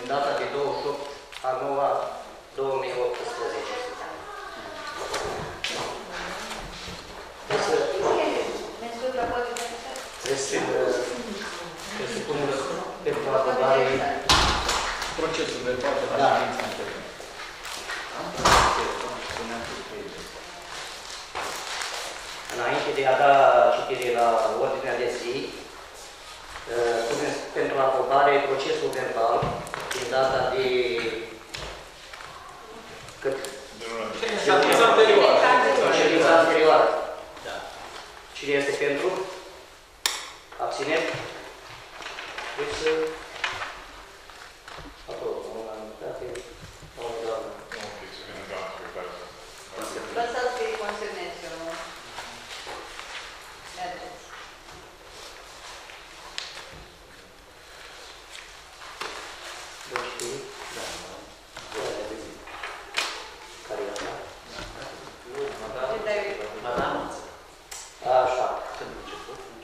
în data de 28 a 9 2018. Trebuie să punem pentru aprobare procesul verbal de la ședința anterioară. Înainte de a da citire la ordinea de zi, punem pentru aprobare procesul verbal din data de cât? Ședința anterioară. Cine este pentru? Abținem? Deci să... Aprobă, mă amintate, mă doamnă. Nu, fix, să vină doamnă, pe care să... Lăsați că-i consemneți, eu nu. Mergeți. Deci, da, da. Care e asta? Madame? Așa.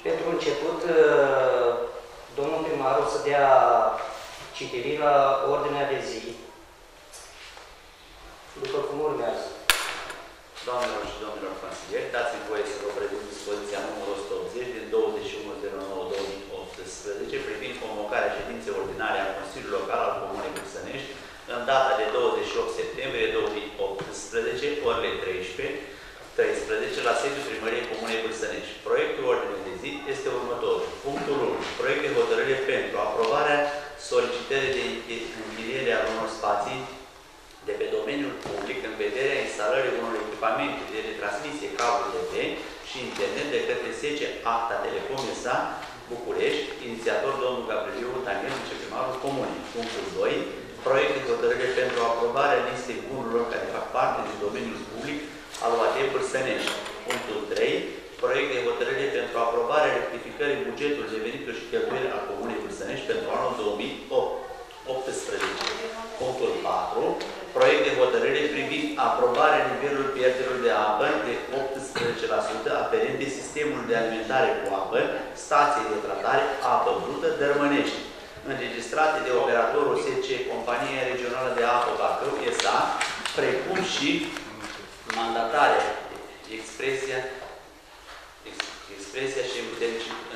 Pentru început, domnul primarul să dea citiri la ordinea de zi, după cum urmează. Doamnelor și domnilor consilieri, dați-mi voie să vă prezint dispoziția numărul 180 din 21.09.2018 privind convocarea ședinței ordinare a Consiliului Local al Comunei Bucănești în data de 28 septembrie 2018, orele 13 la sediul Primăriei Comunei Bârsănești. Proiectul ordinei de zi este următorul. Punctul 1. Proiect de hotărâre pentru aprobarea solicitării de închiriere a unor spații de pe domeniul public în vederea instalării unor echipamente de retransmisie cablu TV și internet de către SC Acta Telecom S.A. București, inițiator domnul Gabriel Daniel, viceprimarul comunei. Punctul 2. Proiect de hotărâre pentru aprobarea listei bunurilor care fac parte din domeniul public al UAT Bârsănești. Punctul 3. Proiect de hotărâre pentru aprobarea rectificării bugetului de venituri și cheltuieli al Comunei Bârsănești pentru anul 2018. Punctul 4. Proiect de hotărâre privind aprobarea nivelului pierderilor de apă de 18% aferente sistemului de alimentare cu apă, stației de tratare, apă brută, Dărmănești, înregistrate de operatorul SC, Compania Regională de Apă Bacău, S.A., precum și mandatare, expresia și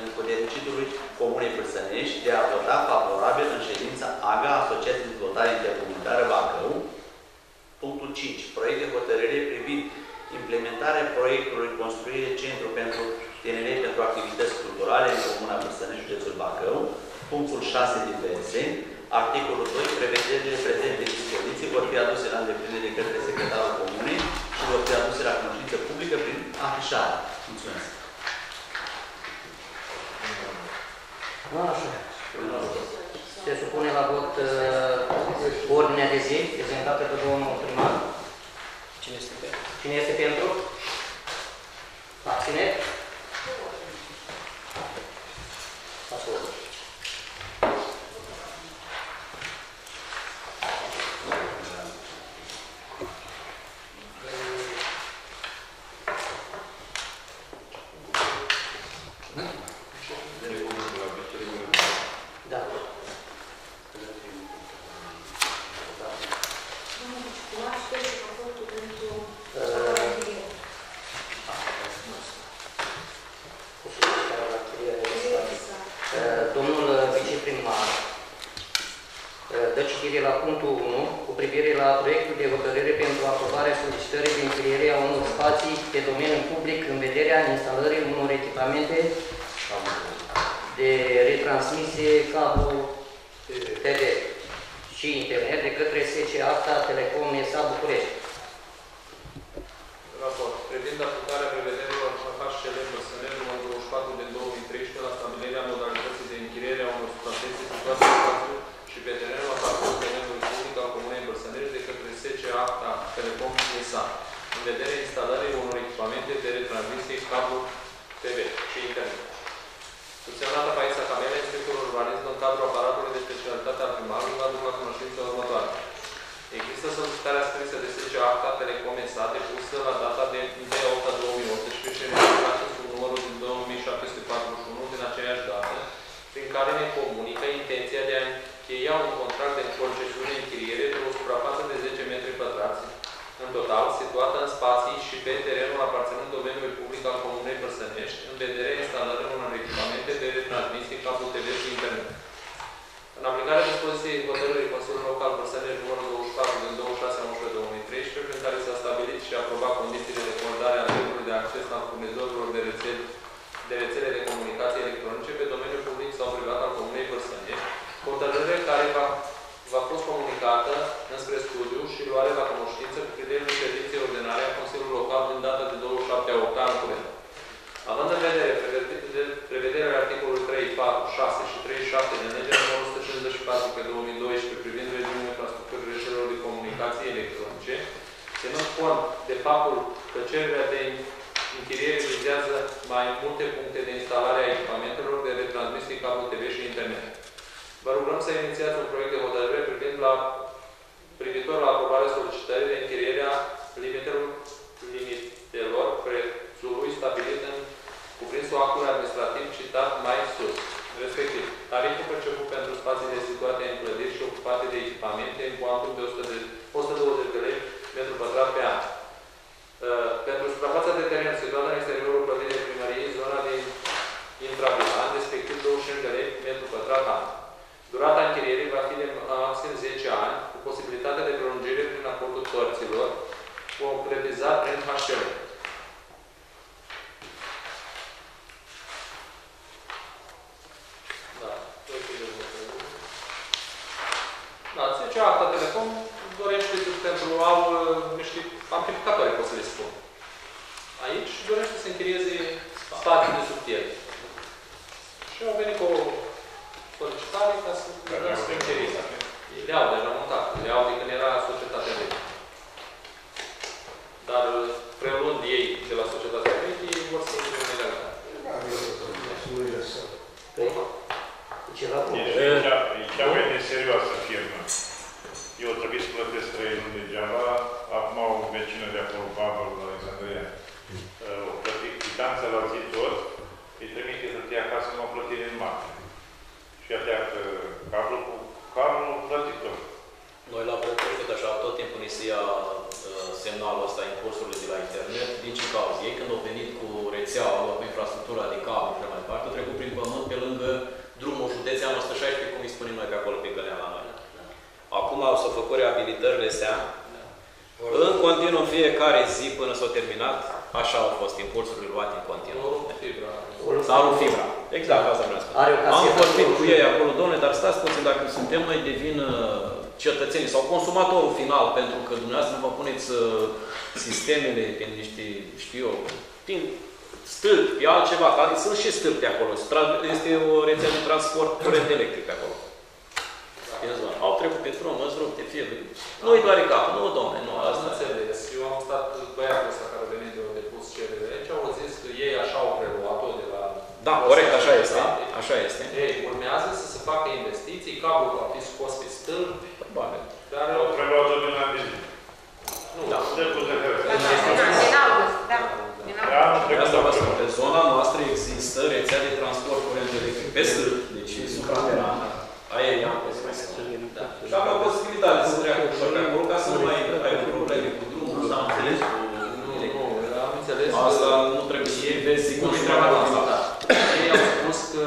împuternicitul Comunei Bârsănești de a vota favorabil în ședința AGA, Asociația de Votare Intercomunitară Bacău. Punctul 5. Proiect de hotărâre privind implementarea proiectului Construire Centru pentru Tineret pentru Activități Culturale în Comuna Bârsănești, județul Bacău. Punctul 6. Diverse. Articolul 2. Prevederile prezente dispoziții vor fi aduse la îndeplinire de către secretarul Comunei și vor fi aduse la cunoștință publică prin afișare. Mulțumesc! Așa. Se supune la vot ordinea de zi prezentată de domnul primar. Cine este pentru? Cine este pentru? Abține? Absolut. care ne comunică intenția de a cheia un contract de concesiune-închiriere de o suprafață de 10 metri pătrați, în total, situată în spații și pe terenul aparținând domeniului public al Comunei Bărsănești, în vederea instalării unor echipamente de retransmisie cablu TV și internet. În aplicarea dispoziției hotărârii Consiliului Local Bărsănești numărul 24 din 26/11/2013, prin care s-a stabilit și aprobat condițiile de acordare a dreptului de acces al furnizorilor de rețele de comunicații electronice pe domeniul public sau privat al Comunei Bărsănești, hotărâre care va fost comunicată înspre studiu și luare la cunoștință cu criteriul ședinței ordinare a Consiliului Local din data de 27 octombrie. Având în vedere prevederile articolului 3, 4, 6 și 37 din legea nr. 154/2012 privind regimul infrastructurii rețelelor de comunicații electronice, ținând cont de faptul că cererea de închiriere vizează mai multe puncte de instalare a echipamentelor de retransmisie cablu TV și internet. Vă rugăm să inițiați un proiect de hotărâre privitor la aprobarea solicitării de închiriere a limitelor prețului stabilit în cuprinsul actului administrativ citat mai sus. Respectiv, tariful perceput pentru spațiile situate în clădiri și ocupate de echipamente în cuantum de 120 de lei pe metru pătrat pe an. Pentru suprafața de teren situată în exteriorul clădirii primăriei, zona de intravilan, respectiv 25 de lei pe metru pătrat an. Durata închirierii va fi de maxim 10 ani, cu posibilitatea de prelungire prin acordul părților, concretizat prin HCR. Da, 10 acta Telecom dorește pentru niște amplificatori, pot să le spun. Aici dorește să închirieze spații de subtiere. Și au venit cu o solicitare ca să vedem spre închiriere. Le-au deja montat, le-au de când era societatea veche. Dar preluând ei de la societatea veche, ei vor să fie în legalitate. E chiar mai de serioasă firmă. Eu trebuie să plătesc 3 luni degeaba. Acum o vecină de acolo, Pavel, în Alexandria, o plătit chitanță la zi tot, îi trimite să te ia acasă în o plătire în mare. Și ateartă cablul cu cablul plătitor. Noi la Plătărică, așa, tot timpul ni se ia semnalul ăsta impulsurile de la internet. Din ce cauză? Ei când au venit cu rețeaua, cu infrastructura de cablu și mai departe, au trecut prin pământ pe lângă drumul județean 116, cum îi spunem noi pe acolo, pe Gălea la noi. Acum au să făcut reabilitările astea. În continuu, în fiecare zi, până s-au terminat, așa au fost impulsurile luate în continuu. Sau o fibra. Exact, asta vreau să spun. Am vorbit cu ei acolo, domnule, dar stați puțin, dacă suntem noi devin cetățenii sau consumatorul final, pentru că dumneavoastră vă puneți sistemele prin niște, știu eu, prin stâlpi, pe altceva, că sunt și stâlpi acolo. Este o rețea de transport curent electric acolo. Au trecut pe drum, îți rup, te fie. Nu-i doare cap, nu, domne, nu, asta. Înțeles, eu am stat băiatul ăsta care venit de o depus cerere aici, au zis că ei așa au preluat-o de la... Da, corect, așa este, așa este. Ei, urmează să se facă investiții, cablul va fi scos pe stâlp, dar... Au preluat-o din la bine. Nu, stâlpul de care. Din august, da. Asta vă spun, pe zona noastră există rețea de transport curent electric pe stâlp, deci supraterană. Aia e ea. Și avea posibilitate să treacă cu șoarele ca să nu mai ai probleme cu drumul. Nu, am înțeles. Asta nu trebuie să fie vezi cum e treaba asta. Ei au spus că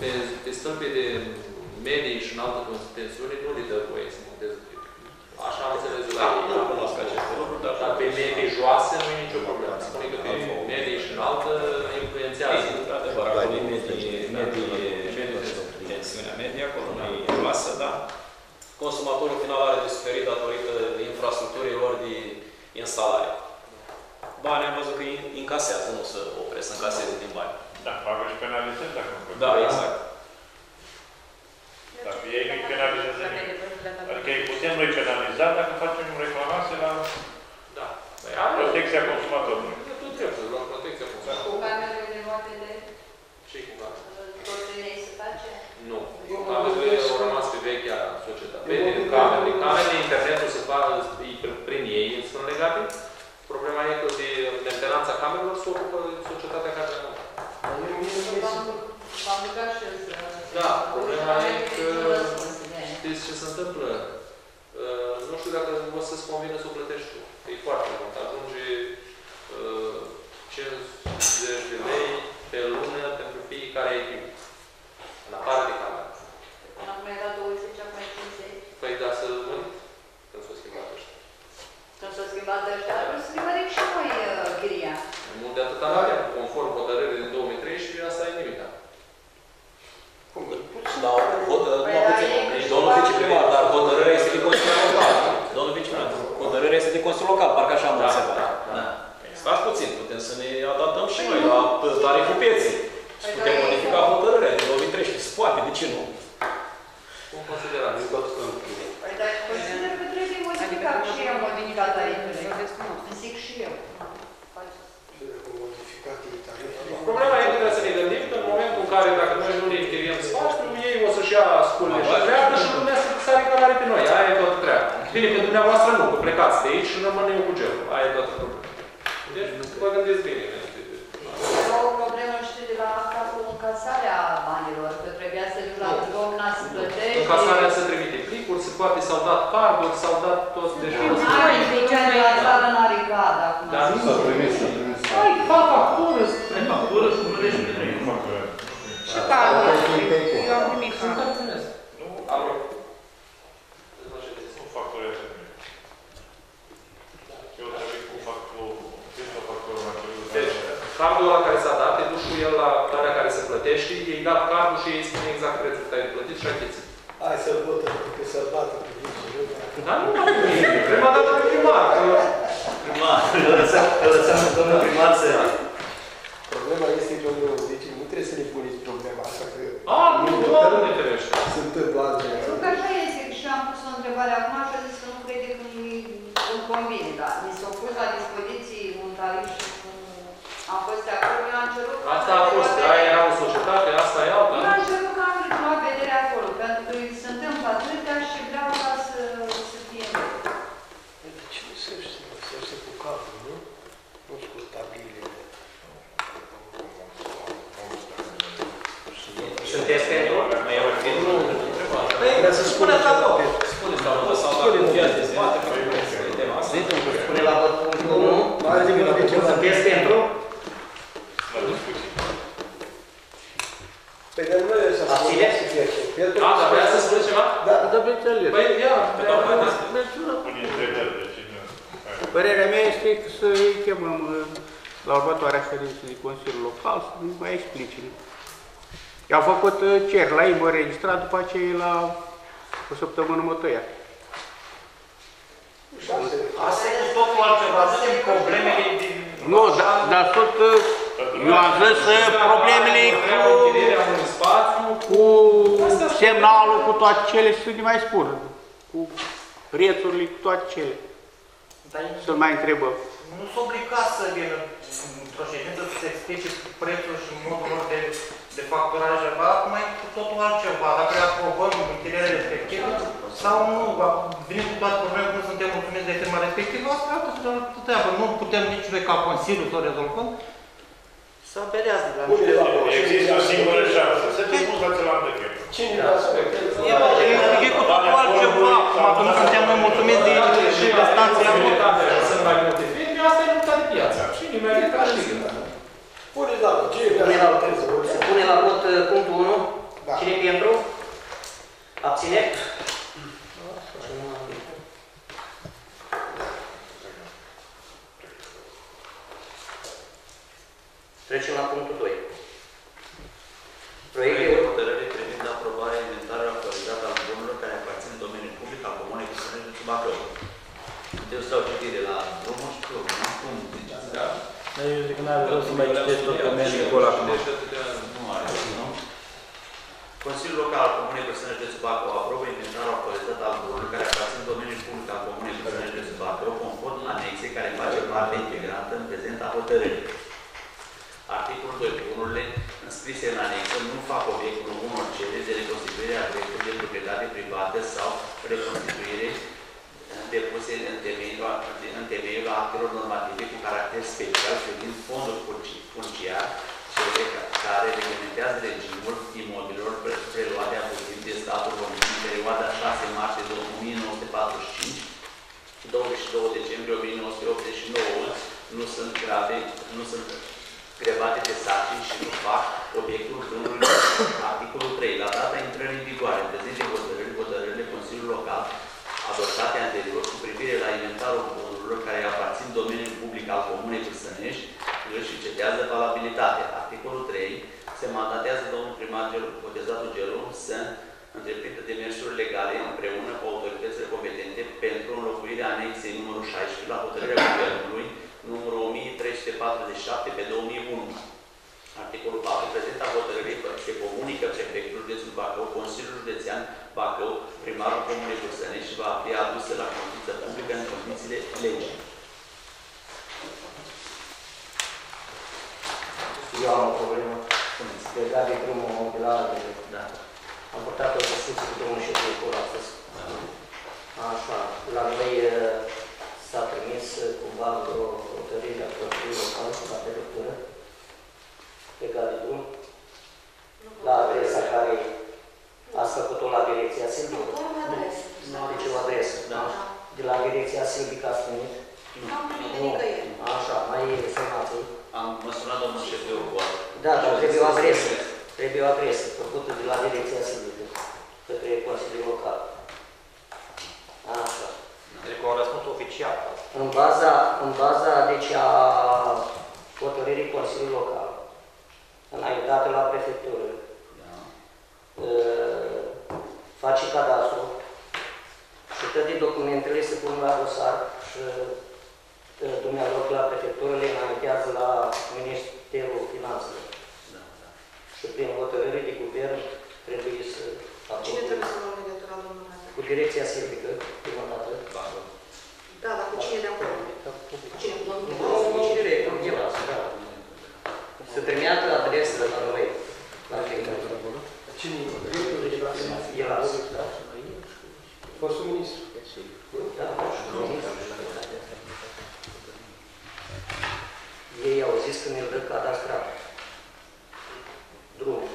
pe stâlpii de medii și în altă tensiune nu le dă voie să monteze. Așa am înțeles de la ei. Nu cunosc aceste lucruri, dar pe medii joase nu e nicio problemă. Spune că pe medii și în altă influențează. Într-adevăr, acolo e tensiunea medie, acolo nu e joasă, dar consumatorul final are de suferit datorită infrastructurii lor de instalare. Banii am văzut că îi încasează, nu se opresc, încaseze din bani. Da, facă și penalizări dacă nu fac. Da, exact. Dacă ei nu-i penalizează nimic. Adică îi putem noi penaliza dacă facem reclamase la protecția consumatorului. Nu trebuie la protecția consumatorului. Cu camerele de moarte de... Ce-i cu camerele? Toturile se face? Nu. Camerele au rămas pe vechea societate. Camerele, internetul se fac prin ei, sunt legate. Problema e că de mentenanța camerelor se ocupă societatea care le-a luat. V-am rugat și eu să... Da, problema e că... știți ce se întâmplă? Nu știu dacă o să-ți convine să o plătești tu. E foarte mult. Ajunge 50 de lei pe lună pentru fiecare care ai primit. La parte de camera. Până acum era 20, acum e 50. Păi da, să rămâni când s-o schimbat ăștia. Când s-o schimbat ăștia, nu se schimbărim și noi chiria. Nu de atâta nu avem. Conform hotărârii din 2013, asta e nimic. Cum? Dar domnul viceprimar, dar hotărârea este de consiliu local. Domnul viceprimar, hotărârea este de consiliu local, parcă așa am observat. Stați puțin, putem să ne adaptăm și noi la tariful pieței. Și putem modifica hotărârea din 2013. Se poate, de ce nu? Cum considerați? Păi, dar consider că trebuie modificat și eu modificat tarifele. Zic și eu. Problema e trebuie să ne gândim că în momentul în care, dacă noi nu ne interviem spațiul, ei o să-și ia sculele și treabă și dumneavoastră să sare călare pe noi. Aia e tot treabă. Bine, că dumneavoastră nu, că plecați de aici și rămân eu cu gelul. Aia e tot treabă. Deci, vă gândiți bine. Era o problemă, știi, de la asta cu încasarea banilor, că trebuia să duc la domna să plătești. Încasarea se trimite plicuri, se poate, s-au dat carduri, s-au dat toți deja. Deci, la țară n-a rigat acum. Dar nu s-a primit, s-a primit. Hai, fac acură, spune acură, spune de șmine. Și cardul, eu am primit cardul. Nu, alo. Nu fac o reacție. Eu trebuie cu factorul la chelul. Deci, cardul ăla care s-a dat, te duci cu el la darea care se plătește, i-ai dat cardul și ei spune exact prețul că ai plătit și achiți. Hai să-l votă, că să-l bată pe visul. Dar nu mai primit, prima dată pe primar. Primar, îl lăsăm pe domnul primar să... Problema este, domnul, deci nu trebuie să ne puneți problema asta, că... A, nu, nu ne ferește. Se întâmplă altfel. Nu că așa este, și am pus o întrebare acum și a zis că nu crede că îmi convine, dar mi s-au pus la dispoziții un tarif și cum am fost de acolo, mi l-am cerut... Asta a fost, aia era o societate, asta e altă. Mi l-am cerut că am luat vedere acolo, pentru că se întâmplă atâtea și vreau ca să fie... De ce nu se știe cu capul, nu? Nu știu cu stabilii. Sunteți pentru? Mai au fi? Nu, nu trebuie. Dar să spuneți la tot. Spuneți la tot sau dacă nu fie dezbate, că nu este tema asta. Spune la tot. Nu, nu. Sunteți pentru? Mă duc cu tine. Păi de nu e să spuneți cu tine. A, dar vreau să spuneți ceva? Da, dar pe înțeleg. Păi ia, pune întrebări de cine. Părerea mea este că să îi chemăm la următoarea ședință de Consiliul Local să nu mai explice. I-au făcut cer la ei, mă registrat, după aceea la o săptămână mă tăiat. Asta e totul altceva, sunt problemele din... Nu, dar sunt... Eu am zis problemele cu semnalul, cu toate cele, să ne mai spun. Cu prețurile, cu toate cele. Să-l mai întrebăm. Nu sunt obligat să vină într-o ședință să se explice prețul și modul lor de facturare și ceva, acum e cu totul altceva. Dacă le aprobăm închirierea respectivă sau nu, venim cu toate problemele cum suntem mulțumiți de firma respectivă, asta e altă treabă. Nu putem nici noi ca Consiliu să o rezolvăm. Să apelează de la început. Există o singură șansă. Să te scuzați la început. Cine le aspectă? E cu totul altceva. Acum nu suntem mulțumiți de prestația lor. Asta e lupta de piață. Și nimeni mai vrea și gândă. Puneți la vot. Se pune la vot punctul 1. Cine e pentru? Abțineri? Trecem la punctul 2. Proiect de hotărâre privind aprobarea inventarului actualizat al drumurilor care aparțin în domeniul public al comunei Cusănești și Bacău. Eu stau citire la drumul și drumul. Cum ziceți? Da. Dar eu zic că n-ar vreau să mai citesc tot că merg cu ăla. Nu are, nu? Consiliul Local al Comunei Cusănești de Bacău aprobă inventarul actualizat al drumurilor care aparțin în domeniul public al comunei Cusănești de Bacău conform anexei care face parte integrantă în prezenta hotărâre. Articolul 2. Bunurile înscrise în anexă nu fac obiectul unor cereri de reconstituire a dreptului de proprietate privată sau reconstituire depuse în temeiul actelor normative cu caracter special privind fondul funciar, cele care reglementează regimul imobililor preluate abuziv de statul român în perioada 6 martie 1945 și 22 decembrie 1989 nu sunt grevate de sarcini și nu fac obiectul plângului. Articolul 3. La data intrării în vigoare, prezente hotărârile Consiliului Local adoptate anterior cu privire la inventarul bunurilor care aparțin domeniului public al Comunei Bârsănești își cedează valabilitatea. Articolul 3. Se mandatează domnul primar Botezatul Gelu să întreprindă demersuri legale împreună cu autoritățile competente pentru înlocuirea anexei numărul 16 la hotărârea Guvernului numărul 1347 pe 2001. Articolul 4. Prezenta hotărârii se comunică prefectului de Bacău, Consiliul Județean Bacău, primarul Comunei Bârsănești și va fi adusă la condiție publică în condițiile legii. Eu am o problemă. Legat de drumul mobilar. Da. Am portat o discuție cu domnul șeful de corp astăzi. Așa. La noi s-a trimis cumva o hotărâre a Consiliului Local la prefectură. Legat de drum, la adresa care ați făcut-o la direcția Silvică? Nu are nicio adresă. De la direcția Silvică ați primit? Nu am primit nicăieri. Așa, mai e informații? Mă sunat domnul șef de ocoară. Da, dar trebuie o adresă. Trebuie o adresă făcută de la direcția Silvică către Consiliul Local. Așa. Trebuie că au răspuns oficial. În baza, deci, a hotărârii Consiliului Local, înaintată la prefectură, face cadastru și toate documentele se pun la dosar și dumneavoastră la prefectură le înaintează la Ministerul Finanțelor. Da, da. Și prin hotărâre de guvern trebuie să... Cine trebuie să luăm legătura, domnule? Cu direcția Silvică, prima dată. Da, dar cu cine de acolo? Cine? Domnul? Să primească adresa la noi, la prefectură. Cine e? El a fost. Fostul ministru. Da, fostul ministru. Ei au zis că ne-l dă cadastrat drumul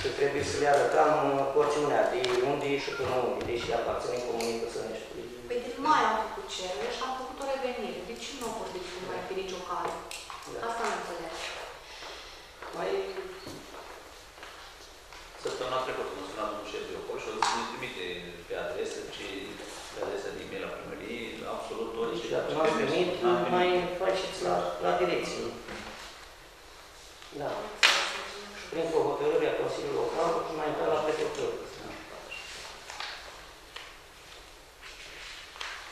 și trebuie să le arătăm porțiunea de unde e și până unde, deși aparține Comunei Bârsănești. Păi din mai am făcut cerere și am făcut o revenire. De ce nu au vorbit cum mai fi nicio cale? Asta nu înțeleg. Mai... Săptămâna trecută mă sunat un șef de ocol și au zis că ne trimite pe adresă, ci pe adresa din e-mail la primărie, absolut orice. Și dacă m-am primit, mai faceți la direcție. Da. Și prin hotărârea Consiliului Local, mai intrat la prefectură.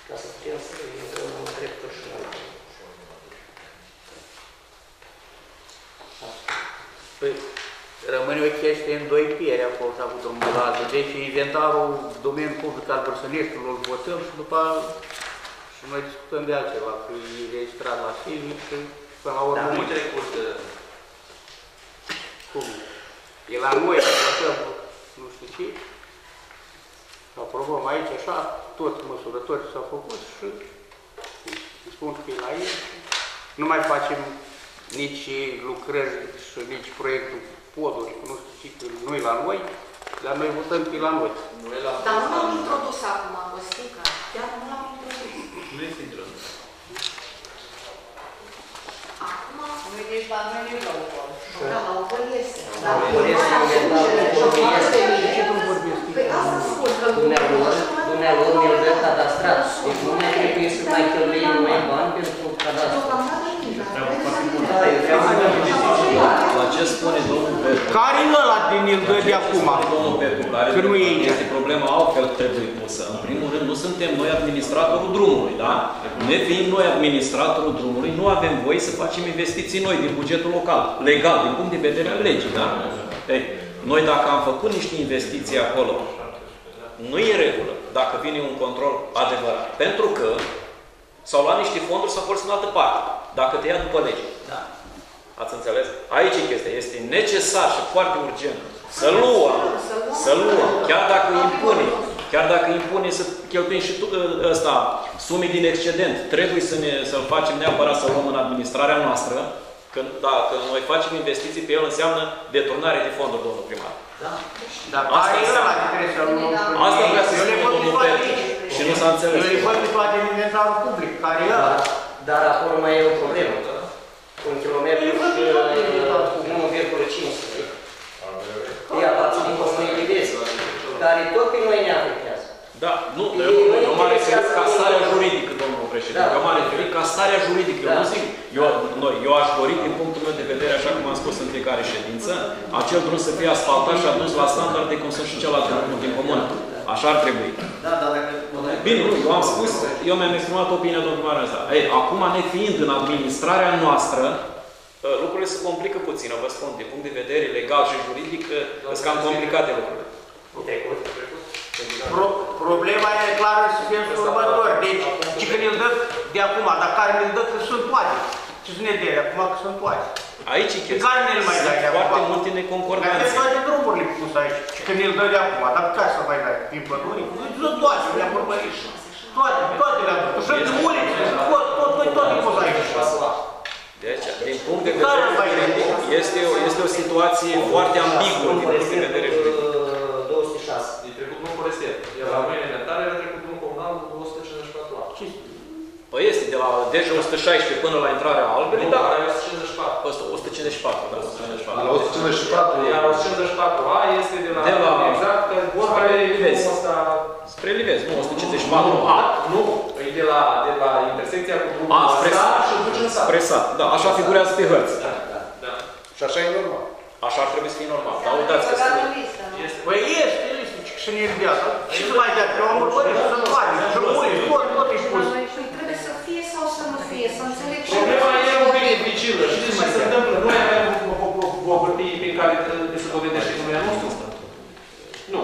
Ca să putem să intrăm în dreptul și la lucru. Păi, rămâne o chestie în doi pieri acolo, s-a avut domnul Lază. Deci, inventarul domeniului public al Bârsăneștiului îl votăm și după și noi discutăm de altceva, că e registrat la Silvic și până la urmă... Dar nu-i trecut... Cum? E la noi, votăm, nu știu ce, aprobăm aici, așa, toți măsurătorii s-au făcut și spun că e la ei. Nu mai facem nici lucrări și nici proiectul poduri, nu știu ce, nu-i la noi, dar noi votăm că e la noi. Dar nu l-am introdus acum, Costică, chiar nu l-am introdus. Nu este introdus. Acum... Nu ești la noi, nu-i la ocol. Da, la ocol este. Dar noi ajungem de ce nu vorbesc? Păi asta spun, că dumnealor mi-l dă cadastrat. Deci nu mai trebuie să mai cheltuie mai bani pentru cadastrat. Care-i ăla din el dă de acum? Că nu e aici. Este problema altfel trebuie pusă. În primul rând, nu suntem noi administratorul drumului, da? Ne fiind noi administratorul drumului, nu avem voie să facem investiții noi din bugetul local, legal, din punct de vedere al legii, da? Ei, noi dacă am făcut niște investiții acolo, nu e regulă dacă vine un control adevărat. Pentru că s-au luat niște fonduri, s-au folosit în altă parte. Dacă te ia după lege. Da. Ați înțeles? Aici e chestia. Este necesar și foarte urgent să luăm, chiar dacă impune, să cheltuim și tu ăsta, sume din excedent. Trebuie să-l facem neapărat să luăm în administrarea noastră. Că, dacă noi facem investiții pe el, înseamnă deturnare de fonduri, domnul primar. Da? Asta vrea să spună domnul Percic și nu s-a înțeles. Eu le văd pe toate din inventarul public, care e ăla. Dar acolo mai e o problemă. Un kilometru și 1,5. Ea față din comunii libezi, care tot pe noi ne afectează. Da, nu, eu m-am referit casarea juridică, domnul președinte. Eu m-am referit casarea juridică, eu nu zic. Eu aș dori, din punctul meu de vedere, așa cum am spus în fiecare ședință, acel drum să fie asfaltat și adus la standard de cum sunt și celălalt drum din comun. Așa ar trebui. Bine, eu am spus, eu mi-am exprimat opinia domnului asta. Acum, nefiind în administrarea noastră, lucrurile se complică puțin, vă spun, din punct de vedere legal și juridic, sunt cam complicate lucrurile. Problema e clară și sensul următor. Deci, ce că ne-l dă de acum, dar care ne-l dă că sunt toate. Ce să ne dă acum că sunt toate. Aici e chestia. Care ne-l mai dă de acum? Sunt foarte multe neconcordanțe. Dar de toate drumurile pus aici. Ce că ne-l dă de acum, dar care să mai dă? Prin pădurii? Sunt toate, le-am urmărit. Toate le-am dă. Sunt ulițe, tot e pus aici. Deci, din punct de vedere, este o situație foarte ambiguă din punct de vedere juridic. E trecut un forestier. Iar la noi, în inventare, era trecut un comunal cu 154 ani. Păi este, de la DG 116 până la intrarea albului, da. Dar e 154. 154, da. La 154. Iar 154A este de la... Exact, vorba e Livezi. Spre Livezi, nu, 154A. Nu, e de la intersecția cu drumul ăsta și o duce în sat. Spre sat, da. Așa figurează pe hărți. Da. Și așa e normal. Așa ar trebui să fie normal. Dar uitați că este... Păi este listă, și ne viață. Și să mai dea pe omul, să nu faci, să muri, tot ești pus. Păi trebuie să fie sau să nu fie, să înțeleg și... Problema e un pic dificilă. Știți ce se întâmplă? Noi avem o hârtie prin care trebuie să dovedește că noi nu sunt. Nu.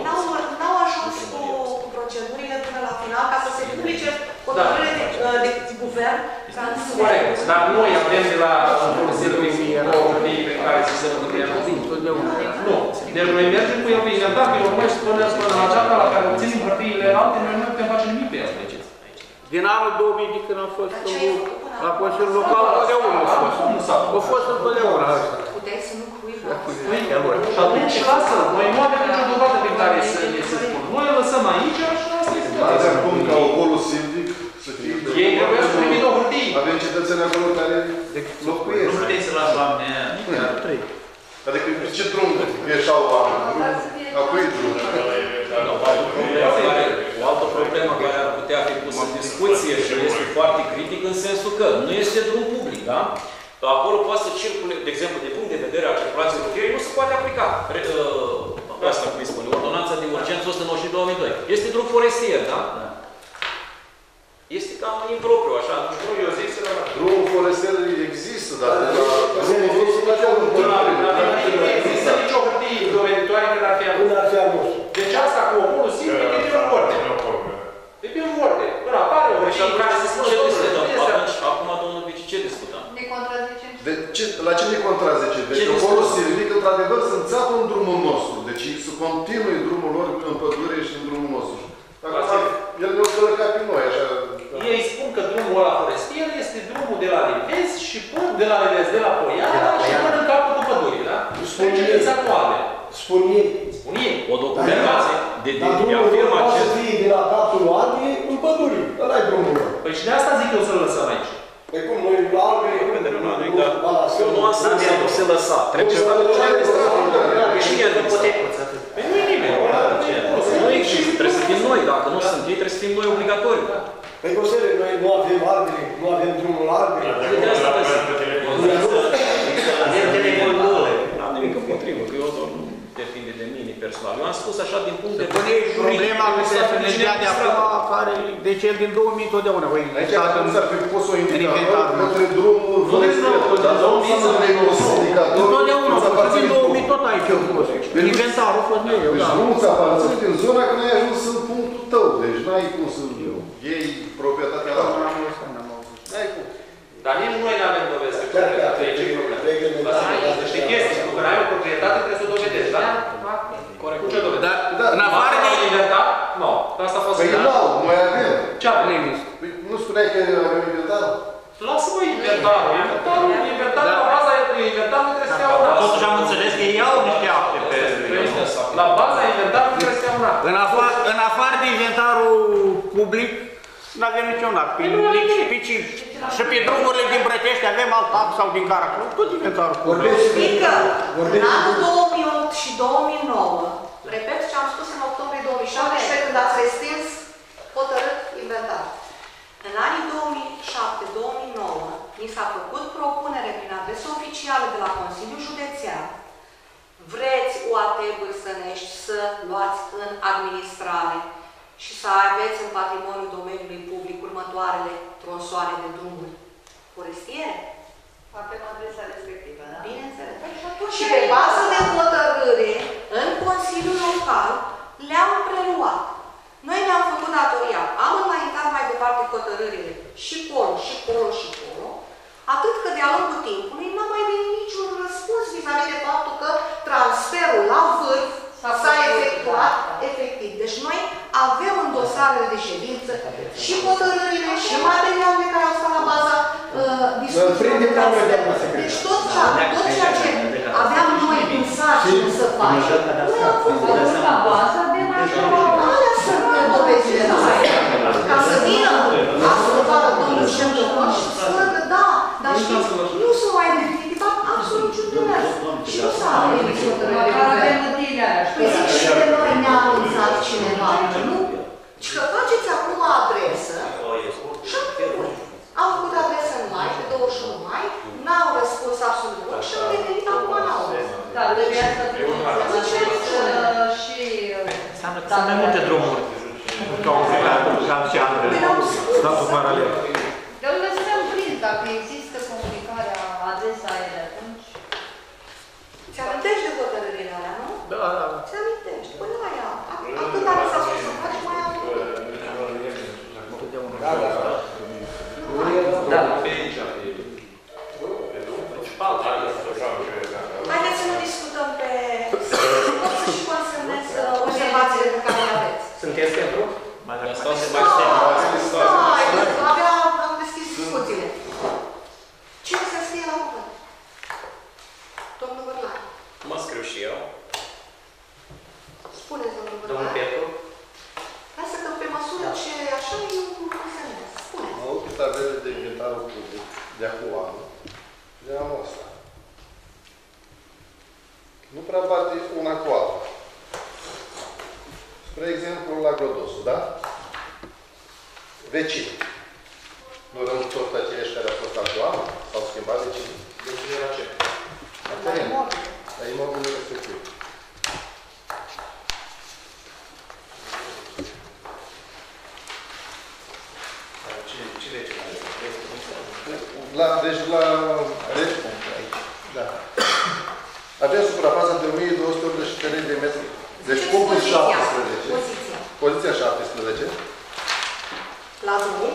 N-au ajuns cu procedurile până la final ca să se publice hotărârile de guvern. Corect. Dar noi avem de la Consiliul o hârtie prin care să se dovedește. Nu. Deci noi mergem cu el pe inventar, pe urmă și spuneți-vă la aceasta la care obținem hârtiile alte, noi nu putem face nimic pe ea, să treceți. Din anul 2000, de când am fost la Consiliul Local, întotdeauna a fost. A fost întotdeauna. Puteai să nu cui vreau. Și atunci lasă-l. Noi nu avem nicio dovadă pe care să spun. Noi îl lăsăm aici și asta este. Dar avem cum ca ocolul silvic să fie... Ei trebuia să primim o hârtie. Avem cetățeni acolo care locuiesc. Nu puteți să lași oameni aia. Adică ce drum ieșau oameni? A cui drum? O altă problemă care ar putea fi pusă în discuție și este foarte critic în sensul că nu este drum public, da? Acolo poate să circule, de exemplu, din punct de vedere al circulației rutiere, nu se poate aplica. Asta cum îi spune, ordonanța de urgență 192. Este drum forestier, da? Este cam impropriu, așa. Nu, eu zic să... Drumul forestier există, dar... Drumul forestier nu are un părere. Nu există nicio hârtie doveditoare când ar fi adus. Deci asta cu oculul simplu e pe un vorte. E pe un vorte. Până apare o hârtie care se spune... Ce discutăm? Acum, domnul Bici, ce discutăm? Ne contrazicem. La ce ne contrazicem? Deci oculul silvic, într-adevăr, se înțeapă în drumul nostru. Deci se continuă drumul lor în pădure și în drumul nostru. El ne-o călăca pe noi, așa... Ei spun că drumul ăla forestier este drumul de la Livezi și până de la Livezi, de la Poiana și până în capul cu pădurii, da? Spun ei. Spun ei. O documentație. Dar drumul lor poate să fie de la capul Oade în pădurii. Ăla-i drumul lor. Păi și de asta zic eu să-l lăsăm aici. Păi cum, noi la albine... Eu nu am sens să nu se lăsa. Trebuie să nu e nimeni. Trebuie să fim noi. Dacă nu sunt ei, trebuie să fim noi obligatoriu. Păi, o serie, noi nu avem albine, nu avem drumul albine. De asta lăsăm. Nu am nimic împotrivă, că eu doar nu depinde de mine personal. Eu am spus așa din punct de vedere juridic. Problema cu legea de acum, care de cel din 2000 totdeauna. Aici s-ar fi pus o indicatoră între drumul forestier, dar nu să vrem o indicatoră. Totdeauna, din 2000 tot aici eu frumos. Inventarul a fost meu. Deci drumul ți-a aparținut în zona când ai ajuns în punctul tău. Deci n-ai cum să iei proprietatea la urmă. N-ai cum. Dar nici noi nu avem dovezi de proprietate. Știi chestii, că când ai o proprietate trebuie să o dovedești, da? Corect. Cu ce dovedești? În afară de inventar? Nu. Asta a fost... Păi nu, noi avem. Ce avem? Nu spuneai că avem inventar? Lasă-mă inventarul. Inventarul, inventarul, la baza e inventarul. inventarului trebuie să ia un act. Totuși am înțeles că iau niște acte pe... La baza inventarului trebuie să ia un act. În afară de inventarul public, n-avem niciun act. Pe Lic și pe Cip. Și pe drumurile din Brătești avem alt act sau din Caracol. Tot inventarul public. Fiindcă, în anul 2008 și 2009, repet ce am spus în octombrie 2017, când ați respins hotărât inventarul. În anii 2007-2009 mi s-a făcut propunere prin adresă oficială de la Consiliul Județean. Vreți OAT Bârsănești să luați în administrare și să aveți în patrimoniul domeniului public următoarele tronsoare de drumuri forestiere? Facem adresa respectivă, da? Bineînțeles. Și pe bază de hotărâre, în Consiliul Local le-am preluat. Noi ne-am făcut datoria, am înaintat mai departe hotărârile și colo, și colo, și colo, atât că de-a lungul timpului n-a mai venit niciun răspuns vis-a-vis de faptul că transferul la vârf s-a efectuat efectiv. Deci noi avem în dosarele de ședință și hotărârile și materialele care au stat la baza discuțiilor. Deci tot ceea ce aveam noi în sarcină să facem, noi am făcut la baza de mai ca să vină ascultarea domnului Șemdător și să spună că da, dar știți, nu s-o mai definitivat absolut niciun dumneavoastră. Și nu s-a definit o tărărirea. Păi zic și de noi ne-a anunțat cineva, nu? Și că faceți acum adresă și acum am făcut adresă în mai, pe 21 mai, n-au răspuns absolut nimic și am definit acum n-au. Da, trebuia să și... Sunt mai multe drumuri. Statul paralel. De unde suntem prins, dacă există comunicarea adresa ele atunci? Ți-amintești de hotărârile alea, nu? Da, da. Ți-amintești, până la ea. Atât dacă s-a spus să faci, mai am lucru. Da, da. Da, da. Haideți să nu discutăm pe... Pot să-și consemnez observațiile pe care le aveți. Sunteți pentru? Mai stau să mai stau. Abia am deschis discuțiile. Cine se scrie la urmă? Domnul Vârlan. Mă scriu și eu. Spuneți, domnul Vârlan. Domnul Petru. Lasă că pe măsură ce așa eu însemnez. Spuneți. Mă uit tabele de inventarul public de acum anul, de anul ăsta. Nu prea bate una cu alta. Spre exemplu, la Grodosul, da? Vecini. Nu rămân tot aceleși care au fost actuali, s-au schimbat vecinii. Vecinii era ce? La terenul. La imobilul respectiv. Deci la... Da. Avem suprafața de 1283 de metri. Deci punctul 17. Poziția. Poziția 17. La Zămâi?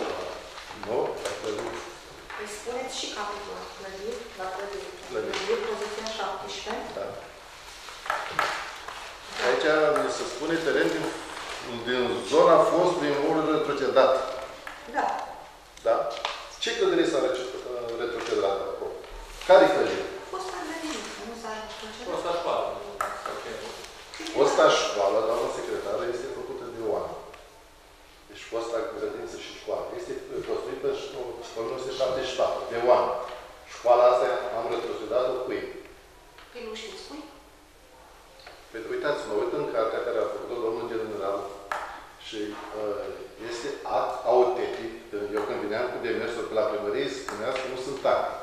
Nu, la Plăduri. Îi spuneți și capitolul. Plăduri, la Plăduri. Plăduri, poziția 17. Da. Aici se spune teren din zona fost din urmă retrocedat. Da. Da? Ce clădire s-a retrocedat acolo? Care-i clădire? Fosta clădire, nu s-a retrocedat. Fosta școală. Fosta școală, doamna secretară, este făcută de oameni. Deci fosta grădință și școală este construită în 1974, de oameni. Școala asta am retrocedat-o cu ei. Păi nu știți cui? Păi uitați-mă, uit în cartea care a făcut-o domnul general și este act autentic. Eu când vineam cu demersuri pe la primărie, spunea că nu sunt acte.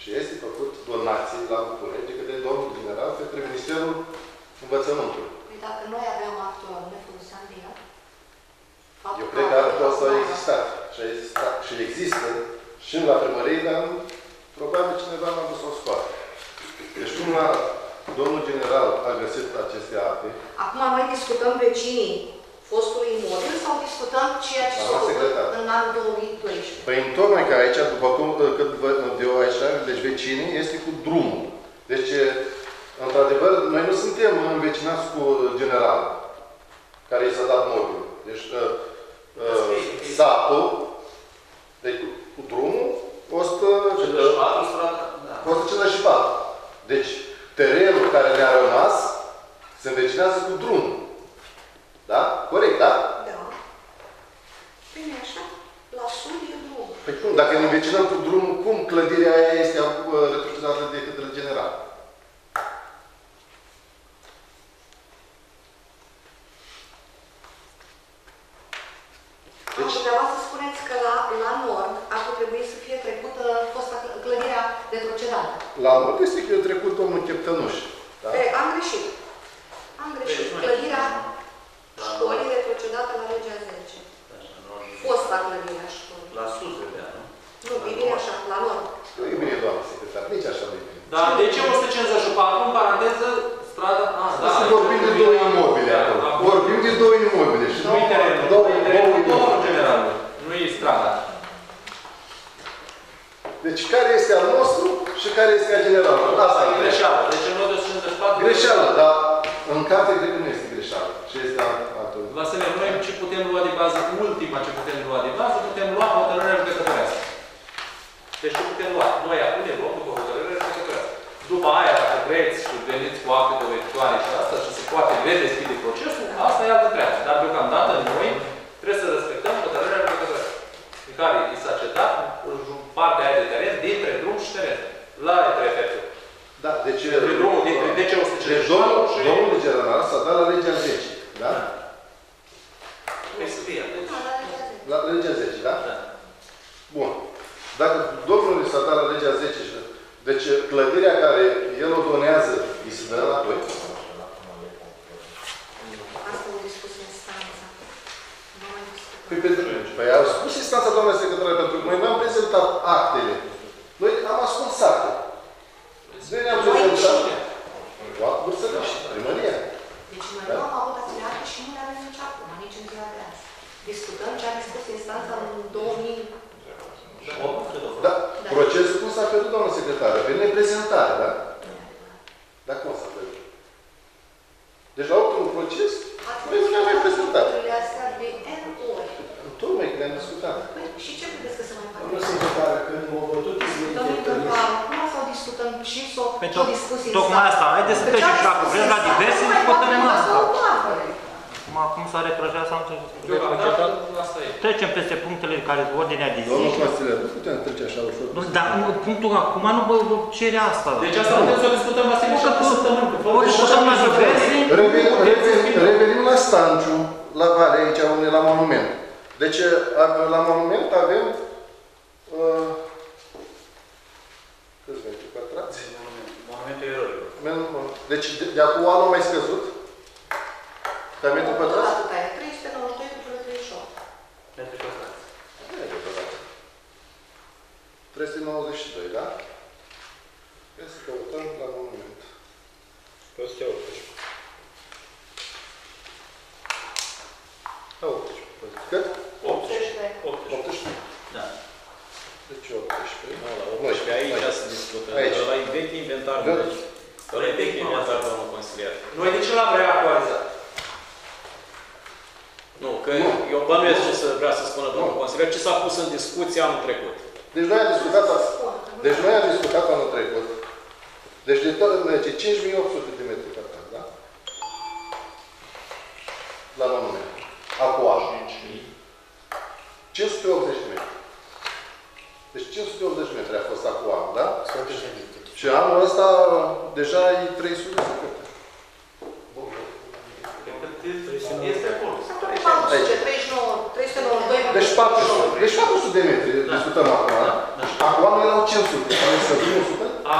Și este făcut donații la București de către domnul general către Ministerul Învățământului. Păi dacă noi avem actul ăla, ne foloseam din ea? Eu cred că actul ăsta a existat. Și există și la primărie, dar probabil cineva l-a dus o scoate. Deci cum domnul general a găsit aceste acte... Acum noi discutăm vecinii fostului imobil sau discutăm ceea ce s-a făcut în anul 2012? Păi întocmai că aici, după cum de o aici, deci vecinii este cu drumul. Deci într-adevăr, noi nu suntem învecinați cu general, care i s-a dat mobil. Deci, satul, deci, cu drumul, 154. înregistrează cu drumul. Da? Corect, da? Da. Păi nu așa? La sud e drum. Păi cum? Dacă ne învecinăm cu drumul, cum clădirea aia este retrocedată de către general? Deci... Vreau să spuneți că la nord ar trebui să fie trecută fosta clădirea retrocedată. La nord este că eu trecut omul Cheptănuș. Da? Păi, am greșit. Am greșit. Păi, clădirea școlii retrocedată la legea 10. Fosta clădirea școlii. La sus de dea, nu? Nu, e bine așa, la nord. Nu e bine, doamnă secretar, nici așa nu e bine. Dar de ce 154, în paranteză, strada... Da, să vorbim de două imobile. Vorbim de două imobile. Nu e terenul, general. Nu e strada. Deci care este al nostru și care este al generalului? Asta e greșeală. Deci în 154... Greșeală, dar în carte cred că nu este greșeală. Și este altul. La asemenea, noi ce putem lua de bază, ultima ce putem lua de bază, putem lua hotărârea judecătorească. Deci ce putem lua? Noi acum ne luăm după hotărârea judecătorească. După aia, dacă vreți și veniți cu acte doveditoare și asta și se poate redeschide procesul, asta e altă treabă. Dar deocamdată noi trebuie să respectăm hotărârea judecătorească. În care i s-a cedat partea aia de teren dintre drum și teren. La retrefectul. Da, deci... Deci domnul general s-a dat la legea 10, da? Păi să fie. La legea 10, da? Da. Bun. Dacă domnul s-a dat la legea 10 și... Deci clădirea care el o donează, îi se dă la toți. Asta o discută instanța. Păi pentru noi. Păi au spus instanța, doamna secretară, pentru că noi n-am prezentat actele. Noi am ascuns actele. Noi ne-am prezentat. La Bursănești, primăria. Deci noi nu am avut acele acte și nu le-am nici acum, nici în ziua de azi. Discutăm ce a discutat instanța în 2000. Da. Procesul cum s-a pierdut, doamnă secretară? Pe neprezentare, da? Dar cum s-a pierdut? Deci la ultimul proces, noi nu ne-am mai prezentat. Tocmai că ne-am discutat. Și ce credeți că se mai pare? Doamnă secretară, că nu m-au bătut... Nu s-au discutat și s-au discutat exact. Tocmai asta, haideți să trecem și acum. Vreți la diverse, nu putem în asta. Acum s-a retrăjat, s-a încetat. Trecem peste punctele care ordinea de zi. Domnul Consiliu, nu putem trece așa ușor. Dar punctul acum nu vă cere asta. Deci asta putem să discutăm la săptămâni. Revenim la Stanciu, la Vale, aici unde la monument. Deci la monument avem... Câți vei fi pătrați? Monumentul erorilor. Deci de acum anul mai scăzut? Dar metru pătrat? Atâta e. 392,38. Metru pătrat. Nu e pătrat. 392, da? Trebuie să căutăm la monument. 380. 80. Cât? 18. 18? Da. Deci 18. Da, la 18. Aici se discută. La vechi inventar. La vechi inventar, domnul consiliar. Noi de ce l-am reacuarizat? Nu, că eu bănuiesc ce vrea să spună domnul consiliar, ce s-a pus în discuție anul trecut. Deci noi am discutat, anul trecut. Deci de tot, deci 5.800 de metri pătrați, da? La monument. Acum, 580 de metri. Deci 580 de metri a fost acum, da? Și anul ăsta deja e 300 de metri. Este acolo. 392. Deci 400 de metri discutăm acum. Acum erau 500.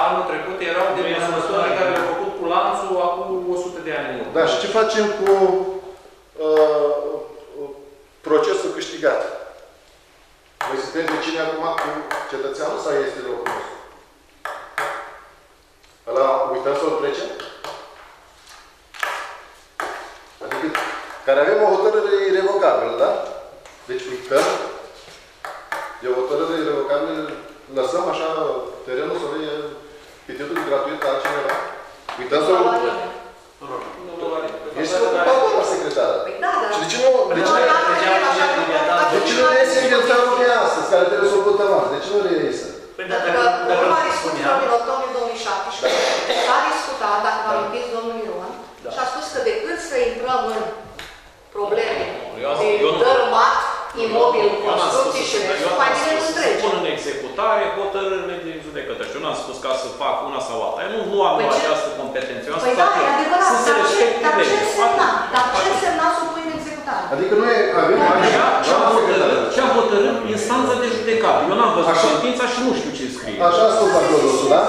Anul trecut erau de măsurători care le-au făcut cu lanțul acum 100 de ani. Da, și ce facem cu procesul câștigat? Noi suntem vecini acum cu cetățeanul sau este locul nostru? Ăla uităm să-l trecem? Care avem o hotărâre irevocabilă, da? Deci uităm de o hotărâre irevocabilă, lăsăm așa terenul să le pititul gratuit la altcineva. Uităm să-l... Ești să ocupa doamna secretară. Și de ce nu... De ce nu le iese inventarul de astăzi, care trebuie să o votăm azi? De ce nu le iese? Pentru că urma discuțiilor din octombrie 2017 s-a discutat, dacă vă amintiți domnul Miron, și a spus că de când intrăm în probleme de dărâmat imobil, construcții și restul, mai bine nu trece. Pun în executare hotărârile de judecătă. Și eu n-am spus ca să fac una sau alta. Eu nu am această competență. Păi da, e adevărat. Să se respecte legea. Dar ce însemna să o pui în executare? Adică nu e... Ce-am hotărât instanța de judecată. Eu n-am văzut sentința și nu știu ce scrie. Așa a spus acolo, da?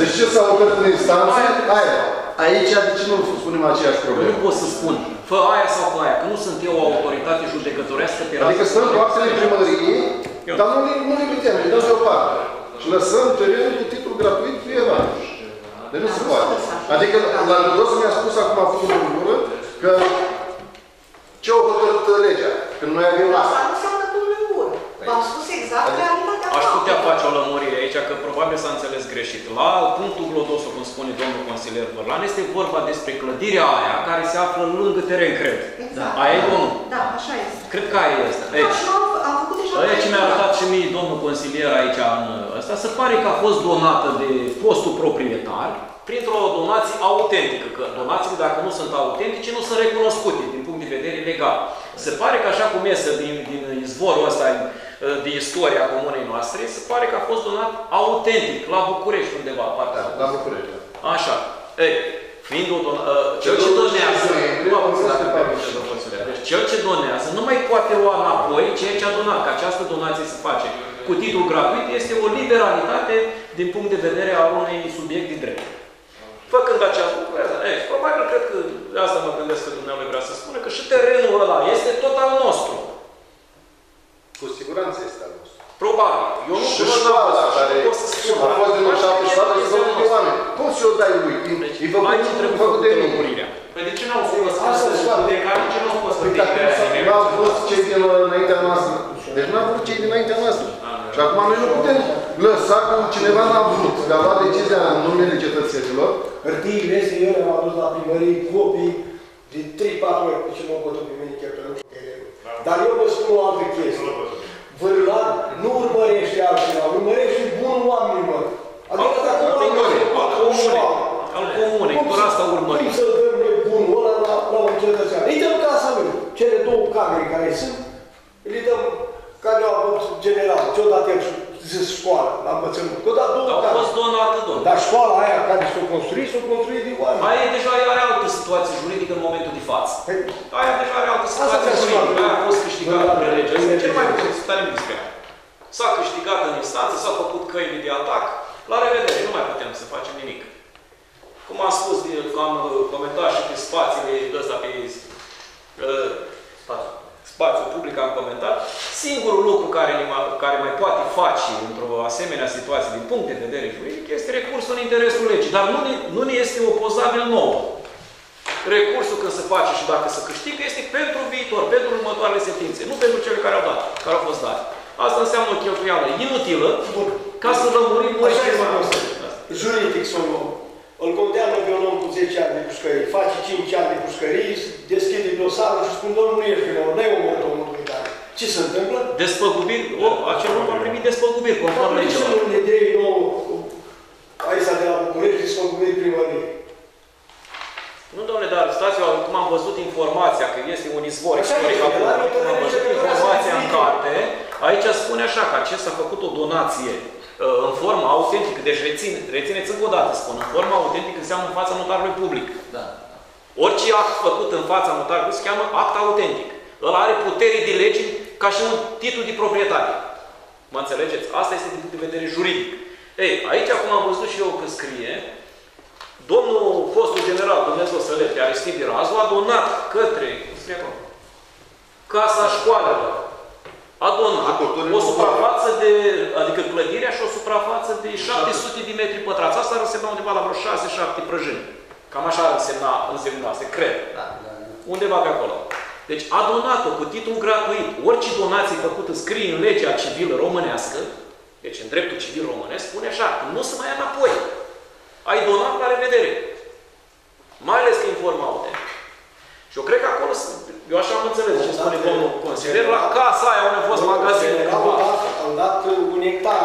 Deci ce s-a hotărât în instanță? Aia. Aici, de ce nu spunem aceeași problemă? Nu pot să spun, fă aia sau fă aia, că nu sunt eu o autoritate judecătorească pe rasă. Adică sunt actele primăriei, dar nu le putem, le dăm deoparte. Și lăsăm terenul cu titlu gratuit fiecare. Deci nu se poate. Adică, la Rădos mi-a spus acum, a făcut în gură, că ce au hotărât legea, când noi avem la asta. Asta nu înseamnă W1. V-am spus exact realitatea. Aș putea face o lămurire aici, că probabil s-a înțeles greșit. La punctul glodosul, cum spune domnul consilier Vărlan, este vorba despre clădirea aia care se află lângă teren, cred. Exact. Aia e domnul? Da, așa este. Cred că aia este. Aici. Aia ce mi-a arătat și mie domnul consilier aici în ăsta, se pare că a fost donată de fostul proprietar printr-o donație autentică. Că donațiile, dacă nu sunt autentice, nu sunt recunoscute din punct de vedere legal. Se pare că așa cum iese din izvorul ăsta de istoria comunei noastre, se pare că a fost donat autentic, la București undeva. Da, la București. Așa. Ei, fiind o cel ce donează, cel ce donează nu mai poate lua înapoi ceea ce a donat, că această donație se face cu titlu gratuit, este o liberalitate din punct de vedere al unui subiect de drept. Făcând această lucru, probabil cred că, de asta mă gândesc că dumneavoastră vrea să spună, că și terenul ăla este tot al nostru. Cu siguranță este al nostru. Probabil. Eu nu pot să spun. A fost denunțată și toată și făcut de oameni. Cum să o dai lui? E făcut de mine. Păi de ce n-au fost judecare? De ce n-au fost judecare? N-au fost cei dinaintea noastră. Deci n-au fost cei dinaintea noastră. Și acum noi nu putem lăsa cum cineva n-a vrut. Că a luat decizia în numele cetățenilor. Hârtiile astea eu le-am adus la primărie copii de 3-4 ori. Deci nu mă pot pe mine chiar că nu. Dar eu vă spun o altă chestie. Vârlan nu urmărește altceva, urmărește bunul oamenilor. Adică dacă comune, doar asta urmărim. Cum să dăm nebunul ăla la un cetățean? Îi dăm casa lui. Cele două camere care sunt, îi dăm, care au avut general, ce-o dat el zis școală, la învățământ. Că-o dat două camere. Au fost donată, domnule. Dar școala aia care s-o construit, s-o construit din oameni. Aia deja are altă situație juridică în momentul de față. Aia deja are altă situație juridică. Aia a fost câștigată de lege. Ce mai putem să stăm despre ea? S-a câștigat în instanță, s-a făcut căile de atac. La revedere, nu mai putem să facem nimic. Cum am spus, am comentat și pe spațiile ăsta, pe spațiul public, am comentat. Singurul lucru care mai poate face într-o asemenea situație din punct de vedere juridic este recursul în interesul legii. Dar nu ne este opozabil nouă. Recursul când se face și dacă se câștigă este pentru viitor, pentru următoarele sentințe, nu pentru cele care au dat, care au fost date. Asta înseamnă o cheltuială inutilă ca să lămurim noi ceva. Juridic sunt om. Îl condamnă pe un om cu 10 ani de pușcărie, face 5 ani de pușcărie, deschide dosarul și spune, domnul, nu ești vinovat, nu e omul tău în dumitare. Ce se întâmplă? Despăgubiri, acel om a primit despăgubiri, conform legea. Dar nu sunt idei nouă, aici de la București, despăgubiri primărie. Nu, domnule, dar stați, cum am văzut informația, că este un izvor istoric, am văzut informația în carte, aici spune așa, că acesta a făcut o donație în formă autentică, deci rețineți încă o dată, spun, în formă autentică înseamnă în fața notarului public. Orice act făcut în fața notarului se cheamă act autentic. Ăla are putere de lege ca și un titlu de proprietate. Mă înțelegeți? Asta este din punct de vedere juridic. Ei, aici, acum am văzut și eu că scrie, domnul fostul general, Dumnezeu să-l ierte, Aristid Irazu, a donat către, cum scrie acolo, Casa Școalelor, a donat o suprafață de, adică clădirea și o suprafață de 700 de metri pătrați. Asta ar însemna undeva la vreo 6-7 prăjini. Cam așa ar însemna asta, cred. Undeva pe acolo. Deci a donat-o cu titlu gratuit. Orice donație făcută scrie în legea civilă românească, deci în dreptul civil românesc, spune așa, nu se mai ia înapoi. Ai donat, la revedere. Mai ales că informa autentică. Și eu cred că acolo sunt. Eu așa am înțeles ce spune domnul consilier. La casa aia unde a fost magazinul. Am dat un hectar.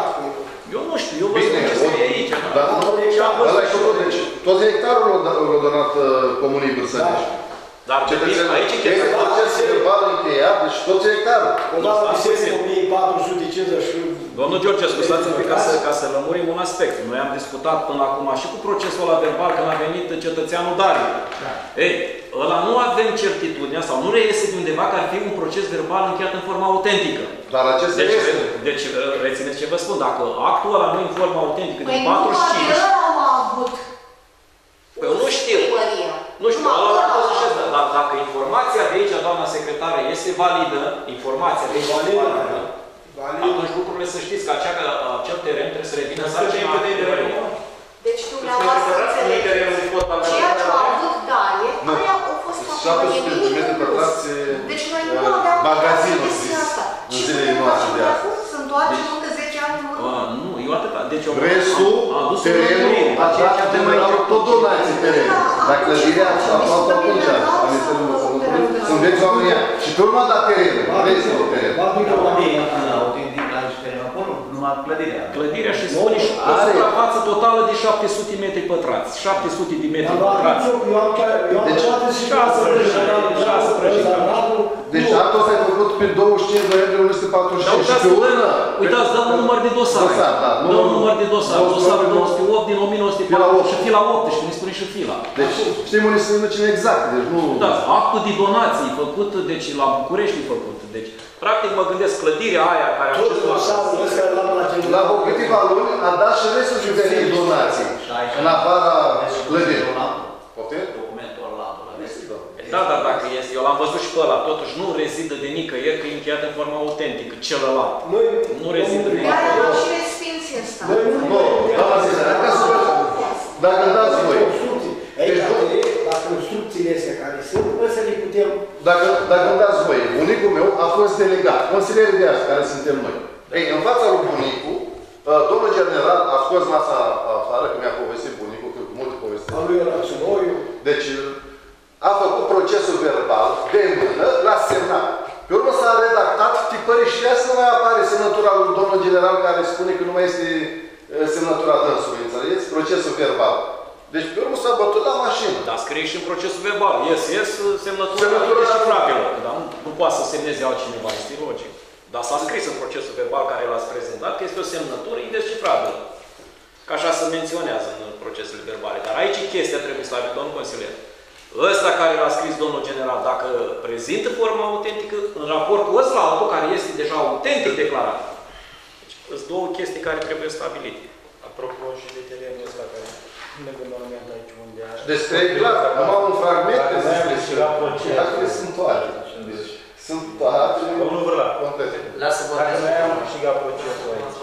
Eu nu știu. Eu vă spun ce scrie aici. Dar ăla e tot. Deci tot hectarul l-a donat Comunei Bârsănești. Dar aici e val încheiat, deci toți hectarul. Odată biserică 1450. Domnul George, scuzați-mă ca să lămurim un aspect. Noi am discutat până acum și cu procesul ăla verbal când a venit cetățeanul Dariu. Ei, ăla nu avem certitudinea sau nu reiese de undeva că ar fi un proces verbal încheiat în forma autentică. Dar acesta este. Deci rețineți ce vă spun, dacă actul ăla nu e în forma autentică din 45... Păi nu știu. Nu știu, ăla a fost așa, dar dacă informația de aici, doamna secretară, este validă, informația de aici este validă, atunci lucrurile să știți că acel teren trebuie să revină sarcina de terenul. Deci dumneavoastră înțelegeți, ceea ce a avut Danie, aia a fost faptul de nimic. Deci noi nu aveam magazinul zis, în zilele noastre de acum. Se întoarce încă 10 ani în urmă. Nu, eu atâta. Restul, terenul, aceea de mai au tot donații terenul. La clădirea a fost atunci, la Ministerul Măsălului, sunt veți oamenii aia. Și pe urmă da terenul, aveți tot terenul. Clădirea. Clădirea și spune și o suprafață totală de 700 metri pătrați. 700 de metri pătrați. Deci, 6 prăjitări. Deci, actul ăsta e făcut pe 25 noiembrie 1945 și pe urmă... Uitați, dăm un număr de dosare. Dăm un număr de dosare. Dosarul 98 din 1948 și fila 8, și ne spune și fila. Deci, știm unde se duce exact, deci nu... Uitați, actul de donații făcut, deci, la București e făcut, deci... Practic mă gândesc, clădirea aia care a fost la o câteva luni a dat și restul județului donații, în afara clădirii. Documentul ăla rezidă. Da, dar dacă este, eu l-am văzut și pe ăla, totuși nu rezidă de nicăieri, că e încheiat în forma autentică, celălalt. Nu rezidă de nicăieri. Dar am și respinție asta. Nu, doamna secretară, dacă dați voi. La construcțiile astea care sunt, o să le putem... Dacă îmi dați voie, bunicul meu a fost delegat, consilierii de azi, care suntem noi. Ei, în fața lui bunicul, domnul general a scos masa afară, că mi-a povestit bunicul, că multe povestesc. A lui era Cinoiu. Deci, a făcut procesul verbal, de mână, l-a semnat. Pe urmă s-a redactat tipării și asta nu mai apare semnătura lui domnul general care spune că nu mai este semnătura dânsului, înțelegeți? Procesul verbal. Deci, pe urmă s-a bătut la mașină. Dar scrie și în procesul verbal. Ies, semnătura și frapelor. Dar nu poate să semneze altcineva, este logic. Dar s-a scris în procesul verbal care l-ați prezentat că este o semnătură indescifrabilă. Că așa se menționează în procesele verbale. Dar aici chestia trebuie să avem, domnul consilier. Ăsta care l-a scris domnul general, dacă prezintă forma autentică, în raport cu ăsta la altul care este deja autentic declarat. Deci, sunt două chestii care trebuie stabilite. Apropo și de terenul ăsta care... Deci, clar, numai un fragment de zis, dacă sunt toate. Sunt toate. Domnul Vârla, dacă noi am câștigat procesul aici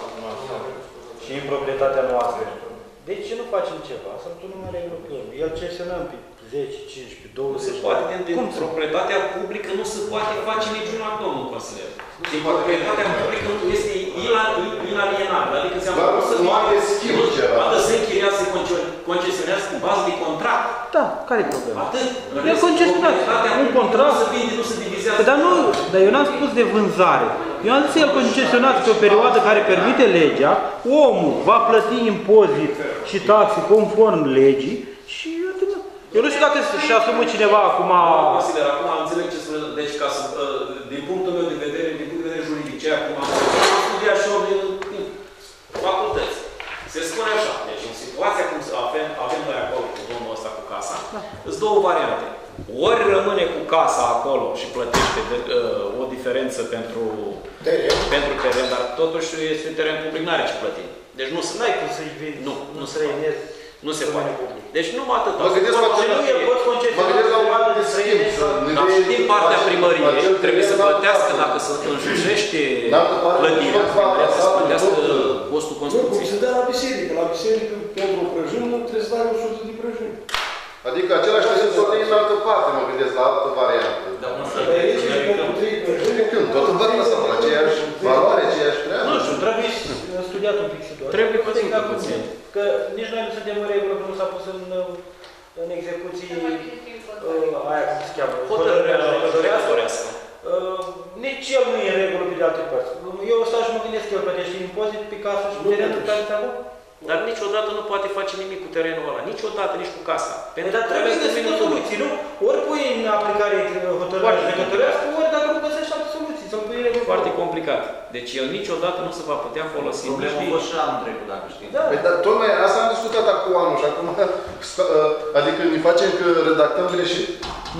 și în proprietatea noastră, de ce nu facem ceva? Să nu numai regrupăm. El ce semnăm pe 10, 15, 20... Cum? Proprietatea publică nu se poate face niciun act, domnul consilier. Deci, proprietatea publică este inalienabilă. Adică, înseamnă că nu se poate schimba ceva. Atât se închiriază concesionează cu bază de contract. Da, care e problema? Atât. E concesionat. Un contract. Nu se divizează. Dar nu, dar eu n-am spus de vânzare. Eu am zis el concesionat pe o perioadă care permite legea, omul va plăti impozit și taxe conform legii și eu nu știu dacă și asumă cineva acum... Acum am înțeleg ce spune. Deci, din punctul meu de vedere, din punct de vedere juridic, ce acum am studiat și eu din facultăți. Se spune așa. Deci, în situația cum avem noi acolo cu domnul ăsta cu casa, sunt două variante. Ori rămâne cu casa acolo și plătește o diferență pentru teren, dar totuși este teren public, n-are ce plăti. Deci n-ai cum să-i vinzi, nu se reiniezi. Nu se poate. Deci numai atât. Mă gândesc la un alt de schimb. Dar și din partea primăriei trebuie să plătească, dacă se înjușește plătirea, trebuie să plătească costul construcției. Nu, cum se dă la biserică. La biserică, pentru prăjim, trebuie să dai 100 de prăjim. Adică același trebuie să o dai în altă parte, mă gândesc, la altă variantă. Dar aici, pentru 3 prăjime, când? Tot în văd lăsăm la aceeași valoare, aceeași treabă. Nu știu, trebuie studiat un pic și doar. Trebuie puțin. Că nici noi nu suntem în regulă, că nu s-a pus în execuții aia, cum se cheamă, hotărârea. Nici el nu e în regulă pe de alte părți. Eu stau și mă gândesc că el plătește impozit pe casă și pe terenul care te-a luat. Dar niciodată nu poate face nimic cu terenul ăla. Niciodată, nici cu casa. Pentru că trebuie să găsești soluții, nu? Ori pui în aplicare hotărârea judecătorească, ori dacă nu găsești alte soluții. Foarte complicat. Deci el niciodată nu se va putea folosi. Problema a fost și anul trecut, dacă știi. Da, dar tocmai asta am discutat acum anul și acum, adică ne facem că redactăm greșit.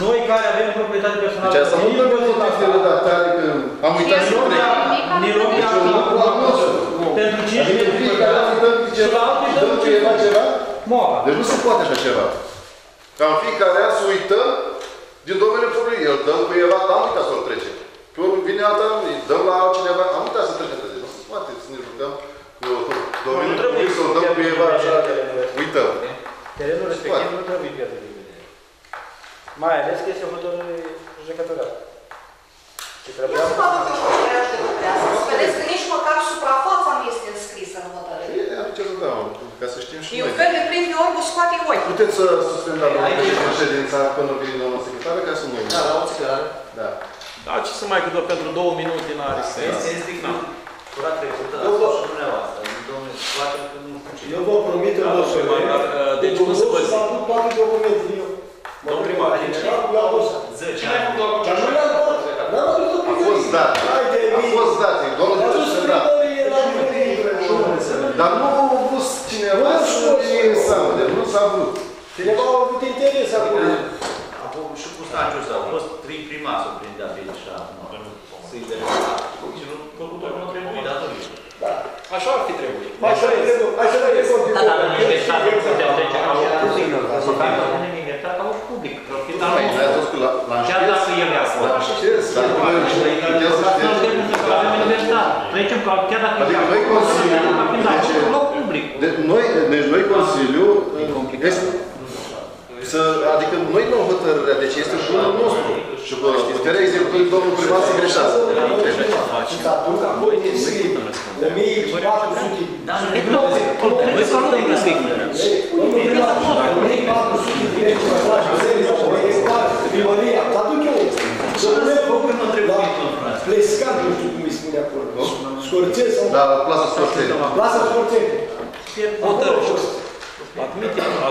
Noi care avem proprietate personală. Deci asta nu trebuie să redactare, că am uitat să plecăm. Ne luăm de acolo. Pentru 5 și la altul dăm ceva. Deci nu se poate așa ceva. Ca în fiecare an se uită din domeniul public. El dăm cu eva, dar am uitat să-l trece. Pe urmă vine alta, îi dăm la altcineva, am uitat să trecem pe zi. Nu se poate să ne jucăm cu domeniul public, să-l dăm cu eva, așa, uităm. Terenul respectiv nu trebuie pierdut din vedere. Mai ales că este o hotărâre judecătorească. Eu nu mă duc în hotărârea judecătorească. Vedeți că nici măcar suprafața nu este înscrisă în hotărâre. E, adică să dau, ca să știm și noi. E un fel de prim de orbu scoate voi. Puteți să suspendați la ședința până vine doamna secretară, ca să nu urmă. Da, la o țară. Da. Da, ce să mai câte pentru 2 minute în arise. Este instinctiv. Curat trecută, asta și dumneavoastră. În 2004, când nu funcție. Eu vă promit că nu o să mai dat. Deci nu se vă zic. Am avut 4 documente, eu. Domnul primar, la OSA. 10 ani. Dar nu le-am dat. A fost dat. A fost dat. Domnul Dumnezeu dat. Dar nu a vrut cineva să fie în seamă. Deci nu s-a vrut. Cineva a avut interes acolo. Și cu stagiul ăsta. Au fost 3 primari s-au prindea pe el și acum. Să-i dărăză. Și nu trebuie datorii. Așa ar fi trebuit. Așa ar fi trebuit. Așa ar fi trebuit. Da, dar nu e stat. Nu e libertat, au și public. Chiar dacă el e acolo. Adică noi Consiliul, adică noi luăm hotărârea, deci este jurul nostru. Și puterea executului domnul privat să greșească. Primăria, dar duc eu ăsta. Plescan, nu știu cum îi spune acolo. Scorțeni sau... Da, plasă Scorțeni. Plasă Scorțeni.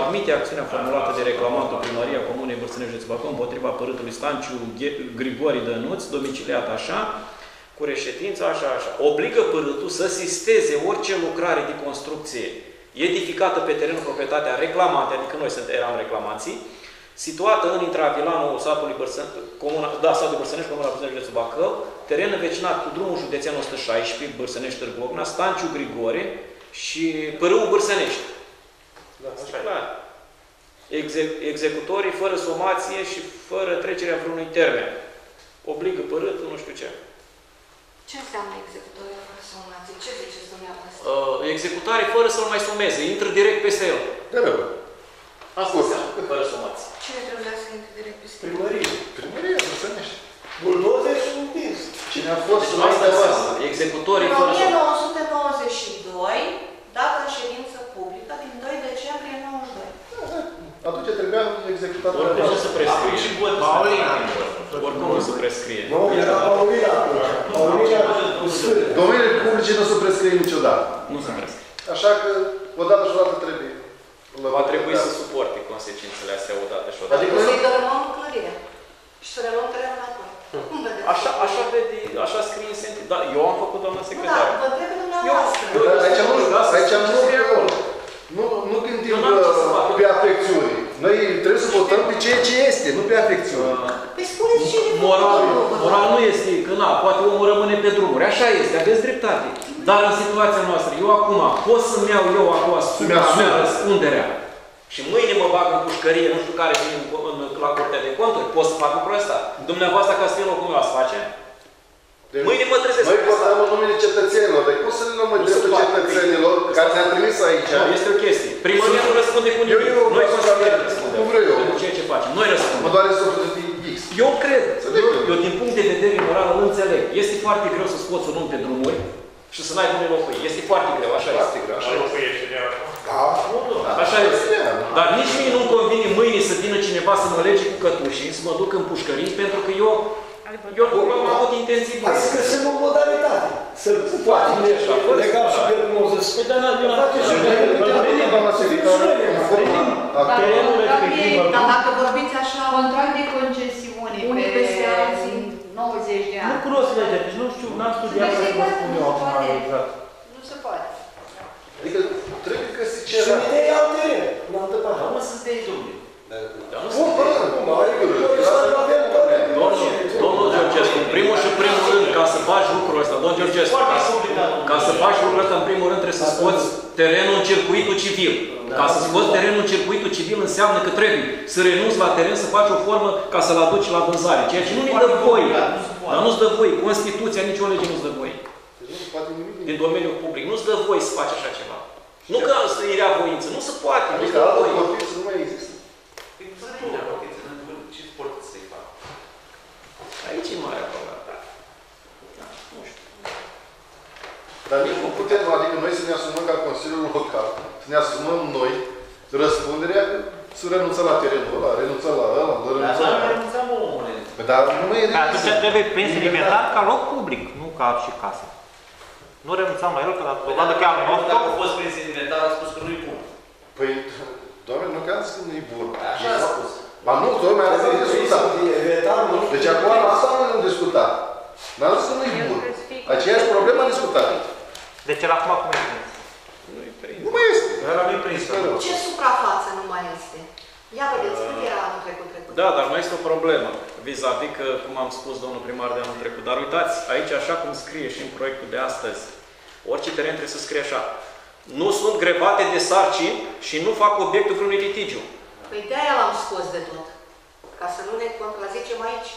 Admite acțiunea formulată de reclamantul Primăria Comunei Bârsănești Județul Bacău împotriva părâtului Stanciu Grigori Dănuț, domiciliat așa, cu reședința așa, așa. Obligă părâtul să asisteze orice lucrare de construcție edificată pe terenul proprietatea reclamante, adică noi eram reclamanții, situată în intravilanul satului Bârsănești, Comuna Bârsănești, Județul Bacău, teren învecinat cu drumul județean 116, Bârsănești, Târgu Ocna, Stanciu Grigore și Pârâul Bârsănești. Da, asta e clar. Executorii fără somație și fără trecerea vreunui termen. Obligă părâtul, nu știu ce. Ce înseamnă executorii fără somație? Ce ziceți dumneavoastră? Executare fără să-l mai someze. Intră direct peste el. De rău. Asta înseamnă, fără somație. Cine trebuia să intre direct peste el? Primărie. Primărie, Bârsănești. Buldoze și întins. Cine a fost asta? Executorii fără somație. În 1992, dată în ședință publică, din 2 decembrie 1992. Atunci trebuia executat. Oricum nu se prescrie. Paulina. Oricum nu se prescrie. Nu, era Paulina. Paulina. Domeniile publice nu se prescrie niciodată. Nu se prescrie. Așa că, odată și odată trebuie. Va trebui să suporte consecințele astea odată și odată. Adică să-i dărâmăm clădirea și să reluăm terenul acolo. Cum vedeți? Așa scrie în sentit. Dar eu am făcut, doamna secretară. Da, vă trebuie dumneavoastră. Aici nu scrie acolo. Nu gândim pe afecțiuni. Noi trebuie să votăm pe ceea ce este, nu pe afecțiuni. Păi spuneți ce e. Moral nu este că, na, poate omul rămâne pe drumuri. Așa este, aveți dreptate. Dar în situația noastră, eu acum pot să-mi iau eu acum asumea răspunderea și mâine mă bag în pușcărie, nu știu care vine la Curtea de Conturi, pot să fac lucrul ăsta. Dumneavoastră, ca să fie locul meu, ați face? Mâine mă trezesc. Noi votăm în numele cetățenilor, dar cum să le luăm în dreptul cetățenilor care ne-a trimis aici? Nu, este o chestie. Primăria nu răspunde cu nimic. Noi consilierăm răspundem. Nu vreau eu. Pentru ceea ce facem. Noi răspundem. Mă doare sufletul de X. Eu cred. Eu, din punct de vedere moral, nu înțeleg. Este foarte greu să scoți un om pe drumuri și să n-ai unde locui. Este foarte greu, așa este. Așa locuiește de așa. Da, așa este. Dar nici mie nu-mi convine mâine să vină cineva să mă lege cu cătușii, să mă duc în pușcării, pentru că eu nu am avut intenții bune. Adică sunt o modalitate. Să Poate, legam și de Mozes. Păi, dar dacă vorbiți așa, contract de concesiune pe 90 de ani. Nu cunosc legea, deci nu știu, n-am studiat să vă spun eu acum exact. Nu se poate. Adică trebuie că se cere... Și mine iau teren, în altă parte. Dar mă să-ți dai domnule. Domnul Georgescu, în primul și primul rând, ca să faci lucrul ăsta, domnul Georgescu, ca să faci lucrul ăsta, în primul rând, trebuie să scoți terenul în circuitul civil. Ca să scoți terenul în circuitul civil înseamnă că trebuie să renunți la teren, să faci o formă ca să-l aduci la vânzare. Ceea ce nu ne dă voie. Dar nu-ți dă voie. Constituția, nicio lege nu-ți dă voie. Din domeniul public. Nu-ți dă voie să faci așa ceva. Nu că e rea voință. Nu se poate. Adică altă portiță nu mai există. Nu rea portiță. Ce portiță să-i facă? Aici e marea problemă. Nu știu. Dar nici nu putem, adică noi să ne asumăm ca Consiliul Local, să ne asumăm noi răspunderea să renunțăm la terenul ăla, renunțăm la ăla, renunțăm la ăla. Dar nu renunțăm omule. Dar nu e renunțăm. Atunci trebuie prins libertar ca loc public, nu ca și casă. Nu renunțam la el, că la dovadă chiar nu. Dacă a fost prins inventar, a spus că nu-i bun. Păi, doamne, nu că am zis că nu-i bun. Așa a spus. Ba nu, doamne, asta nu-i discutat. Deci acum asta nu-i discutat. N-am zis că nu-i bun. Aceeași problemă a discutat. Deci el acum cum e prins? Nu-i prins. Nu mai este. Era nu-i prins. Ce suprafață nu mai este? Ia vedeți, cât era anul trecut? Da, dar mai este o problemă. Vis-a-vis că, cum am spus domnul primar de anul trecut. Dar uitați, aici așa cum scrie și în proiectul de astăzi, orice teren trebuie să scrie așa. Nu sunt grevate de sarcini și nu fac obiectul vreunui litigiu. Păi de-aia l-am scos de tot. Ca să nu ne contrazicem aici.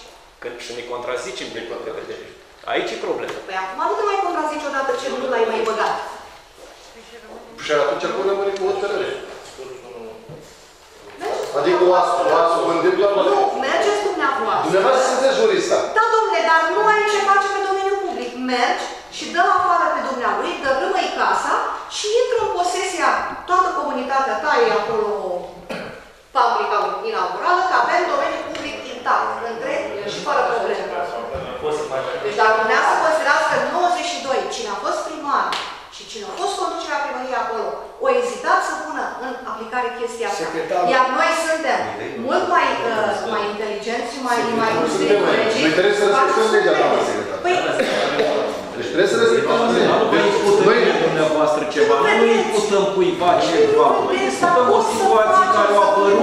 Când și ne contrazicem din punct de vedere. Aici e problema. Păi acum nu te mai contrazici odată ce nu l-ai mai băgat. Și atunci acolo rămâne cu o tărere. Adică o ați vândit la mână? Nu, mergeți dumneavoastră. Dumneavoastră sunteți jurista. Da, domnule, dar nu mai e ce face pe domeniul public. Mergi și dă afară pe dumneavoastră, dă râmă-i casa și intră în posesia toată comunitatea ta, e acolo fabrica inaugurală, ca avem domeniul public intact, între și fără probleme. Deci dacă dumneavoastră considerați că în 92, cine a fost primar și cine a fost conducerea primăriei acolo, o ezitat să pună în aplicare chestia asta. Iar noi suntem mult mai inteligenți și mai lustriți. Noi trebuie să respectăm legea ta, mă secretar. Deci trebuie să respectăm legea. Noi discutăm dumneavoastră ceva, nu discutăm cuiva ceva. Noi discutăm o situație care a apărut,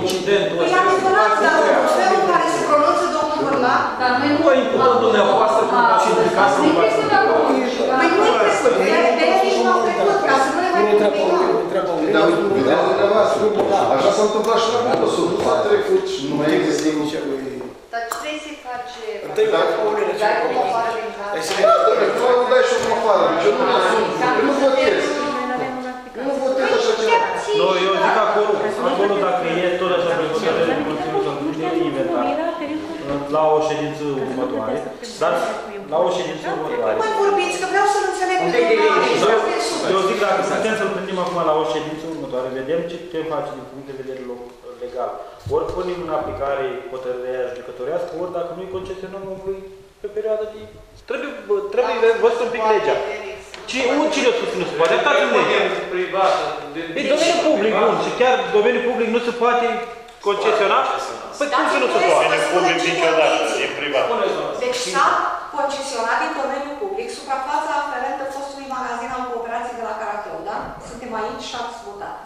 incidentul ăsta. E adevărat, dar în felul în care se pronunță domnul Burla, dar noi nu imputăm dumneavoastră când ați implicat să vă așa s-a întâmplat și la Colosul, nu s-a trecut și nu mai există nicio... Dar ce vrei să-i face? Dai cum afară din casă? Da, doamne, doar îmi dai și cum afară, eu nu mă asum, eu nu votez. Eu nu votez așa ceva. Nu, eu zic acolo, dacă e tot așa prevăzare de conținut, atunci e inventar. La o ședință următoare, dar... La o ședință următoare. Nu mai vorbiți, că vreau să-l înțeleg pe dumneavoastră. Eu zic, dacă putem să-l prindem acum la o ședință următoare, vedem ce putem face din punct de vedere legal. Ori punem în aplicare hotărârea judecătorească, ori dacă nu-i concesionăm omului pe perioada de... Trebuie văzut un pic legea. Cine a spus că nu se poate? E domeniul public, nu. Și chiar domeniul public nu se poate concesiona? Păi cum să nu se poate? Domeniul public niciodată, e privat. Deci s-a concesionat din domeniul public suprafața aferentă fostului magazin al cooperației de la Caracău, da? Suntem aici și am votat.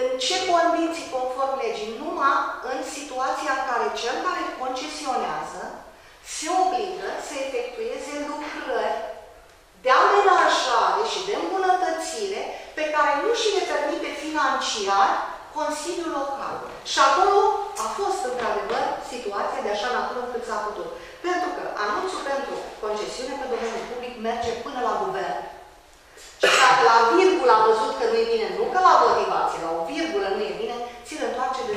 În ce condiții, conform legii? Numai în situația în care cel care concesionează se obligă să efectueze lucrări de amenajare și de îmbunătățire pe care nu și le permite financiar Consiliul Local. Și acolo a fost, într-adevăr, situația de așa natură încât s-a putut. Pentru că anunțul pentru concesiune pe domeniul public merge până la guvern. Și dacă la virgulă am văzut că nu e bine, nu că la motivație, la o virgulă nu e bine, ți-l întoarce de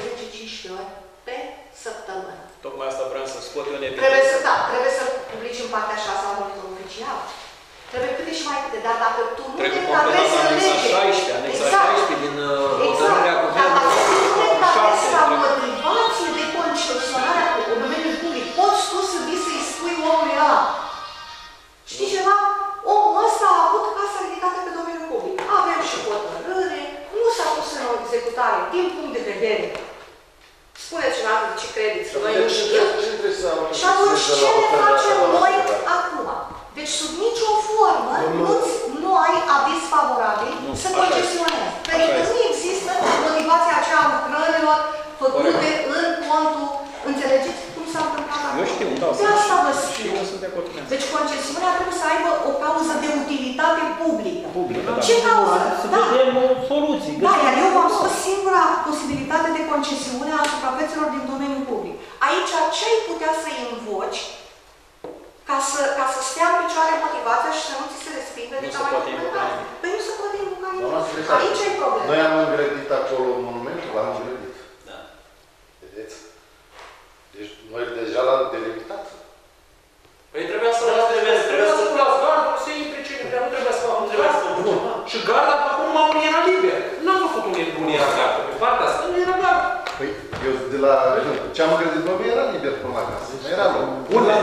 10-15 ori pe săptămână. Tocmai asta vreau să scot în evidență. Trebuie să publici în partea 6 a monitorului oficial. Trebuie câte și mai câte, dar dacă tu nu te adresi în lege... Exact. Dar dacă tu nu te adresi la motivație de concesionare a domeniului public, poți tu să vii să-i spui omului ăla. Știi ceva? executare, din punct de vedere. Spuneți un altfel ce credeți. Noi nu știm. Și atunci ce ne facem noi acum? Deci sub nicio formă nu ai aviz favorabil să concesionezi. Pentru că nu există motivația aceea a lucrărilor făcute în contul. Înțelegeți cum s-a întâmplat acum? Eu știu, da. De asta vă spun. Deci concesiunea trebuie să aibă o cauză de utilitate publică. Publică, da. Ce cauză? Da. Soluții. Da, iar eu v-am spus singura posibilitate de concesiune a suprafețelor din domeniul public. Aici ce ai putea să invoci ca să stea în picioare motivația și să nu ți se respingă de cea mai multă? Păi nu se poate invoca nimic. Aici e problema. Noi am îngrădit acolo monumentul, l-am îngrădit. Da. Vedeți? Deci noi deja l-am delimitat. Păi trebuia să luați gardul, să iei precedent, dar nu trebuia să facă, nu trebuia să facă. Și garda, acum, unii era liber. N-am făcut unii era gardă. Pe partea asta nu era gardă. Păi, eu de la... Ce am crezut, bă, era liber până la casă. Nu era loc. Unde?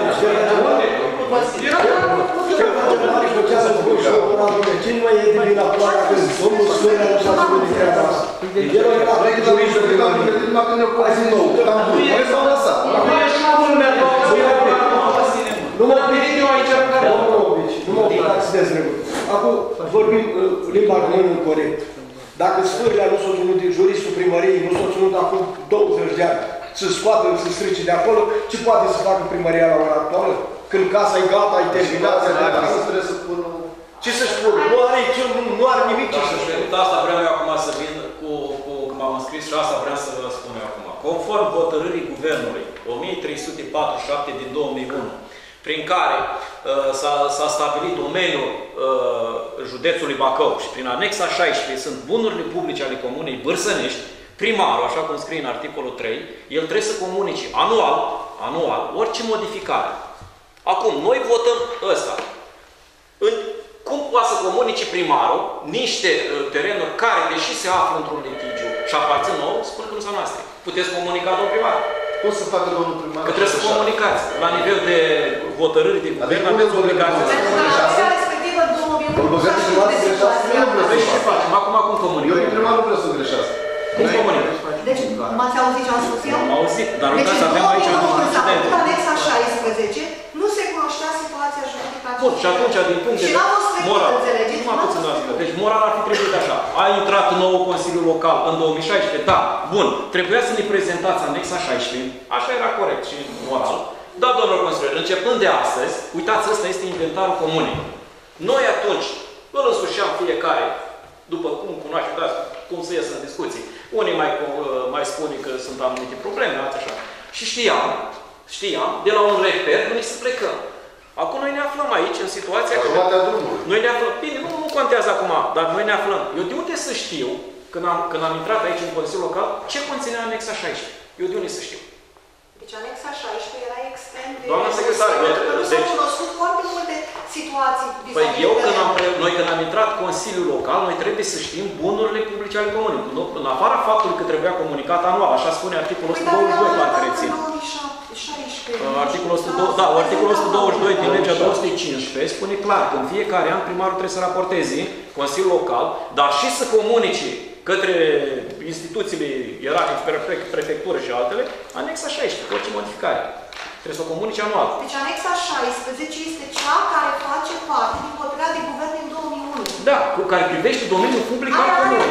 Unde? Era gardă. Știu că de la făcea să făcut și o ora lumea. Cine mai e de vii la ploară când domnul Suena nu s-a spus de treaba asta? El era pregătă uișul de la mine. Azi nou, am vrut. Noi s-au lăsat. Nu e și un nu m-am privit eu aici în care... Nu mă taxidez regulă. Acum vorbim limba română corect. Dacă sfârlea nu s-a ținut de juristul primăriei, nu s-a ținut acum 20 de ani, să scoată, să strice de acolo, ce poate să facă primăria la ora actuală? Când casa e gata, e terminat, e terminat. Ce să-și pun? Nu are nimic ce să-și pun. Asta vreau eu acum să vin cu... M-am înscris și asta vreau să vă spun eu acum. Conform hotărârii Guvernului 1347 din 2001, prin care s-a stabilit domeniul județului Bacău și prin anexa 16 sunt bunurile publice ale Comunei Bârsănești, primarul, așa cum scrie în articolul 3, el trebuie să comunice anual, orice modificare. Acum, noi votăm ăsta. Cum poate să comunice primarul niște terenuri care, deși se află într-un litigiu și aparțin nou, spun că nu sunt noastre. Puteți comunica, domnul primar. O să facă domnul primar. Că trebuie să comunicați. La nivel de hotărâri din guvern, aveți obligație. Pentru că la acea respectivă, domnul primar, deci ce facem? Acum cum comunicăm? Eu, primarul, vreau să greșească. Cum comunicăm? Deci, m-ați auzit ce am spus eu? Am auzit, dar uitați, avem aici un incident. Deci, în anexa 16, nu se cunoștea situația juridică aceasta. Bun, și atunci, din punct de moral, deci moral ar fi trebuit așa. A intrat nou Consiliul Local în 2016, da, bun, trebuia să ne prezentați anexa 16, așa era corect și moral. Da, domnilor consilieri, începând de astăzi, uitați, ăsta este inventarul comunei. Noi atunci îl însușeam fiecare, după cum cunoaște, uitați, cum să ies în discuții. Unii mai spun că sunt anumite probleme, alții așa. Și știam, de la un reper, nu ne să plecăm. Acum noi ne aflăm aici, în situația că... Noi ne aflăm... Bine, nu contează acum, dar noi ne aflăm. Eu de unde să știu, când am intrat aici în Consiliul Local, ce conținea anexa 16? Eu de unde să știu? Deci anexa 16 era extrem de... Doamna secretară, deci... cunoscut foarte multe situații... Păi eu, noi când am intrat Consiliul Local, noi trebuie să știm bunurile publice ale comunii. În afara faptului că trebuia comunicat anual, așa spune articolul 122, parcă rețin. Articolul 122 din legea 215 spune clar că în fiecare an primarul trebuie să raporteze Consiliul Local, dar și să comunice către instituțiile ierarhice, prefectură și altele, anexa 16, orice modificare. Trebuie să o comunice anual. Deci anexa 16 este cea care face parte din hotărârea de guvern din 2001. Da, cu care privește domeniul public al comunei.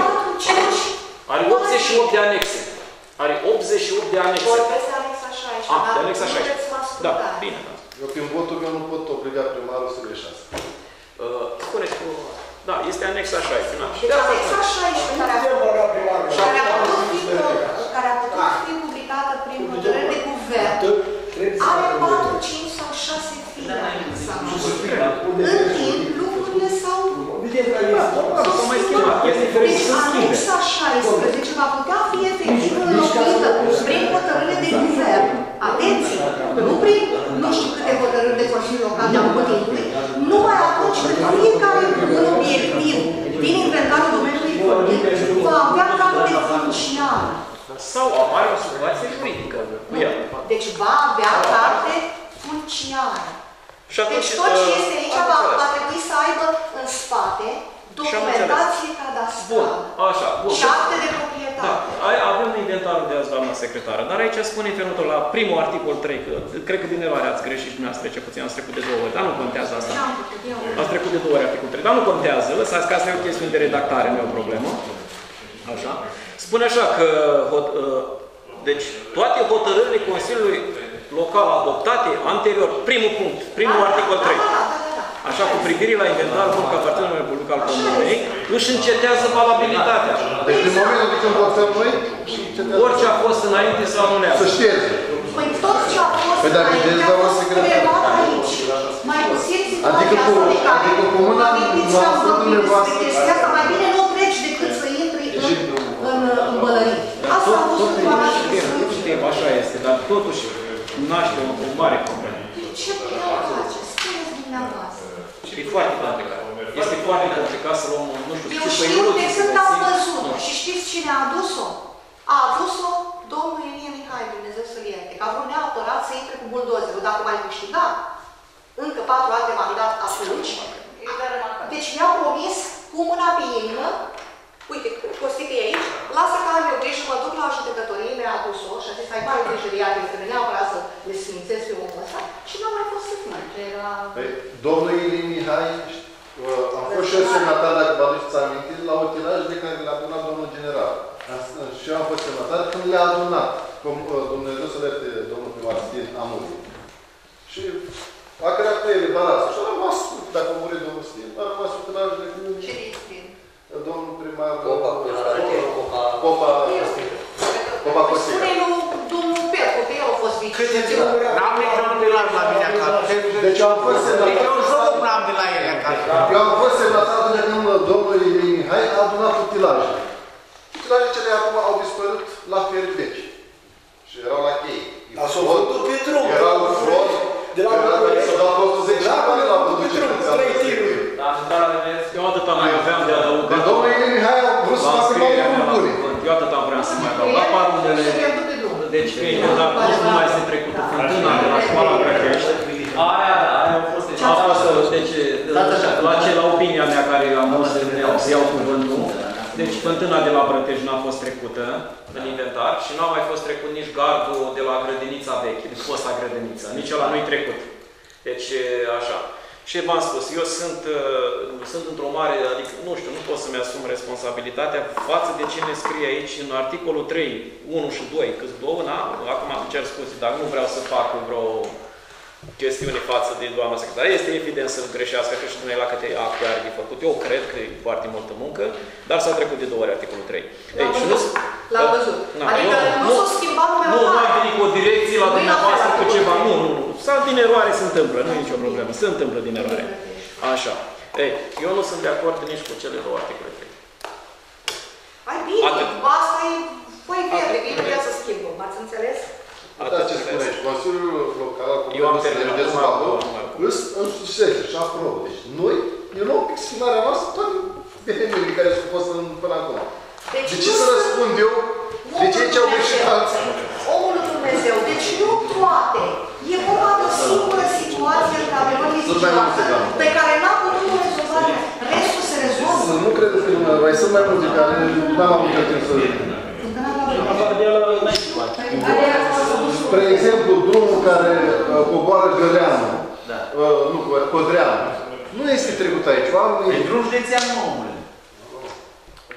Are 88 de anexe. Are 88 de anexe. Vorbesc de anexa 16. Ah, de anexa 16. Da, bine. Eu prin votul meu nu pot obliga primarul să greșească. Spuneți cu... Da, este anexa 16. Deci anexa 16 care a putut fi publicată prin hotărâre de guvern are 4, 5 sau 6 fire anexa. În timp, lucrurile s-au schimbat. Deci anexa 16 va putea fi efectiv înlocuită prin hotărâre de guvern. Atenție! Nu prin nu știu câte hotărâri de Consiliul Local de-a Comunei. Numai atunci când fiecare un obiectiv din inventarul domeniului public va avea cadru funcțional. Sau apare o situație juridică. Deci va avea carte funcțională. Deci tot ce este aici va trebui să aibă în spate documentație cadastrală și acte de proprietate. secretară. Dar aici spune fermător la primul articol 3, că, cred că din eroare ați greșit și dumneavoastră, cel puțin ați trecut de 2 ori, dar nu contează asta. Ați trecut de 2 ori articol 3, dar nu contează, lăsați că asta e o chestiune de redactare, nu e o problemă. Așa. Spune așa că deci, toate hotărârile Consiliului Local adoptate anterior, primul punct, primul articol 3, așa, cu privire la inventarul public aparținând unui public al comunei, își încetează valabilitatea. Deci, din momentul când votăm noi, orice a fost înainte se anulează. Să știți. Păi tot ce a fost înainte a fost preluat aici. Mai puțin situația solicare. Amintiți că am vorbit despre chestia asta, mai bine nu treci decât să intri în bălării. Asta a fost în bălării. Știm, așa este, dar totuși naște o mare problemă. De ce vreau face? Spuneți dumneavoastră. E foarte complicat. Este foarte complicat să luăm, nu știu, eu știu de când am văzut-o și știți cine a adus-o? A adus-o domnul Ilie Mihai, Dumnezeu să-l ierte, că a vrut neapărat să intre cu buldozerul. Dacă mai câștiga încă 4 ani de mandat atunci, deci mi-a promis cu mâna pe inimă, uite, Costică e aici, lasă că am eu grijă, mă duc la judecătorie, mi-a adus-o și a zis, ai mare grijă de ea, că nu neapărat să le sfințesc pe omul ăsta și n-am mai fost să mai. Domnul Ilie Mihai, am fost și eu semnatar, dacă vă aduceți aminte, la un tiraj de care le-a adunat domnul general. Și eu am fost semnatar când le-a adunat. Dumnezeu să le ierte domnul primar Stin, a murit. Și a creat pe ele balanță. Și a rămas, dacă a murit domnul Stin, a rămas cu tirajul de când... Ce din domnul primar... Popa Costică. Popa Costică. Spune-i domnul Percu, că el a fost vici. Câte ținuri? N-am niciun tiraj la mine acasă. Deci am fost semnatar. Eu am fost semnatat de domnul Ilie Mihai, a adunat utilaje. Utilajele acum au dispărut la Ferbeci. Și erau la cheie. A s-o văzut pe drum. Erau frot. S-au dat 110 ani la producerea. Dar eu atât mai aveam de adăugat. Dar domnul Ilie Mihai a vrut să facă mai multe. Eu atât am vrea să mai dau. La parunele... Deci, dar nu mai este trecută. Fântâna de la școala Brăchești. Aia a fost... Deci, la ce, la opinia mea care am vrut să iau cuvântul, deci fântâna de la Brătej n-a fost trecută în inventar și n-a mai fost trecut nici gardul de la grădinița veche, de fosta grădiniță, nici ăla nu-i trecut. Deci, așa. Și v-am spus, eu sunt într-o mare, adică, nu știu, nu pot să-mi asum responsabilitatea față de ce ne scrie aici în articolul 3, 1 și 2, câți două, na? Acum cer scuze, dar nu vreau să fac vreo... chestiune față de doamna secretară. Este evident să greșească, că și dumneavoastră la câte acte ar fi făcut. Eu cred că e foarte multă muncă, dar s-a trecut de 2 ori articolul 3. L-am văzut. Adică nu s-a schimbat numele. Nu am venit cu o direcție la dumneavoastră cu ceva. Nu. Sau din eroare se întâmplă, nu e nicio problemă. Se întâmplă din eroare. Așa. Ei, eu nu sunt de acord nici cu cele 2 articole 3. Hai bine, asta e voi verde, că eu vreau să schimbăm. M-ați înțeles? Atât ce spunești, Consiliul Local al Comunei de Dezvoltare îți însușește și aprobă. Deci noi, eu luăm pixinarea noastră toate beneficiile care s-au fost până acum. De ce să răspund eu? De ce aici au greșit alții? Omul lui Dumnezeu, deci nu toate. E vorba de o singură situație în care nu există, pe care n-am putut rezolva. Restul se rezolvă. Să nu credeți că nu mai sunt mai multe care n-am avut timp să rezolvă. Spre exemplu, drumul care coboară Găleanu, nu, Codreanu, nu este trecut aici. E drum județean, omule.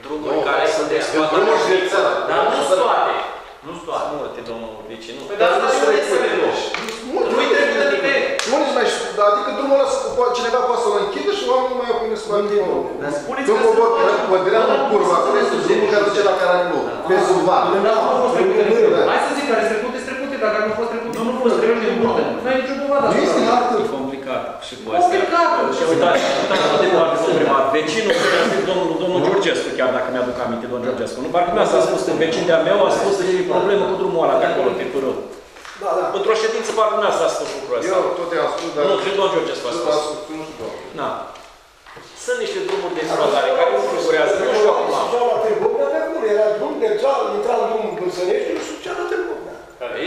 Drumul care sunt exploatate. Dar nu-s toate. Nu-s toate. Multe, domnul Vici, nu. Dar nu-s trecut. Nu-i trecut de nimeni. Nu-i mai știu, adică drumul ăla cineva poate să-l închide și oamenii nu mai au cum să-l închide. Dar spuneți că sunt... Codreanu, curva, acolo este drumul care duce la Caranilu. Pe Zuvan. Hai să zic, care sunt trecute, dacă nu fost trecut, nu fost trecut de multă. Nu ai nicio dovadă. Nu este atât. E complicat și cu astea. Complicat. Și uitați, atât de foarte complicat. Vecinul, domnul Georgescu, chiar dacă mi-aduc aminte, domnul Georgescu, nu? Parcă mi-a spus că vecinul de-a meu a spus că e problemă cu drumul ăla, de acolo, pe Pârâu. Da. Într-o ședință, parcă mi-a spus lucrul ăsta. Eu tot i-am spus, dar... Nu, și domnul Georgescu a spus. Nu știu, doamne. Sunt niște drumuri de exploatare care nu figurează. Nu știu acum.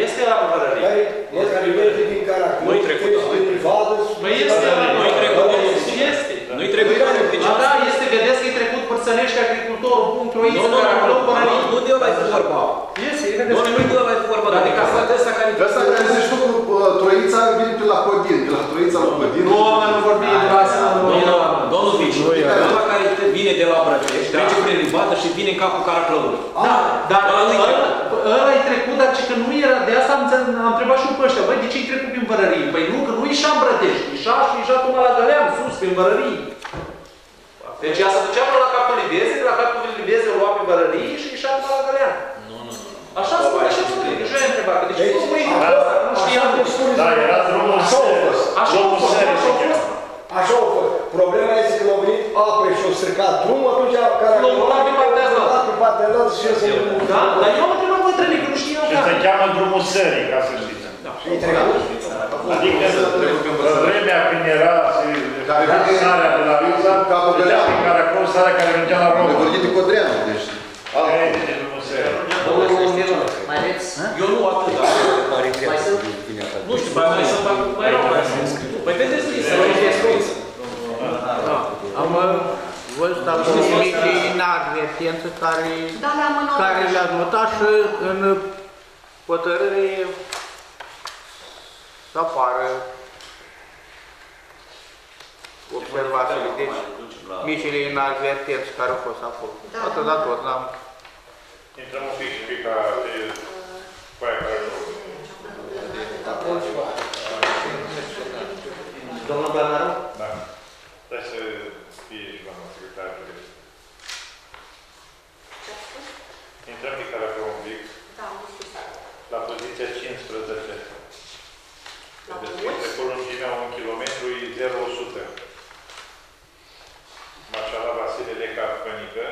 Este la Părării. Nu-i trecut. Nu-i trecut. Nu-i trecut. Este. Nu-i trecut. Este. Vedeți că-i trecut Părțănești Agricultură. Toro.it care acolo pornit. Nu de ăla e vorba. Este, e că nu de ăla e vorba, dar de casa de ăsta care zici tu cu Troița vine pe la Codin, de la Troița la Codin. Nu, nu vorbim de asta, domnul Viciu. Ăla care vine de la Brăcești, trece prin Livadă și vine în capul Caraclăului. Da, dar ăla e trecut, dar că nu era de asta am întrebat și eu pe ăștia, băi, de ce ai trecut prin Vărării? Păi nu, că nu ieșa în Brădești, ieșa până la Gălean, sus, prin Vărării. Deci ea se ducea până la capul Liviezei, de la capul Liviezei o lua pe Vărării și ieșa până la Gălean. Nu, nu, nu. Așa spune și spune, deci eu i-am întrebat, că de ce nu spui? Nu știam. Da, era drumul serios. Așa a fost, așa a fost. Problema este că l-au venit apă și au stricat drumul, atunci l-au luat pe partea asta și eu să-i luăm. Da, dar eu nu mă trebuie, că nu știam. Și se cheamă drumul serii, ca să știți. Adică vremea când era sarea de la Riza, degea pe Caracol, sarea care vângea la Roma. Vorbim de Codreanu, deci. Mai vreți? Eu nu atât, dar mai sunt? Nu știu, mai sunt, mai erau mai sunt. Păi vedeți, să vă vedeți scriți. Am văzut acum mici inadvertențe care le-ați notat și în hotărâre să apară observațiile, deci micile inadvertenți care au fost acolo. Atâta tot, n-am... Intrăm un pic și pic ca de... cu aia care nu... Domnul Blanaru? Da. Stai să fie și doamna secretară. Intrăm pe care acolo un pic. Da, nu știu. La poziția 15. Pe lungimea 1 km e 0,100. Mașala Vasile Leca Pănică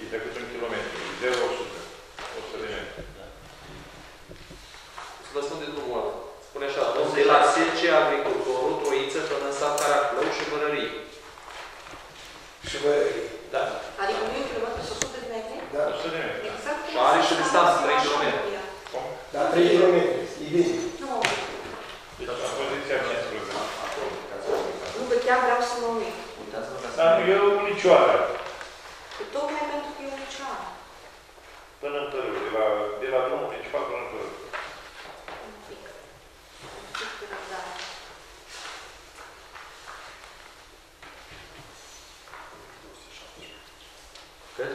e trecut 1 km, 0,100. 100 de metri. Să vă spun de drumul ăla. Spune așa, de la Selce Agricultorul, Troiță, până în sat Caraclău și Vărării. Și Vărării. Da. Adică 1 km și 100 de metri? Da. 100 de metri. Și are și distanță, 3 km. Da, 3 km. E bine. La poziția 15. Nu, că chiar vreau să mă uit. Dar nu, e o unicioară. Tocmai pentru că e o unicioară. Până în Târgu, de la drumul principal până în Târgu. Un pic. Un pic de răbdare. Cât?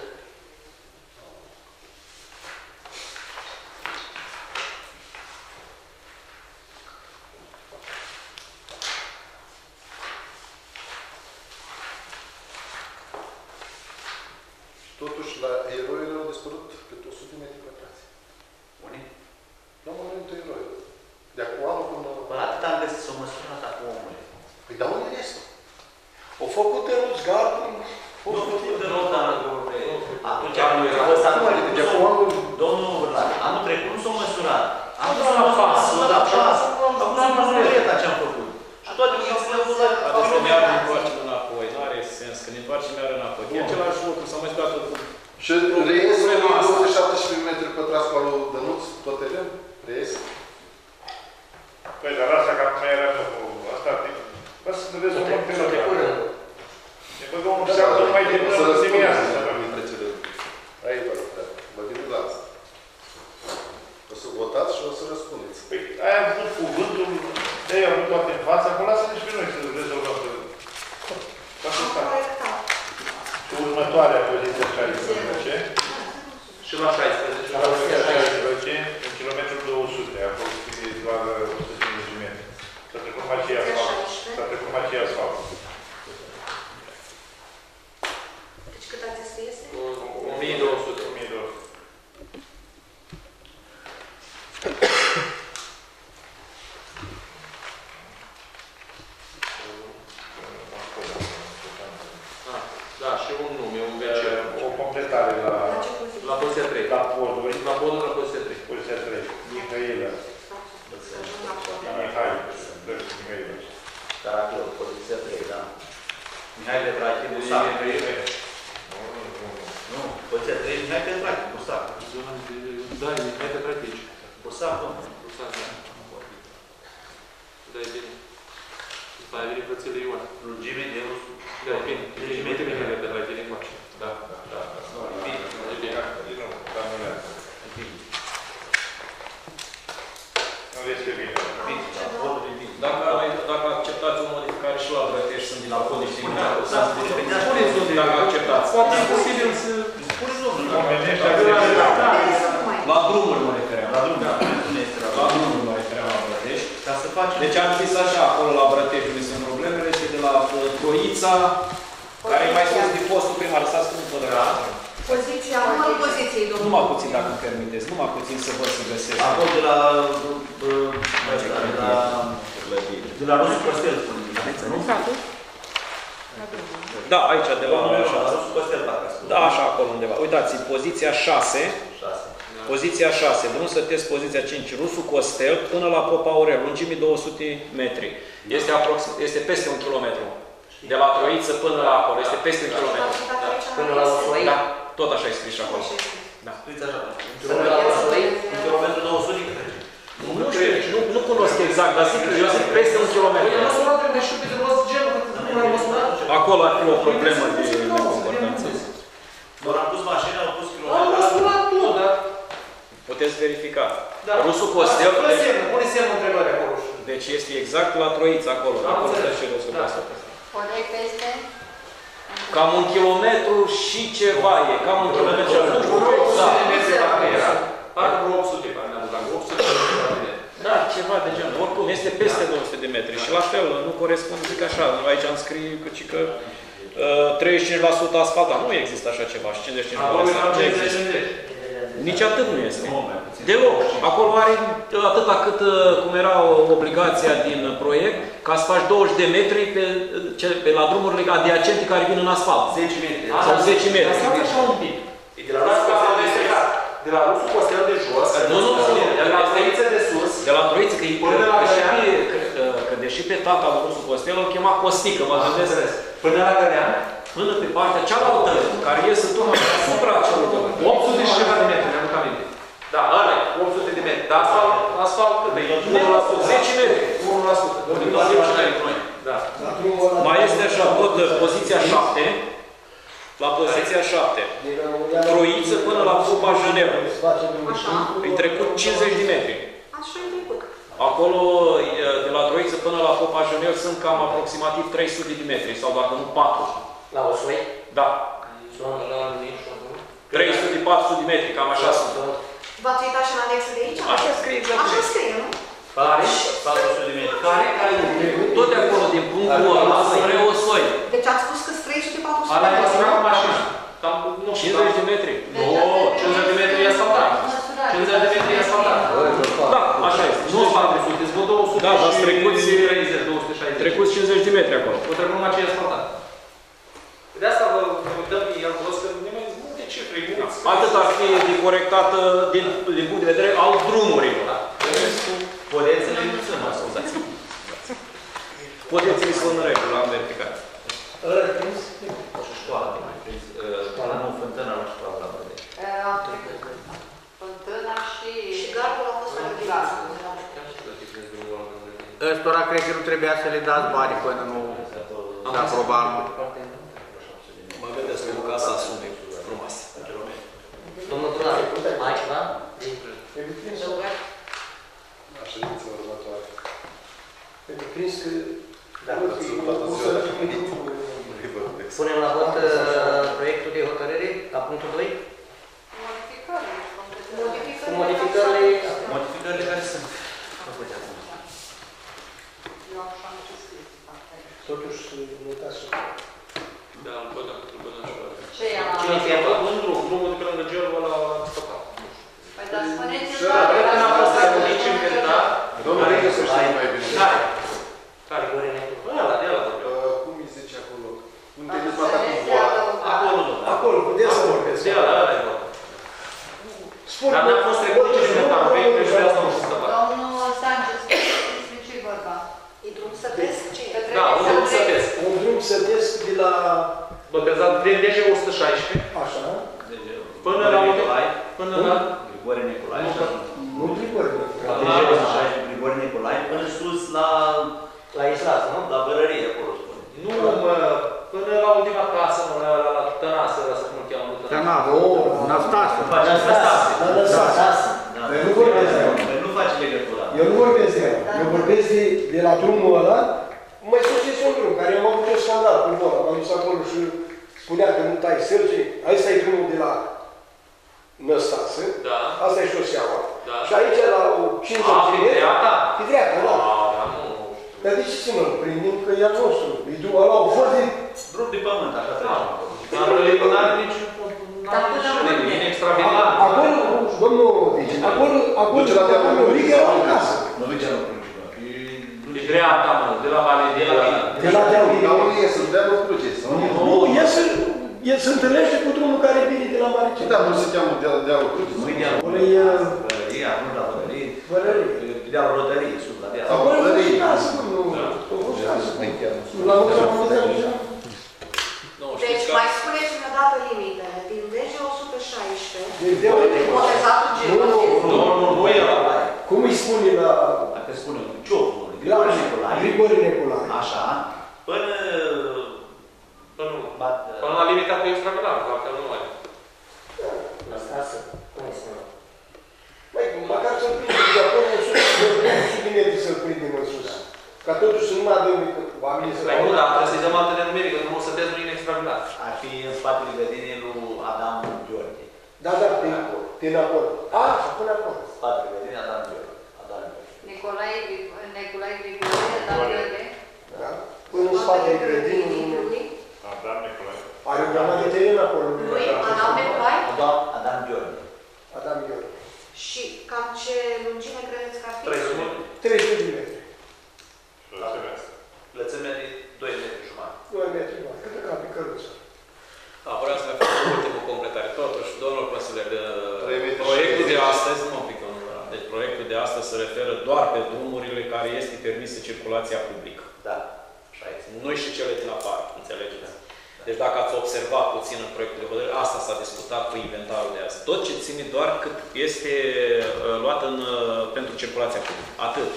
Eroile au dispărut cât 100 de metri pătrați. Unii? La momentul eroilor. De acum anul până... Până atât am găsit să o măsurat acum omului. Păi da, unde este? O făcut în uți gardul... Nu a făcut în uți gardul. Atunci anul era ăsta... Domnul Urlar, anul trecut nu s-o măsurat. Am dus la fasă, la fasă. Acum am măsurat ce-am făcut. Și toate le-au văzut... Adică ne iar întoarcem înapoi, nu are sens. Când ne întoarcem iar înapoi. E același lucru, s-a mai scutat tot. Și reiesc 217 metri pătrați pe lui Dănuț, tot terenul? Reiesc? Păi, dar asta că acum era tocul ăsta, bă, să ne vezi un loc prin locul. Ne băgăm un seamă tot mai din dimineață. Să răspundem dintre cele. Aia e bărătă. Vă gândiți la asta. O să votați și o să răspundeți. Păi, aia am văzut cuvântul, de-aia am văzut toate în față, acolo lasă nici pe noi să rezolvăm. Ca să stăm. Următoarea poziție 16. Și la 16. La 16, în kilometrul 200, aproximativ doar 150 de metri. S-a trecut magia asfaltă. S-a trecut magia asfaltă. Deci cât ați zis că este? 1200. 1200. Lungime de 100. Da, e bine. Lungime de 100. Da, condiții similare. Da, spuneți unde acceptați. Poate e posibil să... Spuneți unde la drumuri mă refeream. La drumuri mă refeream la Brătești. Deci am zis așa, acolo la Brătești unde sunt problemele și de la Troița, care mai sus din postul primar, s-a spus tot de la... Poziția, numai poziției, domnule. Numai puțin, dacă îmi permiteți, numai puțin să vă găsesc. Acolo de la... de la Rosu Costel, spune. Da, aici, de la... Rosu Costel, dacă spune. Da, așa, acolo undeva. Uitați, poziția 6. Poziția 6. Drum să test poziția 5. Rusu Costel până la Popa Aurel. Lungimii 200 metri. Este peste un kilometru. De la Troiță până la acolo. Este peste un kilometru. Până la Rosolei? Da. Tot așa e scris și acolo. Da. Scriți așa. Până la Rosolei? Un kilometru 200 cât trece? Nu cunosc exact, dar eu zic peste un kilometru. Eu nu sunt luat de șupi, eu nu sunt genul cât nu l-am măsurat. Acolo ar fi o problemă de comportanță. Doar am pus mașina, am pus kilometru. Am măsurat tot, da? Puteți verifica. Rusu Costel... Pune semnul întrebări acolo. Deci este exact la Troiță acolo. Acolo stă și Rusu Costel. Corect este? Cam un kilometru și ceva e. Cam un kilometru și ceva. Vreo 800 de metri. Da, ceva de genul. Oricum, este peste 200 de metri. Și la fel, nu corespund, zic așa. Aici am scris că 35% asfalt, dar nu există așa ceva. Și 55%. Nici atât nu este. Deloc. Acolo are atâta cât cum era obligația din proiect, ca să faci 20 de metri pe la drumurile adiacente care vin în asfalt. 10 metri. Sau 10 metri. Asta așa un pic. E de la Rusu Costel de sus. De la Rusu Costel de jos. Nu. De la Troiță de sus. De la Troiță, că deși pe tata lui Rusu Costel îl chema Costică, mă gândesc. Până la Gălean. Până pe partea cealaltă, care iese tocmai asupra cealaltă. 800 și ceva de metri, ne-am luat aminte. Da, ăla e, 800 de metri. Dar asfalt cât de? 10 metri. 1%. Mai este așa, tot poziția 7. La poziția 7. Troiță până la Popa Jâneu. E trecut 50 de metri. Așa e trecut. Acolo, de la Troiță până la Popa Jâneu, sunt cam aproximativ 300 de metri, sau dacă nu 4. La Oslei? Da. 300-400 de metri, cam așa sunt. V-ați uitat și în anexul de aici? Așa scrie, exact. Așa scrie, nu? Care? 400 de metri. Care? Tot de acolo, din punctul ăla, spre Oslei. Deci ați spus că 300-400 de metri. Ala e cu mașina. Cam 50 de metri. Nu, 50 de metri e asfaltat. 50 de metri e asfaltat. Da, așa este. Nu 400, îți vă 200. Da, v-ați trecuți 50 de metri acolo. O trecut numai ce e asfaltat. De asta vă dăm el vreau să numeți multe cifre. Atât ar fi corectată din punct de vedere al drumurilor. Podețele nu sunt, mă scuzați. Podețele sunt în regulă, am verificat. Ăla a prins și școala de mai prins. Școala nu, fântâna la școala la Brădești. Am trecut. Fântâna și gardul au fost regulat. Ăstora cred că nu trebuia să le dați bani până nu s-a aprobat. Mă gândesc că casa sunt frumoase. Domnul Dunare, putem altceva? La ședință următoare. Pentru prins că... Punem la vot proiectul de hotărâre, la punctul 2? Modificările. Modificările care sunt. Eu așa am ce scris. Totuși, notați și... Da, îl bădă, îl bădă și bădă. Ce e ala? Cine fie bădă? Un drum, drumul de pe lângă gelul ăla total. Păi, dar spuneți-l doar că n-a apăsat cu nici inventat. Domnule, că să știi mai bine. Care? Care? Ăla, de ăla. Cum îi zice acolo? Unde e dezbatat cu voala? Acolo, domnule. Acolo, de ăla vorbesc. De ăla, ăla e voala. Dar n-a fost trecut nici inventat. Vei, că și vrea să nu știu să bădă. Domnul Sanchez, despre ce-i vorba? E drum să vezi? Da, un drum să vezi. Un drum să vezi de la... Bă, că de 116. Așa. Până la... Până la... Grigore Nicolae. Nu Grigore Nicolae. Grigore Nicolae. Până sus la... La Islas, nu? La Bărărie, acolo spune. Nu, mă... Până la ultima casă, mă, la Tănase, la să cum îl cheamă. Tănase, o, Năstase. Năstase. Năstase. Păi nu vorbesc de ea. Păi nu faci legătura. Eu nu vorbesc de ea. Eu vorbesc de la drumul ăla. Mai sus este un drum, care eu am avut o scandal cu Bora, m-am dus acolo și spunea că nu tai sârge, asta e drumul de la Năstasă, da. Asta e șoseaua. Da. Și aici la 50 de metri, e dreapta, da. Dar de ce să mă prindem că e al nostru? E drumul ăla, o văd din... Drum de pământ, așa trebuie. Dar nu are niciun punct. Dar nu e extraordinar. Acolo, domnul, acolo, era în casă. Nu vecea la Prunjina. E dreapta, mă, de la Valeria. De la Deaudina. Nu e să-l dea, nu cruce. Nu, el se întâlnește cu drumul care vine de la Maricea. Da, nu se cheamă Dealul Cruce. Nu e Dealul Cruce. Vălăria, nu la Vălărie. Vălărie. Dealul Rotărie, sub la Dealul. Acolo e o casă, nu. La Vălăria, nu e așa. Deci, mai spuneți-mi o dată limitele. Din legea 116, botezatul Geva. Nu era. Cum îi spune la... Dacă spune un ciocul, Grigori Nicolae. Așa. Până la limita cu extravilarul, doar că nu mai. Năstasă, cum îi spune? Mai, măcar să-l prindem de acolo în sus, subinerii să-l prindem în sus. Ca totuși nu mă adăugă oamenii să-l prindem. Nu, dar trebuie să-i dăm altă denumerică, că nu o să dea nu-i extravilar. Ar fi în spatele gădinei lui Adam Gheorghe. Da, da, din acolo. A, până acolo. Spatele gădinei Adam Gheorghe. Nicolae Grigori, Adam Gheorghe. Da. Până în spatele gădinei. Adam Nicolae. Are o grămadă de teren acolo. Lui, Adam Nicolae? Da, Adam Gheorghe. Adam Gheorghe. Și cam ce lungime credeți că ar fi? 300 de metri. Lățimea asta. Lățimea de 2 metri jumătate. 2 metri jumătate. Cât de ca pe căruță. Da, vreau să mai fac o ultimă completare. Totuși, domnul consilier, proiectul de astăzi, nu mă pică un număr. Deci proiectul de astăzi se referă doar pe drumurile care este permisă circulația publică. Da. Noi și cele din afară, înțelegeți? Deci dacă ați observat puțin în proiectul de hotărâre, asta s-a discutat cu inventarul de azi. Tot ce ține doar cât este luat pentru circulația publică. Atât.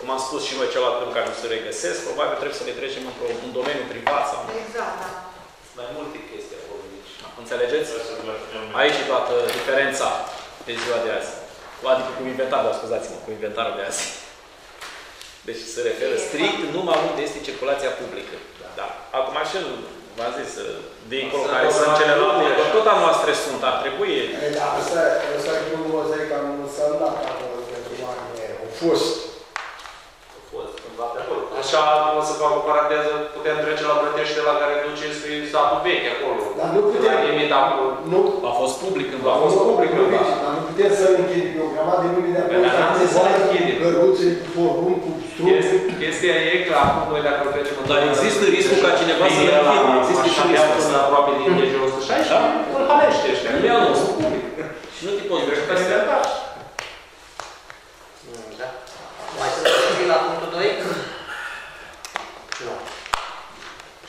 Cum am spus și noi celălalt lucru care nu se regăsesc, probabil trebuie să le trecem într-un domeniu privat sau... Exact, da. Mai multe chestii acolo. Înțelegeți? Aici e toată diferența de ziua de azi. Adică cu inventarul, dar scuzați-mă, cu inventarul de azi. Deci se referă strict numai unde este circulația publică. Da. Acum așa, v-am zis, dincolo care sunt celelalte, tot a noastră sunt, ar trebui... Da, asta e un mozei că am însemnat acolo pentru oameni. Au fost. Au fost, cândva pe acolo. Așa, o să fac o paranteză, putem trece la Brătește, la care duce spre satul vechi acolo. Dar nu putem... A fost public cândva. A fost public cândva. Dar nu putem să-l închidem pe o grămadă de lumii de acolo. Dar n-am zis să-l închidem. Căruțe, forum, cu... Chestia e că acum noi dacă o trecem... Dar există riscul ca cineva să le închide. Există și riscul să aproape din legea 116, îl halește ăștia. E al nostru public. Și nu te poți vrea că se atași. Da. Mai să treci la punctul 2? Nu.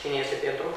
Cine este pentru?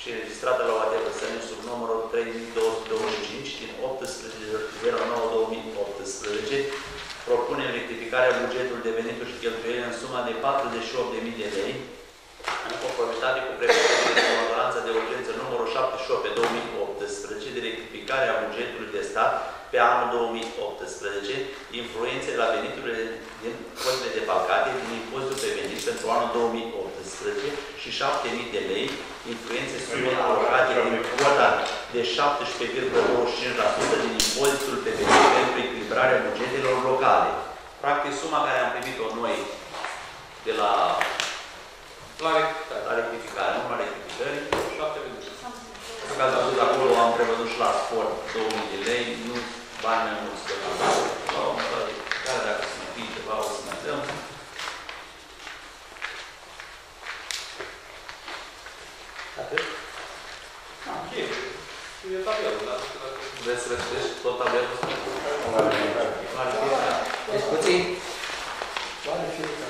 și registrată la UAT Văsănești sub numărul 3225 din 18.09.2018, propunem rectificarea bugetului de venituri și cheltuieli în suma de 48.000 de lei, în conformitate cu prevederile din ordonanța de urgență numărul 78/2018 de rectificare a bugetului de stat pe anul 2018, influențe la veniturile din cotele defalcate din impozitul pe venit pentru anul 2018 și 7.000 de lei, influențe sumei alocate din cota de 17,25% din impozitul pe venit pentru echilibrarea bugetelor locale. Practic, suma care am primit-o noi de la rectificare, numai rectificării, 7.000. Că ați văzut acolo, am prevăzut și la sport 2.000 de lei, nu bani mai mulți de la care dacă se mai fie ceva, o să mai dăm. Atât? Da, e. E tabelul, da? Vreți să răspundești tot tabelul? Discuții? Bani fiecare.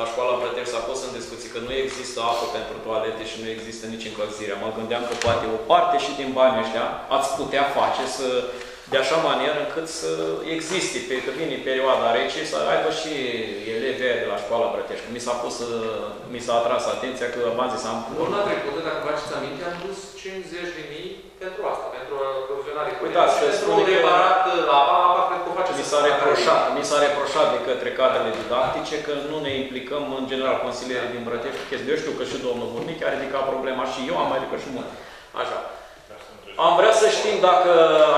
la școală am pretext a fost în discuții că nu există apă pentru toalete și nu există nici încălzirea. Mă gândeam că poate o parte și din banii ăștia ați putea face să, de așa manieră încât să existe, pe că vine perioada rece, să aibă și elevii de la școala Brătești. Mi s-a atras atenția că v-am zis, am... Luna trecută, dacă vă faceți aminte, am dus 50.000 pentru asta, pentru provizionare. Uitați, se spune că apa cred că o face. Mi s-a reproșat de către cadrele didactice că nu ne implicăm, în general, consilierii din Brătești cu chestii. Eu știu că și domnul Burnic a ridicat problema și eu am mai ridicat și mult. Așa. Am vrea să știm dacă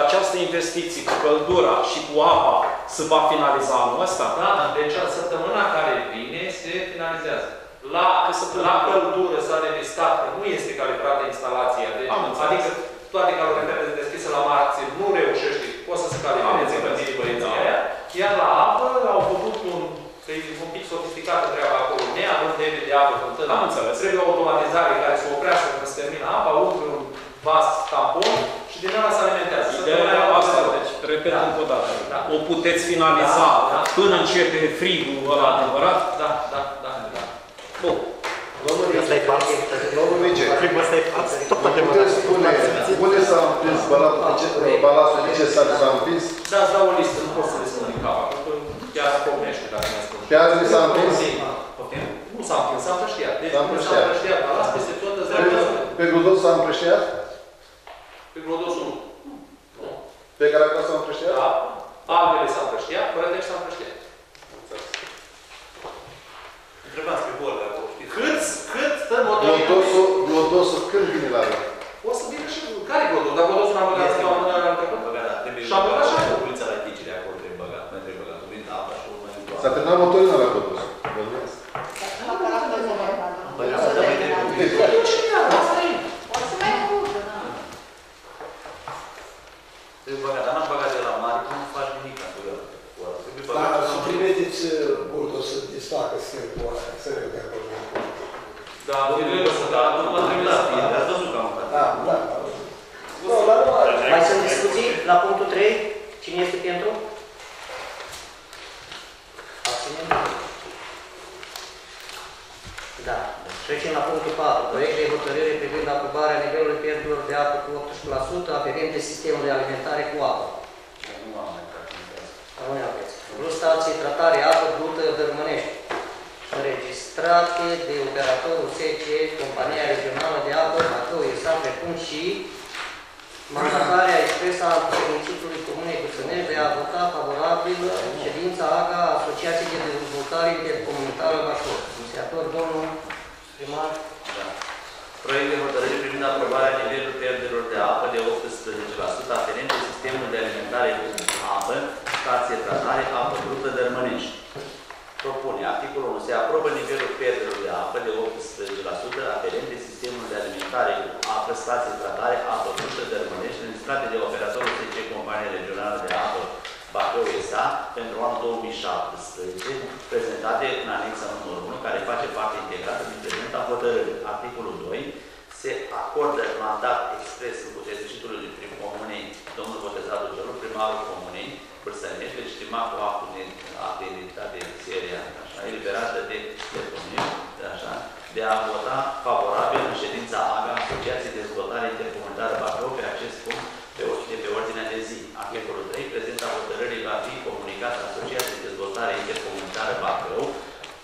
această investiție cu căldura și cu apa se va finaliza anul ăsta. Da, deci săptămâna care vine se finalizează. La căldură s-a revistat, că nu este calibrată instalația. Deci, adică toate caloriferele sunt deschise la marți, nu reușește, poate să se calibreze pe diferenția aia. Iar la apă au făcut un pic sofisticată treaba acolo. Ne având neve de apă, trebuie o automatizare care să oprească când se termină apa, vas tampon și din ala se alimentează. Ideea asta, deci, repet încă o dată. O puteți finaliza până începe frigul ăla adevărat? Da. Bun. Frigul ăsta e față. Puteți spune unde s-a împins balasul, de ce s-a împins? Da, îți dau o listă, nu pot să le spun din cap. Chiar pomnește, dacă mi-a spus. Pe azi s-a împins? Nu s-a împins, s-a împrăștiat. Deci nu s-a împrăștiat balas, peste tot îți dau. Pe Glodos s-a împrăștiat? Pe Glodos nu. Pe Caracas s-a împrăștiat? Da. Albele s-a împrăștiat, Brătești s-a împrăștiat. Întrebați pe bol, dacă o știți. Cât stă motorul? Glodosul când vine la rând? O să vină și... Care-i Glodos? Dar Glodosul n-am băgat la mână la întrecut? Și-a băgat și-a băgat. Poliția la Ticile acolo trebuie băgat. S-a terminat motorul ăla la Glodos. Dar n-aș băga de la mare, că nu faci nimic pentru el. Dar suprimeți bultul să desfacă schimbul ăla, să ne vedea pe urmă. Da, nu mă trebuie la fie, dar văzut că am urmă. Da. Mai sunt discuții la punctul 3? Cine este pentru? Abținem? Da. Trecem la punctul 4. Proiect de hotărâre privind aprobarea nivelului pierderilor de apă cu 18% aferent de sistemul de alimentare cu apă. Rămâne aveți. Plus stații tratare apă brută Dărmănești, înregistrate de operatorul SCE, Compania Regională de Apă, Bacău, Iesa, precum și mandatarea expresă a Președințitului Comunei Buțănești de a vota favorabilă ședința AGA Asociației de Dezvoltare Intercomunitară Bașor. Inițiator domnul primar? Da. Proiect de hotărâre privind aprobarea nivelului pierderilor de apă de 18% aferent de sistemul de alimentare cu apă, stație tratare, apă brută Dărmănești. Propune. Articolul 1. Se aprobă nivelul pierderilor de apă de 18% aferent de sistemul de alimentare cu apă, stație tratare, apă brută Dărmănești, înregistrate de operatorul SC Compania Regională de Apă Bacău S.A. pentru anul 2017, prezentate în anexa nr. 1, care face parte integrată din prezenta hotărâre. Articolul 2 se acordă mandat expres în puternicitului comunei domnul Botezadul Gelu, primarul comunei Bârsănești, legitimat cu actul de identitate seria, așa, eliberată de comunești, de a vota favorabil în ședința AGA, Asociației de Dezvoltare Intercomunitară Bacău, pe acest punct, de pe ordinea de zi. Articolul 3, prezenta hotărârii va fi comunicată Asociației de Dezvoltare Intercomunitară Bacău,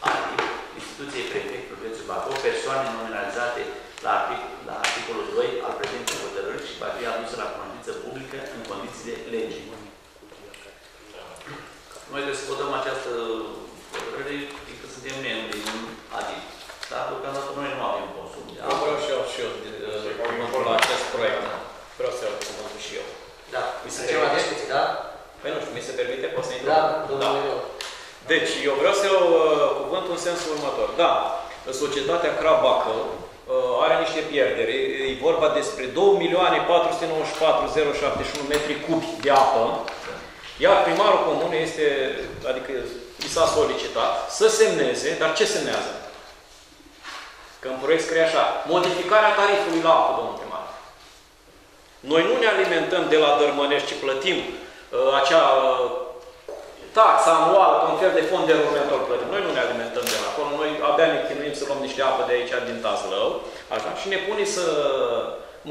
ADIB, instituției prefectului județul Bacău, persoane nominalizate la articolul 2 al prezentei hotărârii și va fi adusă la cunoștință publică în condiții de lege. Noi discutăm această hotărâre pentru că suntem membri în ADIB. Dar deocamdată noi nu avem consum de apă. Vreau și eu cuvântul la acest proiect. Vreau să iau cuvântul și eu. Da. Mi se permite? Da? Păi nu știu, mi se permite? Poți să intrăm? Da, domnule. Deci, eu vreau să iau cuvântul în sensul următor. Da, societatea CRA Bacău are niște pierderi. E vorba despre 2.494.071 metri cubi de apă. Iar primarul comunei este, adică i s-a solicitat să semneze, dar ce semnează? Că în proiect scrie așa, modificarea tarifului la apă, domnul primar. Noi nu ne alimentăm de la Dărmănești, ci plătim acea taxa anuală pe un fel de fond de rulamentul plătim. Noi nu ne alimentăm de acolo, noi abia ne chinuim să luăm niște apă de aici din Tazlău, așa, și ne punem să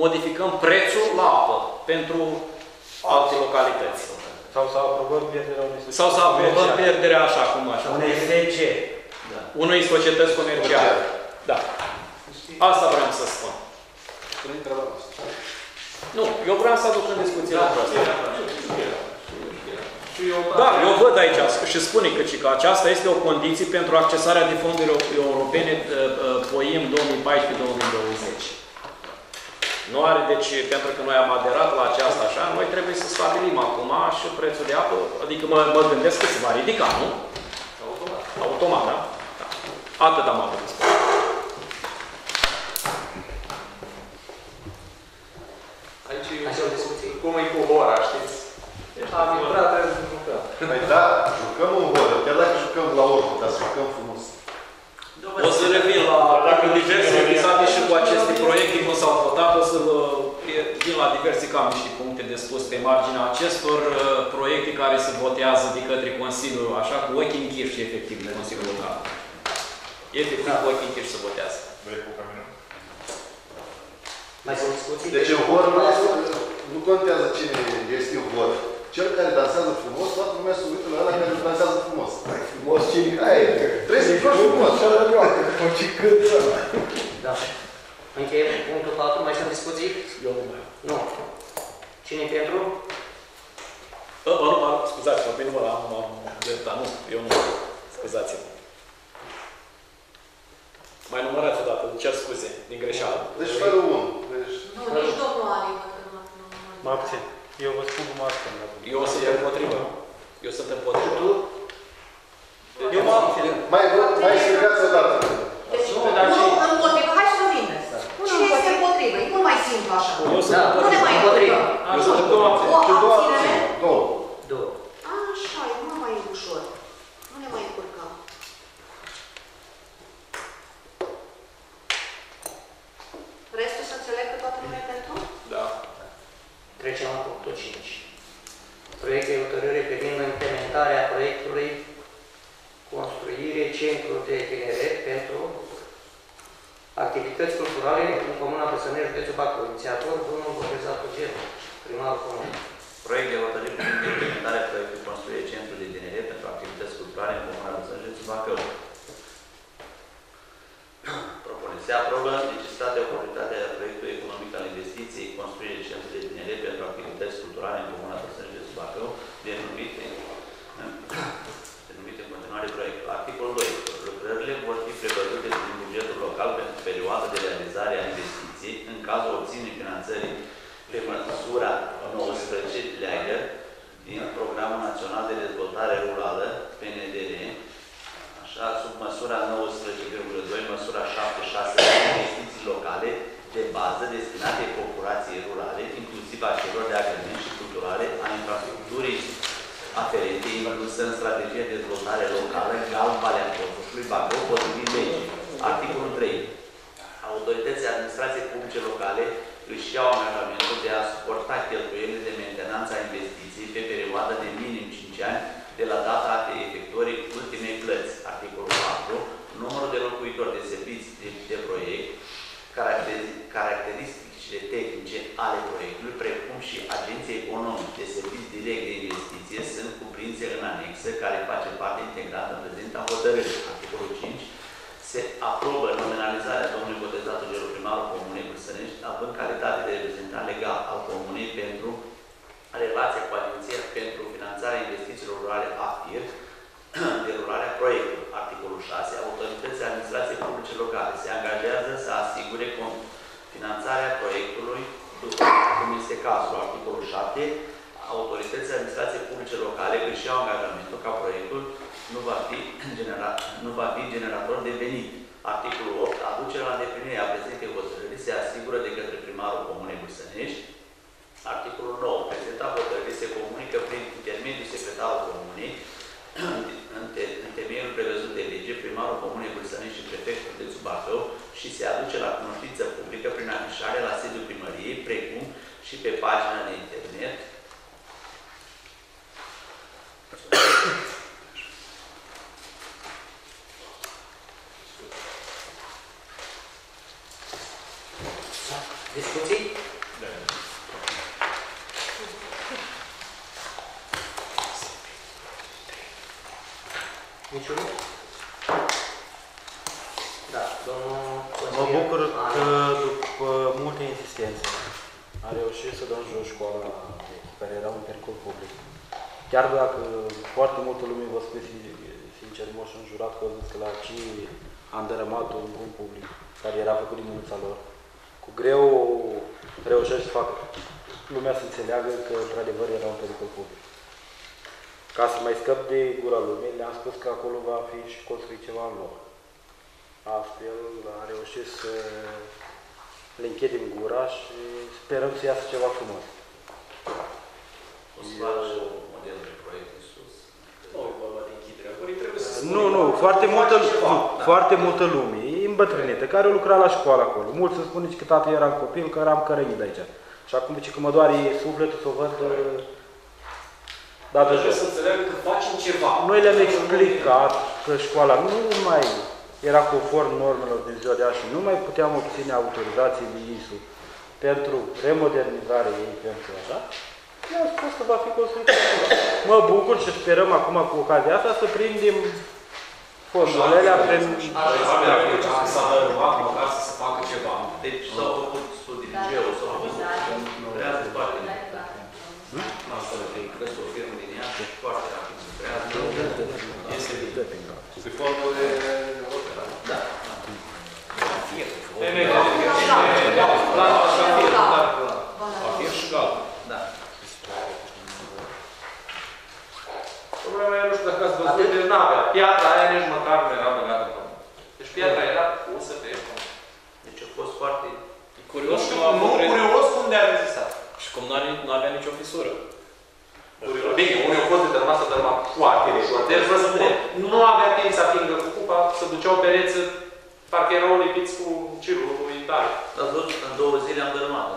modificăm prețul la apă pentru alte localități. Sau să aprobăm pierderea unei societăți. Sau să aprobăm pierderea așa cum așa. Unei SC. Da. Unei societăți comerciale. Da. Asta vreau să spun. Nu, eu vreau să aduc în discuție la asta. Da, eu văd aici și spune că aceasta este o condiție pentru accesarea de fonduri europene POIM 2014-2020. Nu are, deci, pentru că noi am aderat la aceasta așa, noi trebuie să stabilim acum și prețul de apă, adică mă gândesc că se va ridica, nu? Automat. Automat, da? Da. Atât am avut. Aici cum e cu ora, știți? Am intrat, trebuie să jucăm. Păi da, jucăm în oră, chiar dacă jucăm la oră, dar să jucăm frumos. O să revin la, dacă diverse realizate și cu aceste proiecte cum s-au votat, o să vin la diverse cam niște puncte de spus pe marginea acestor proiecte care se votează de către Consiliul, așa, cu ochii închiși, efectiv, de Consiliul Local. Efectiv, cu ochii închiși se votează. Vrei cu camionul? Mai sunt discuții? Deci în vor, nu contează cine este în vor. Cel care dansează frumos, toată lumea se uită la ăla care dansează frumos. Frumos, cine? Aia e. Trebuie să-i faci frumos. Da. Încheiem punctul 4. Mai sunt discuții? Eu nu mai am. Nu. Cine e pentru? Scuzați-mă, pe număr am dreptat. Nu, eu nu. Scuzați-mă. Mai numărați odată, cer scuze, din greșeală. Deci fără unul. Nu, nici domnul Ali. Mă abțin. Eu vă spun cum asta. Eu sunt împotrivă. Eu sunt împotrivă. Tu? Eu mă abțin. Mai strigați odată. Deci nu, împotrivă. Hai să vină. Cine este împotrivă? E mult mai simplu așa. Nu ne mai împotrivă. Eu sunt două abținere. Două. Așa, e mult mai ușor. Nu ne mai încurcăm. Restul să înțeleg că toată lumea e pentru? Da. Trecem la punctul 5. Proiect de hotărâre privind implementarea proiectului Construire Centru de Tineret pentru activități culturale în Comuna Băsănești, județul Bacău. Inițiator, domnul Bogdan Tugelu, primarul comunei. Proiect de hotărâre privind implementarea proiectului Construire Centru de Tineret pentru activități culturale în Comuna Băsănești, județul Bacău. Se aprobă necesitatea oportunitatea proiectului economic al investiției construirea centrului de tineret pentru activități culturale în Comuna Băsănești Bacău, denumite în continuare proiectul. Articolul 2. Lucrările vor fi prevăzute din bugetul local pentru perioada de realizare a investiției în cazul obținerii finanțării pe măsura 19-leagă din Programul Național de Dezvoltare Rurală, PNDR, sub măsura 19,2, măsura 76, investiții locale de bază destinate populației rurale, inclusiv a celor de agrement și culturale, a infrastructurii aferente, inclusă în strategia de dezvoltare locală, GAL, Valea Corpușului, Bacău, potrivit legii. Articolul 3. Autoritățile administrației publice locale își iau angajamentul de a suporta cheltuielile de mentenanță a investiției pe perioada de minim 5 ani, de la data de efectuării ultimei plăți. Articolul 4. Numărul de locuitori de servicii de proiect, caracteristicile tehnice ale proiectului, precum și agenții economici de servicii direct de investiție, sunt cuprinse în anexă, care face parte integrată în prezenta hotărâre. Articolul 5. Se aprobă nominalizarea domnului Botezat Tugelu primarul Comunei Băsănești, având calitate de reprezentant legal al Comunei pentru relația cu Agenția pentru Finanțarea Investițiilor Rurale AFIR, derularea proiectului. Articolul 6. Autoritățile administrației publice locale se angajează să asigure finanțarea proiectului după cum este cazul. Articolul 7. Autoritățile administrației publice locale își iau angajamentul ca proiectul nu va fi generator de venit. Articolul 8. Aducerea la îndeplinire a prezentei hotărâri se asigură de către primarul Comunei Băsănești. Articolul 9. Prezenta hotărârii se comunică prin intermediul secretarului Comunei, în temeiul prevăzut de lege, primarul Comunei Băsănești și prefectul de Bacău și se aduce la cunoștință publică prin afișare la sediul primăriei, precum și pe pagina de internet. bucur că după multe insistențe a reușit să dăm jos școala care era un percurs public. Chiar dacă foarte multă lume vă spune sincer, moș înjurat că au zis că la cine am dărâmat un grup public care era făcut din mânuța lor. Cu greu reușesc să facă lumea să înțeleagă că într-adevăr era un pericol public. Ca să mai scăp de gura lumii, le-am spus că acolo va fi și construit ceva în loc. Astfel a reușit să le închidem gura și sperăm să iasă ceva frumos. O să faci modelul de proiect în sus? Nu, vorba de închidere. Acolo trebuie să spunem. Nu, nu, foarte multă lume, îmbătrânită, care a lucrat la școală acolo. Mulți îmi spune că tată eram copil, că eram cărămit aici. Și acum zice că mă doare sufletul să o văd dată jos. Să înțelegem că facem ceva. Noi le-am explicat că școala nu mai era conform normelor din ziua de azi și nu mai puteam obține autorizații de ISU pentru remodernizare ei, pentru așa. Eu am spus că va fi construită. Mă bucur și sperăm acum cu ocazia asta să prindem fondurile alea prin... S-a dărâmat măcar să se facă ceva. Deci s-au făcut studii de geo, s-au făcut lucrează foarte rapid. Asta e cresc o firmă din ea și foarte rapid lucrează. Este bine. Se formă de opera. Da. Papier și galben. Da. Problema e, nu știu dacă ați văzut, de navea. Piatra aia nici măcar nu era legată în pământ. Deci piatra era pusă pe pământ. Deci a fost foarte... Curios cum de a rezistat. Și cum nu avea nicio fisură. Bine, unii au fost determinat să dărâma foarte ușor. Deci vă spun, nu avea timp să atingă cu cupa, să ducea o pereță, parcă erau lipiți cu cirul, cu militare. Dar ați văzut, în 2 zile am dărâmat.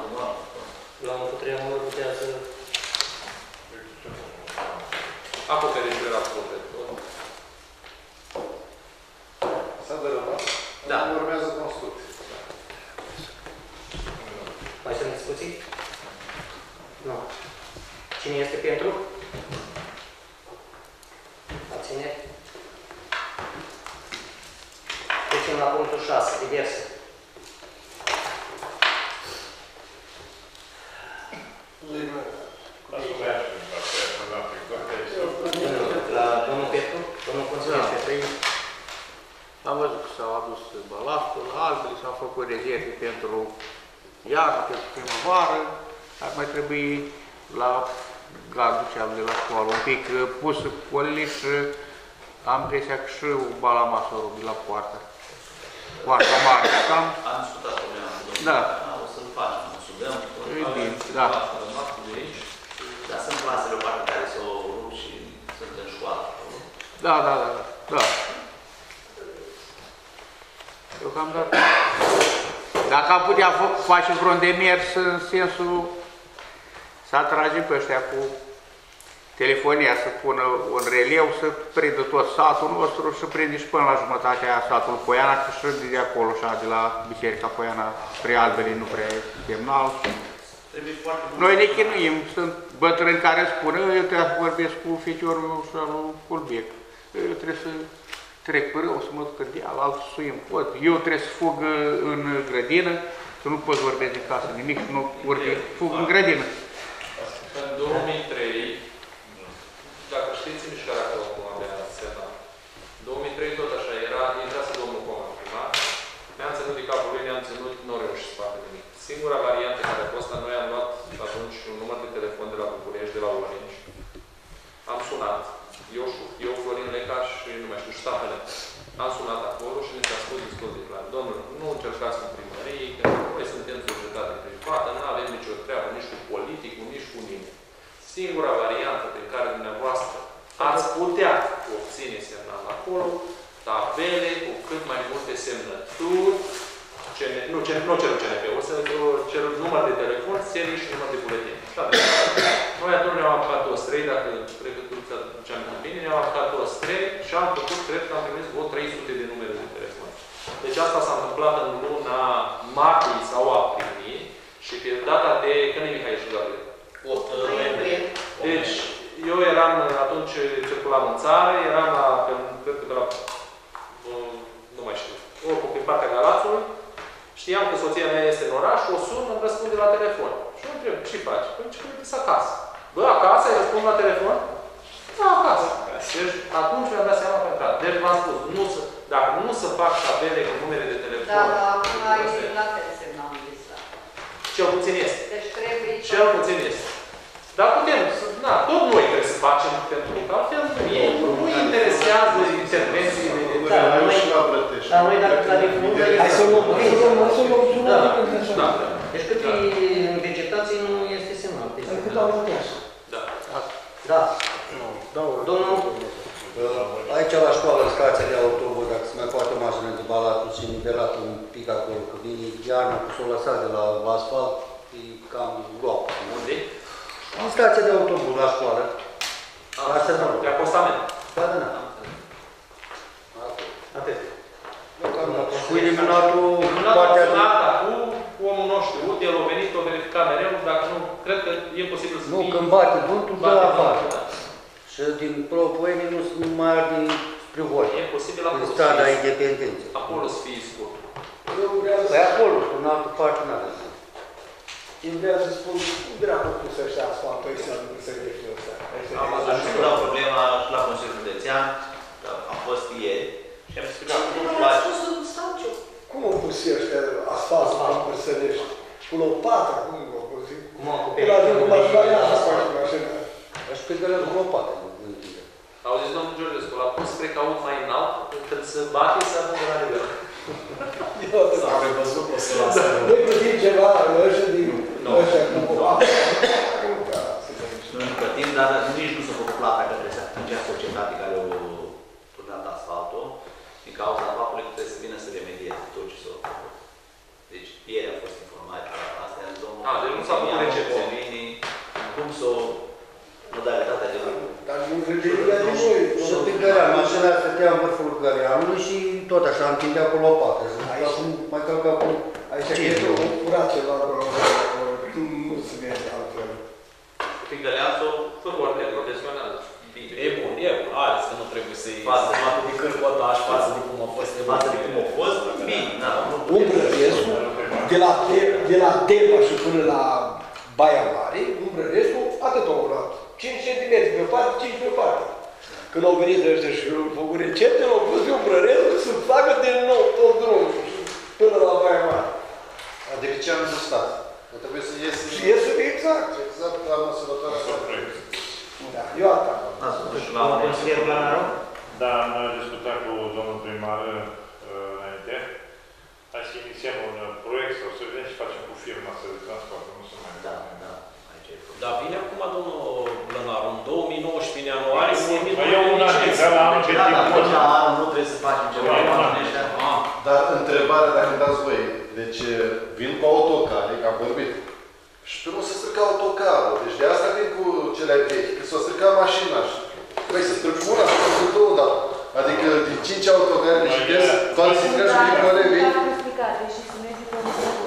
La mă puterea mă putea să... Acoperișul era acoperit. S-a dărâmat? Da. Urmează construcții. Mai sunt discuții? Nu. Cine este pentru? Abțineri? Trecem la punctul 6, diverse. Domnul Petru? Domnul Consiliu Petru? Am văzut că s-au adus balastul, albele, s-au făcut rezerve pentru iară, pentru primăvară. Ar mai trebui la gardul cel de la școală un pic pus colele și am impresia că și balamasorul de la poartă. Poarta mare. Am discutat problema cu domnul. Da. O să-l facem, o să-l dăm. E bine, da. Dar sunt clasele o parte care s-au rupt și sunt în școală. Da, da, da, da. Eu cam dat. Dacă am putea face vreun demers în sensul să atragem pe ăștia cu telefonia, să pună un releu, să prindă tot satul nostru și prinde și până la jumătatea satului Poiana, că și de acolo, așa, de la Biserica Poiana, spre Albele, nu prea semnal. Noi ne chinuim, sunt bătrâni care spun, eu trebuie să vorbesc cu feciorul meu și al lui Culbec, eu trebuie să... Trec pe râu, să mă duc în deal, altul suim pot. Eu trebuie să fug în grădină, să nu pot vorbi din casă nimic, să nu fug în grădină. În 2003, dacă știți mișcarea că acum avea sena, în 2003 tot așa era, intrase domnul Coman primar, ne-am ținut de capul lui, ne-am ținut, nu am reușit să facă nimic. Singura variantă care a fost, noi am luat atunci un număr de telefon de la București, de la Orinci, am sunat. Eu, Florin Leca și nu mai știu, ștapele, am sunat acolo și mi s-a spus discuții clar. Domnule, nu încercați cu primărie, că noi suntem societate privată, nu avem nicio treabă, nici cu politicul, nici cu nimeni. Singura variantă pe care dumneavoastră ați putea obține semnal acolo, tabele cu cât mai multe semnături, nu cerul CNP-ul, să cerul număr de telefon, serii și număr de buletin. Noi atunci ne-am apucat toți 3, dacă cred că tu ce am bine, ne-am apucat toți 3 și am făcut, cred că am primit vreo 300 de numere de telefon. Deci asta s-a întâmplat în luna martie sau aprilie și pe data de... Când e Mihai și Gabriel? 8 noiembrie. Deci, eu eram, atunci circulam în țară, eram la, cred că de la... nu mai știu, oricum, pe partea Galațului, Știam că soția mea este în oraș, o sun, îmi răspunde la telefon. Și mă întreb, ce faci? Păi zice că ești acasă. Bă, acasă? Îi răspund la telefon? Da, acasă. Deci, atunci mi-am dat seama că am intrat. Deci v-am spus, nu să, dacă nu să fac tabele cu numere de telefon... Da, da, acum ai la telesemnalul ăsta. Cel puțin este. Deci trebuie... Cel puțin este. Dar putem, na, tot noi trebuie să facem, pentru că altfel nu interesează intervențiile de la noi, dacă planificăm, hai să luăm sună. Deci cât e în vegetație nu este semnal. Cât au rămas. Da. Da. Domnul? Aici la școală, în stația de autobuz, dacă se mai poate o mașină de balat, și nivelat un pic acolo cu vine, iarna, cu s-o lăsat de la asfalt, e cam groapă. Unde? În stația de autobuz, la școală. La semnalul. De acostament. Da, da, da. Atât. Cu eliminatul partea de... Cu omul nostru, uite, el a venit, o verificat mereu, dacă nu, cred că e posibil să... Nu, când bate vântul, dă la afară. Și din propuenii nu sunt mai arde spre voi. E posibil acolo să fie independență. Acolo să fie scurt. Păi acolo, în altă parte, nu are zi. Îmi vreau să spun, cum dracu pus ăștia asfaltul ăsta, nu se grește ăsta. Am ajuns la problema la Consiliul Județean, a fost ieri. Și am explicat cum faci. Cum au pus ăștia asfaltul la Părsănești? Cu lopata, cum au pus? Cum au acoperit? Cum au acoperit? Aș pe gălea cu lopata. Au zis domnul Georgescu, l-a pus spre caut mai înalt, când se bate, se ajunge la nivel. S-a revăzut că se lasă. Noi plătim ceva, ăștia din ăștia cu lopata. Noi nu plătim, dar nici nu s-a făcut plata că trebuie să atingea societatea care o turnat asfaltul. Din cauza faptului că trebuie să vină să remedieze tot ce s-a făcut. Deci ieri a fost informat astea în zonă. A, deci nu s-a făcut recepționii, cum s-o modalitatea de lucru. Dar nu vedeți de noi. Și pe Găreanu, mașina aia stătea în vârful Găreanului și tot așa, întindea cu lopată. Acum mai calcă acolo. Aici este o curat ceva acolo. Nu se vede altfel. Pe Găreanu s-o făcut de profesional. E bun, e bun, azi că nu trebuie să-i... Față de cârcotaș, față de cum a fost, față de cum a fost, bine, da. Un Brărescu, de la Teva și până la Baia Mare, un Brărescu, atât au luat. 5 cm pe parte, 5 pe parte. Când au venit ăștia și au făcut recepte, l-au pus pe un Brărescu să facă de nou tot drumul, până la Baia Mare. Adică ce am zis stat? Trebuie să iese... Și iese exact. Exact, la măsălătoare sau proiect. Da, eu atât. Și la un consilier planarul? Da, noi am discutat cu domnul primar înainte. Hai să inițiem un proiect sau să vedem și facem cu firma să transportă, nu să mai... Da, da. Dar vine acum domnul planar, în 2019, în ianuarie, eu un an, dar am ce timp. Da, nu trebuie să facem ceva. Dar întrebarea, dacă îmi dați voi, deci vin cu autocare, că am vorbit. Și tu nu se strica autocarul. Deci de asta vin cu cele vechi, că s-o strica mașina. Păi să strici una, să strici două, dar... Adică din 5 autocare și des, doar să strica și din care vechi.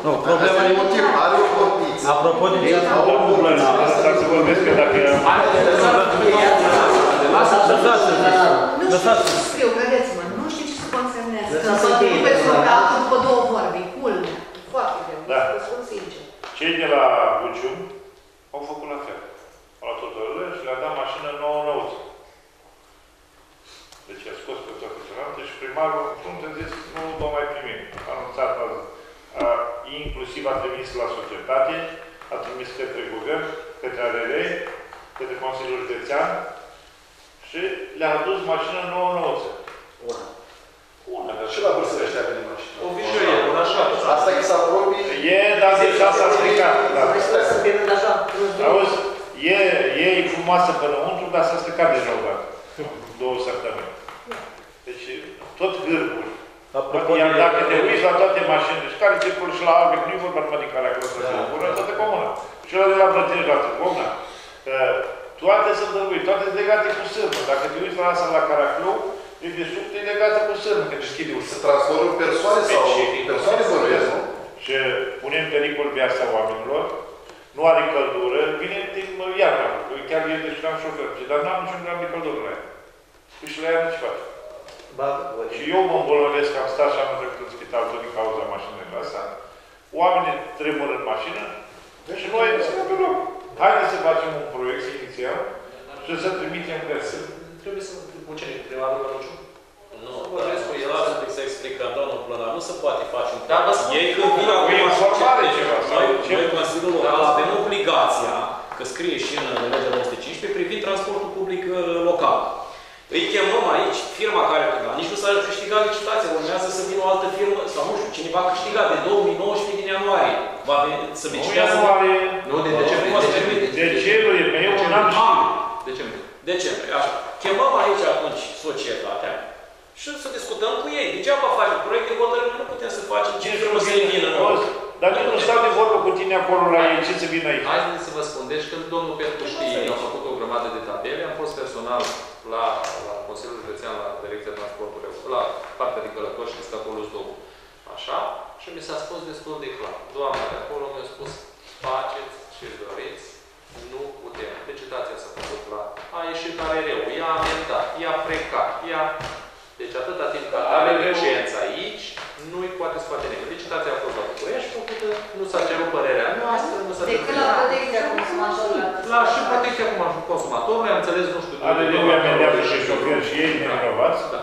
Nu, problema e motiv. Are o condiție. Apropo de ce... Au o problemă. Dacă se vorbesc că dacă... Lăsați-mă. Nu știu ce să scriu, credeți-mă. Nu știu ce să consemnează. Să nu veți vorba după două vorbi. Culme. Foarte greu. Să spun sincer. Cei de la Bucium au făcut la fel. Au luat hotărâre și le-a dat mașină nouă nouță. Deci a scos pe toate celelalte și primarul, cum te zis, nu va mai primi. A anunțat, inclusiv a trimis la societate, a trimis către guvern, către ARL, către Consiliul Județean și le-a adus mașină nouă nouță. Una. Una. Și la vârstă ăștia veni mașină. O vișoie, un așa. Asta e să apropii... E, dar deci asta a stricat. Auzi, e frumoasă părăuntru, dar s-a stricat deja o dată. 2 săptămâni. Deci, tot gârbul. Iar dacă te uiți la toate mașini, deci care circulă și la albe, nu e vorba numai din care acolo să se urmă, în toată comuna. Și ăla de la Brătine, la Târgovna. Toate sunt dăruite, toate sunt legate cu sârmă. Dacă te uiți la asta la Caraclău, e de sub, e legată cu sârmă, că deschide ușa. Se transformă persoane sau persoane vorbesc, nu? Și punem în pericol viața oamenilor, nu are căldură, vine din iarna, chiar eu deși am șofer, dar n-am niciun gram de căldură la ea. Păi și la ea nu-ți face. Și eu mă îmbolnăvesc, am stat și am trecut în spital tot din cauza mașinilor astea. Oamenii tremură în mașină și noi suntem pe loc. Haide să facem un proiect inițial și să trimitem presă. Trebuie să bucere prima dată niciun. Nu, să explicăm, doamnă Plana, nu se poate face un proiect. Ei când vin noi considerăm avem obligația, că scrie și în legea 915, privind transportul public local. Îi chemăm aici, firma care a câștigat, nici nu s-a câștigat licitația, urmează să vină o altă firmă, sau nu știu, cineva a câștigat de 2019 din ianuarie. Va veni să licitează. Nu, de decembrie. Decembrie, pe eu un an. Decembrie. Decembrie, așa. Chemăm aici atunci societatea și să discutăm cu ei. Degeaba facem proiecte de hotărâri, nu putem să facem. Cine firmă să-i vină nouă? Dar nici nu stau de vorbă cu tine acolo la ei, ce să vină aici? Hai să vă spun, deci când domnul Petru știe, a făcut o grămadă de tabele, am fost personal la Consiliul Județean, la Direcția Transportului, la partea de călători, știți că acolo două. Așa? Și mi s-a spus destul de clar. Doamna de acolo mi-a spus, faceți ce doriți, nu putem. Licitația s-a făcut la... A ieșit care reu, i-a amendat, i-a frecat, i-a... Deci atâta timp cât are licența aici, nu-i poate să face nimic. Licitația a fost la București făcută, nu s-a cerut părerea noastră, nu s-a cerut... Decât la protecția consumatorului. La și protecția consumatorului, am înțeles, nu știu... Ale de lumea mea și șofer și ei neînrăvați? Da.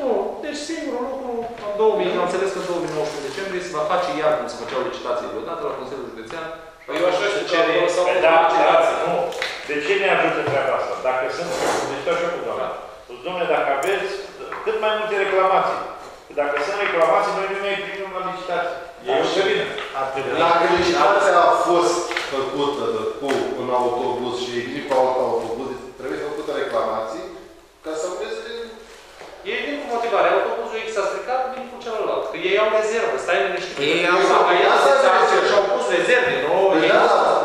Nu, deci singurul lucru, am înțeles că în 2019 decembrie se va face iar cum se făceau licitațiile odată la Consiliul Județean. Eu așa știu că s-au făcut. Nu, de ce ne ajută treaba asta? Dacă sunt, deci așa cu doamna. Dom'le, dacă aveți cât mai multe reclamații. Dacă sunt reclamații, noi nu mai primim la licitație. Dacă licitația a fost făcută cu un autobuz și echipa alt autobuz, trebuie făcută reclamații ca să vezi din... Ei vin cu motivare. Autobuzul X s-a stricat, vin cu celălalt. Că ei au rezervă. Stai liniștit. Ei au rezervă. Și au pus rezerve.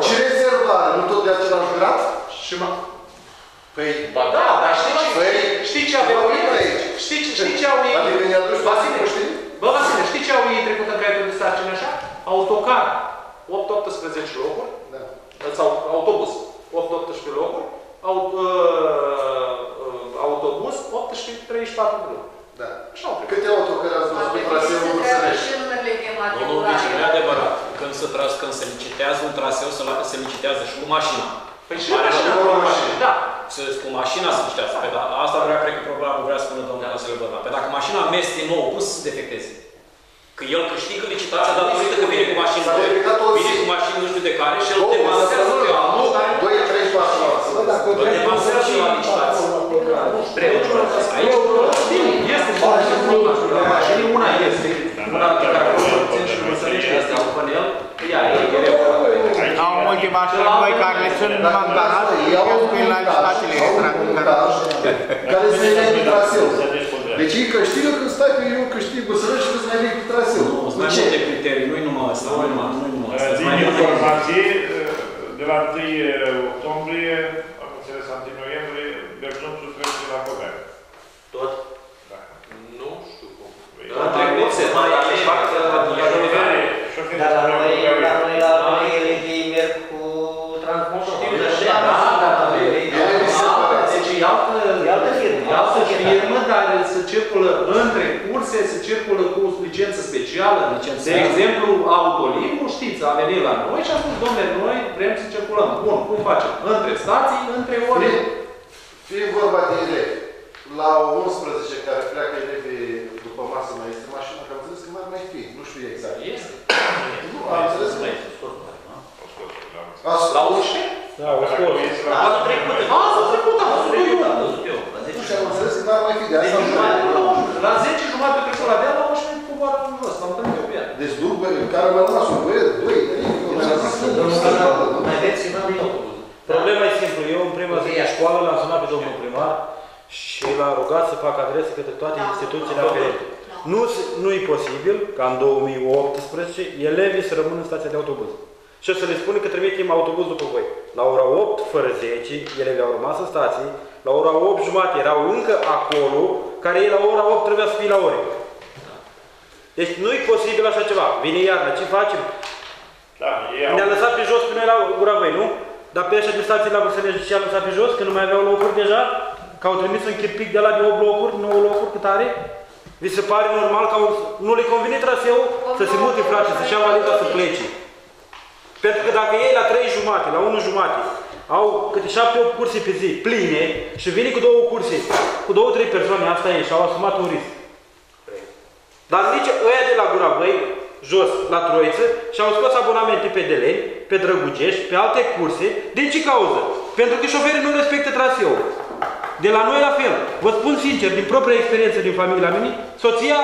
Ce rezervă are? Nu tot de același grad? Și mă... Păi... Ba da, dar știi ce avem aici? Știi ce au ei... Vasile, bă, Vasile, știi ce au ei trecut în caietul de sarcini așa? Autocar, 8-18 locuri, sau autobuz, 8-18 locuri, autobuz, 18-34 de locuri. Da. Așa au trecut. Câte autocări ați văzut pe traseul București? Domnul Viceniu, e adevărat. Când se licitează un traseu, se licitează și cu mașina. Păi și cu mașina, da. Cu mașina se licitează. Asta cred că probabil vrea să spună domnul Vasile Bărna. Păi dacă mașina mers din nou, cum să se defecteze? Că el câștigă licitația datorită că vine cu mașină. Vine cu mașină nu știu de care și el te balansează pe anul. 2-3 mașină. Îl te balansează și la licitație. Aici este mașină. Una este. Una pe care o țin și nu se licitează un panel. Ea e greu. Au multe mașini noi care sunt mandate. Iau la licitațiile care se ia din traseu. Deci ei câștigă când stai că eu câștig Bucurăști și nu-ți mai vei cu traseu. Nu, sunt mai multe criterii, nu-i numai ăsta. Din informații, de la 1 octombrie, am înțeles, la 1 noiembrie, Bergeon susține la Coveac. Tot? Da. Nu știu cum. În trecut se mai fac șoferii. Dar la noi, ele ei merg cu transportul. Știu că așa, deci e altă firmă. E altă firmă, dar se circulă între curse, se circulă cu licență specială. De exemplu, Autolimul, știți, a venit la noi și a spus, domnule, noi vrem să circulăm. Bun, cum facem? Între stații, între ore. Fie vorba de elevi. La 11 care pleacă elevii după masă, mai este mașină, că am zis că mai fi. Nu știu exact. Este. Nu, am zis că mai este. La 11? Da, o scos. Anul trecut. Anul trecut, am văzut eu. Nu știu, am înțeles că n-ar mai fi de asta. La 10 jumate trecut la deal, la 11 coboară în jos. M-am întâlnit eu pe ea. Deci după care mă las un băiet, doi, mai veți ceva din autobuz. Problema e simplă. Eu în prima zi de școală l-am sunat pe domnul primar și l-am rugat să facă adrese către toate instituțiile aferente. Nu e posibil ca în 2018 elevii să rămână în stația de autobuz. Și o să le spune că trimitem autobuz după voi. La ora 8 fără 10, elevii au rămas în stații, la ora 8 jumate erau încă acolo, care ei la ora 8 trebuia să fie la ore. Deci nu-i posibil așa ceva. Vine iarna, ce facem? Ne-a lăsat pe jos până noi la Gura Voi, nu? Dar pe așa de stații la Bursănești și a lăsat pe jos, că nu mai aveau locuri deja, că au trimis un chipic de la 9 blocuri, 9 locuri cât are, vi se pare normal că nu le convine traseul să se mute place, să-și ia valeta să plece. Pentru că dacă ei la 3 jumate, la 1 jumate, au câte 7-8 curse pe zi pline și vine cu 2 curse, cu 2-3 persoane, asta e, și-au asumat un risc. Dar zice, ăia de la Gura Băi, jos, la Troiță, și-au scos abonamente pe Deleni, pe Drăgugești, pe alte curse. Din ce cauză? Pentru că șoferii nu respectă traseul. De la noi la fel. Vă spun sincer, din propria experiență din familia mea, soția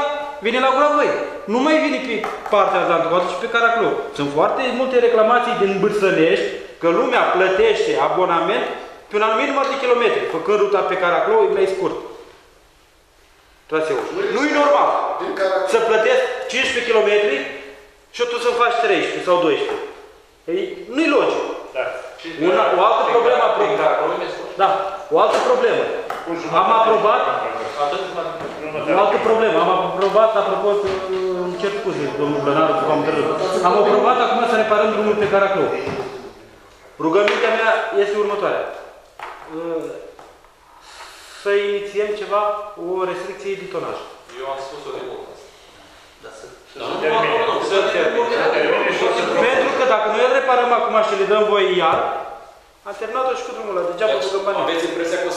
vine la Gura Băi. Nu mai vine pe partea Zanducoasă și pe Caraclou. Sunt foarte multe reclamații din Bârsănești că lumea plătește abonament pe un anumit număr de kilometri, făcând ruta pe Caraclou e mai scurt. Traseul. Nu-i normal să plătești 15 km și tu să-mi faci 13 sau 12. Nu-i logic. Da. O altă problemă aprobat. Da. O altă problemă. Am aprobat. O altă problemă. Am aprobat, apropo, îmi cer scuze, domnul Blănaru, că v-am întâlnit. Am aprobat acum să reparăm drumul pe Caraclou. Rugămintea mea este următoarea. Să inițiem ceva, o restricție de tonaj. Eu am spus-o de mult. Pentru că dacă noi îl reparăm acum și le dăm voie iar, am terminat-o și cu drumul ăla, degeaba cu gămbanii. Aveți impresia că o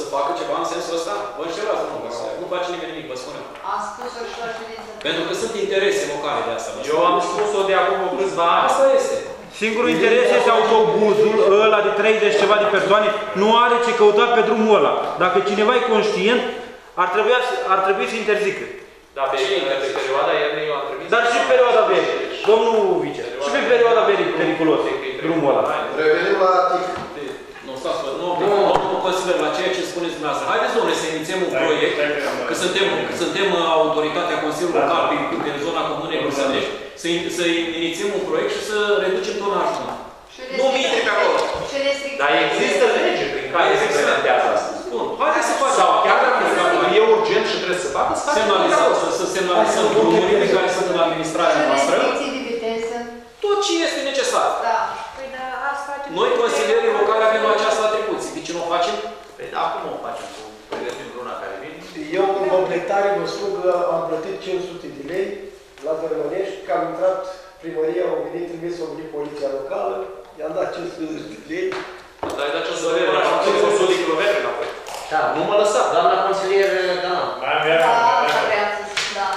să facă ceva în sensul ăsta? Vă înșelați, nu face nimeni nimic, vă spunem. Am spus-o și la ședință. Pentru că sunt interese locale de asta. Eu am spus-o de acum o câțiva ani. Asta este. Singurul interes este autobuzul ăla de 30 ceva de persoane, nu are ce căuta pe drumul ăla. Dacă cineva e conștient, ar trebui să interzică. Da, pe perioada iernii eu am trebuit. Dar și perioada verii, domnul vice. Și pe perioada verii periculos, drumul ăla. Revenim la TIC. Nu, stați, nu consider la ceea ce spuneți dumneavoastră. Haideți, domnule, să inițiem un proiect, că suntem autoritatea Consiliului Local din zona comunei Bârsănești. Să inițiem un proiect și să reducem tonajul. Nu intri pe acolo. Dar există lege prin care se implementează asta. Bun, haideți să facem. Sau chiar dacă e urgent și trebuie să facă, să semnalizăm drumurile care sunt în administrarea noastră. Tot ce este necesar. Noi, consilierii locali, avem această atribuție. De ce nu o facem? Păi da, cum o facem? Pregătim luna care vine. Eu, în completare, vă spun că am plătit 500 de lei la Dărmănești, că am intrat primăria, au venit, trimis-o venit poliția locală, i-am dat 500 de lei. Dar ai dat 500 de lei, am făcut 100 de kilometri înapoi. Da, nu m-a lăsat, doamna consilier, da. Mai am viață, da.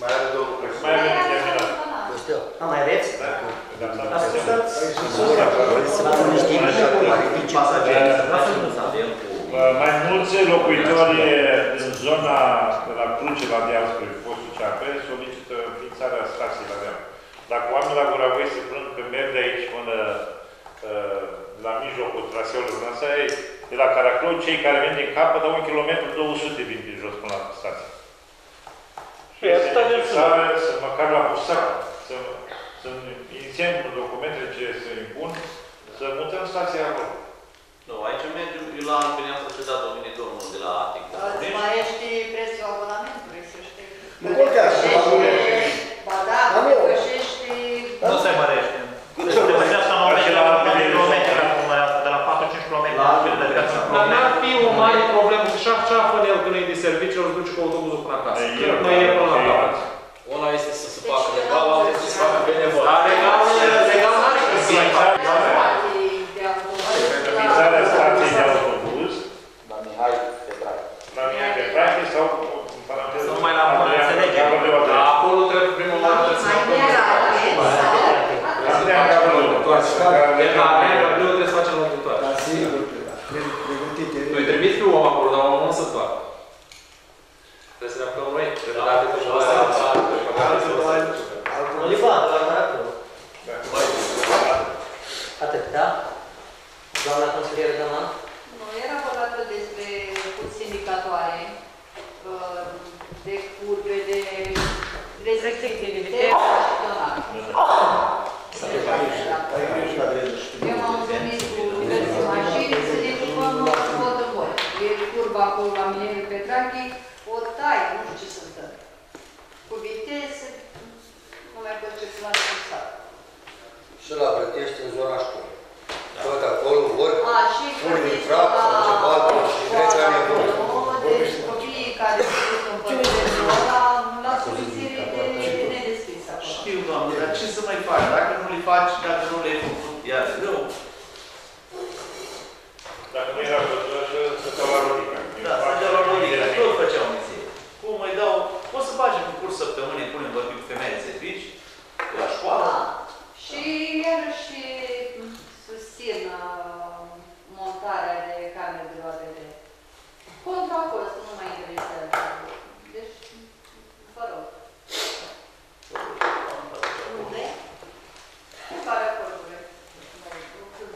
Mai are domnul președinte. Mai avem terminat. Nu știu. A, mai aveți? Da. Ați stați? Să vă niște pasageri. Mai mulți locuitori din zona de la Cruce, la deal spre fostul CAP, solicită înființarea stației la deal. Dacă oamenii la Gura Băi se plâng că merg de aici până la mijlocul traseului Bârsănești, de la Caraclou, cei care vin din capăt, dau 1,2 km vin din jos până la stație. Și este necesară să măcar la Busac, să inițiem documentele ce se impun, să mutăm stația acolo. Nu, aici mergem, eu la anul venit am procedat domenitorul de la ATIC. Dar îți mai ești prețul abonamentului, să știi. Nu coltează, dar nu ești. Ba da, pășești... Nu se mai ești. Să plătească anume la 4-5 km. Dar n-ar fi o mare problemă, că și-a fă el când e de serviciu, îl duce cu autobuzul până acasă. Nu e până la capăt. Una este să se facă legal, alta este să se facă benevol. Dar legal n-are că să se facă. Finalizarea stației de autobuz, la Mihai de Prache sau în paranteză, acolo trebuie primul la autobuz. Nu-i trimis pe om acolo, dar omul nu se toarcă. Trebuie să ne apucăm noi. Dacă te poți lăsa, atât, da? Doamna consilieră, doamna? Nu, era vorbată despre curți indicatoare, de curbe, de restricții de viteză și doamna. Eu m-am întâlnit cu diverse mașini, să ne jucăm toată voi. E curba acolo la Mihai de Prache, o tai, nu știu ce se întâmplă. Cu viteză, nu mai pot ce să l-am spus. Și la Brătești, în zona școlii. Tot acolo, ori, ori din trap, sau ceva altceva.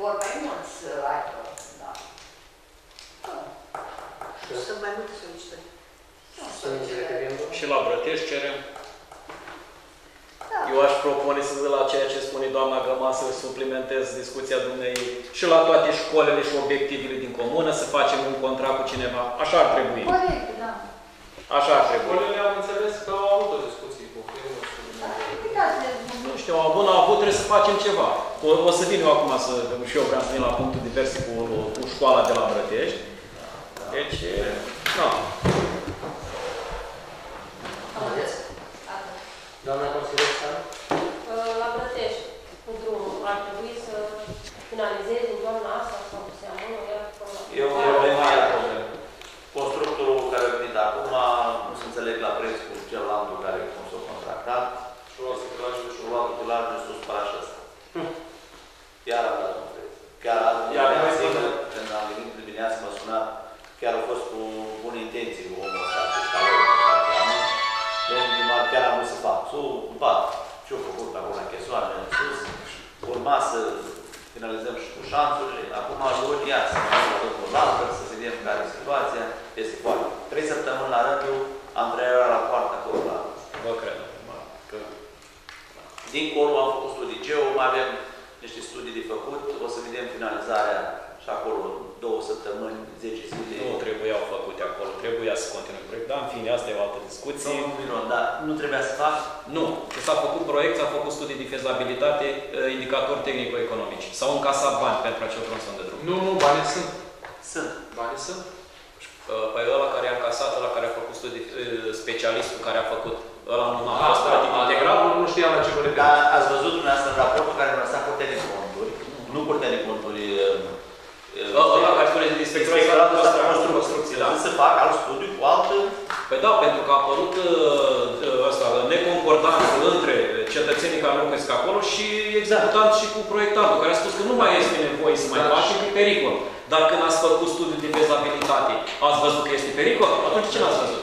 vor mai mulți să aibă, da. Sunt mai multe solicitări. Și la Brătești cerem. Eu aș propune să zic la ceea ce spune doamna Găma să suplimentez discuția dumnei și la toate școlile și obiectivele din comună să facem un contract cu cineva. Așa ar trebui. Corect, da. Așa ar trebui. Școlile am înțeles că au avut o discuție cu primul și nu știu, au avut, trebuie să facem ceva. O să vin eu acum să, și eu vreau să vin la punctul divers cu școala de la Brătești. Deci, da. Doamna Consiliță? La Brătești, cu drumul, ar trebui să finalizezi în doamna asta sau să amână iar problema? Eu vreau mai acolo. Constructorul care a venit acum, nu se înțeleg la preț cu celălaltul care s-a contractat. Și o să luat cutilaj de sus parașa asta. Iar am dat un preț. Chiar când am venit dimineața m-a sunat, chiar a fost cu bune intenții cu omul ăsta. Chiar am vrut să fac pat, ce-o făcut pe acolo la chesoarele în sus, urma să finalizăm și cu șanțurile. Acum ajut ea să facem la altă, să vedem care e situația. Este foarte. 3 săptămâni la rândul am treia la poartă acolo la altă. Vă cred. Dincolo am făcut studii geo, mai avem niște studii de făcut, o să vedem finalizarea și acolo 2 săptămâni, 10 zile. Nu trebuiau făcute acolo, trebuia să continui proiect, dar în fine, asta e o altă discuție. Nu, minun, dar nu trebuia să fac? Nu, s-a făcut proiect, s-a făcut studii de fezabilitate, indicatori tehnico-economici. S-au încasat bani pentru acel tronson de drum. Nu, nu, banii sunt. Sunt. Banii sunt? Păi ăla care a încasat, ăla care a făcut studii, specialistul care a făcut, ăla nu a fost practic integral, nu știa la ce vă repede. Dar ați văzut dumneavoastră în raportul care ne-a lăsat Curtea de Conturi, nu Curtea de Conturi, ăla care spune inspectoratul ăsta construcții, da. Să fac alt studiu cu altă... Păi da, pentru că a apărut neconcordanță între cetățenii care locuiesc acolo și executantul și cu proiectantul, care a spus că nu mai este nevoie să mai faci și pericol. Dar când ați făcut studiul de fezabilitate, ați văzut că este pericol? Atunci ce n-ați văzut?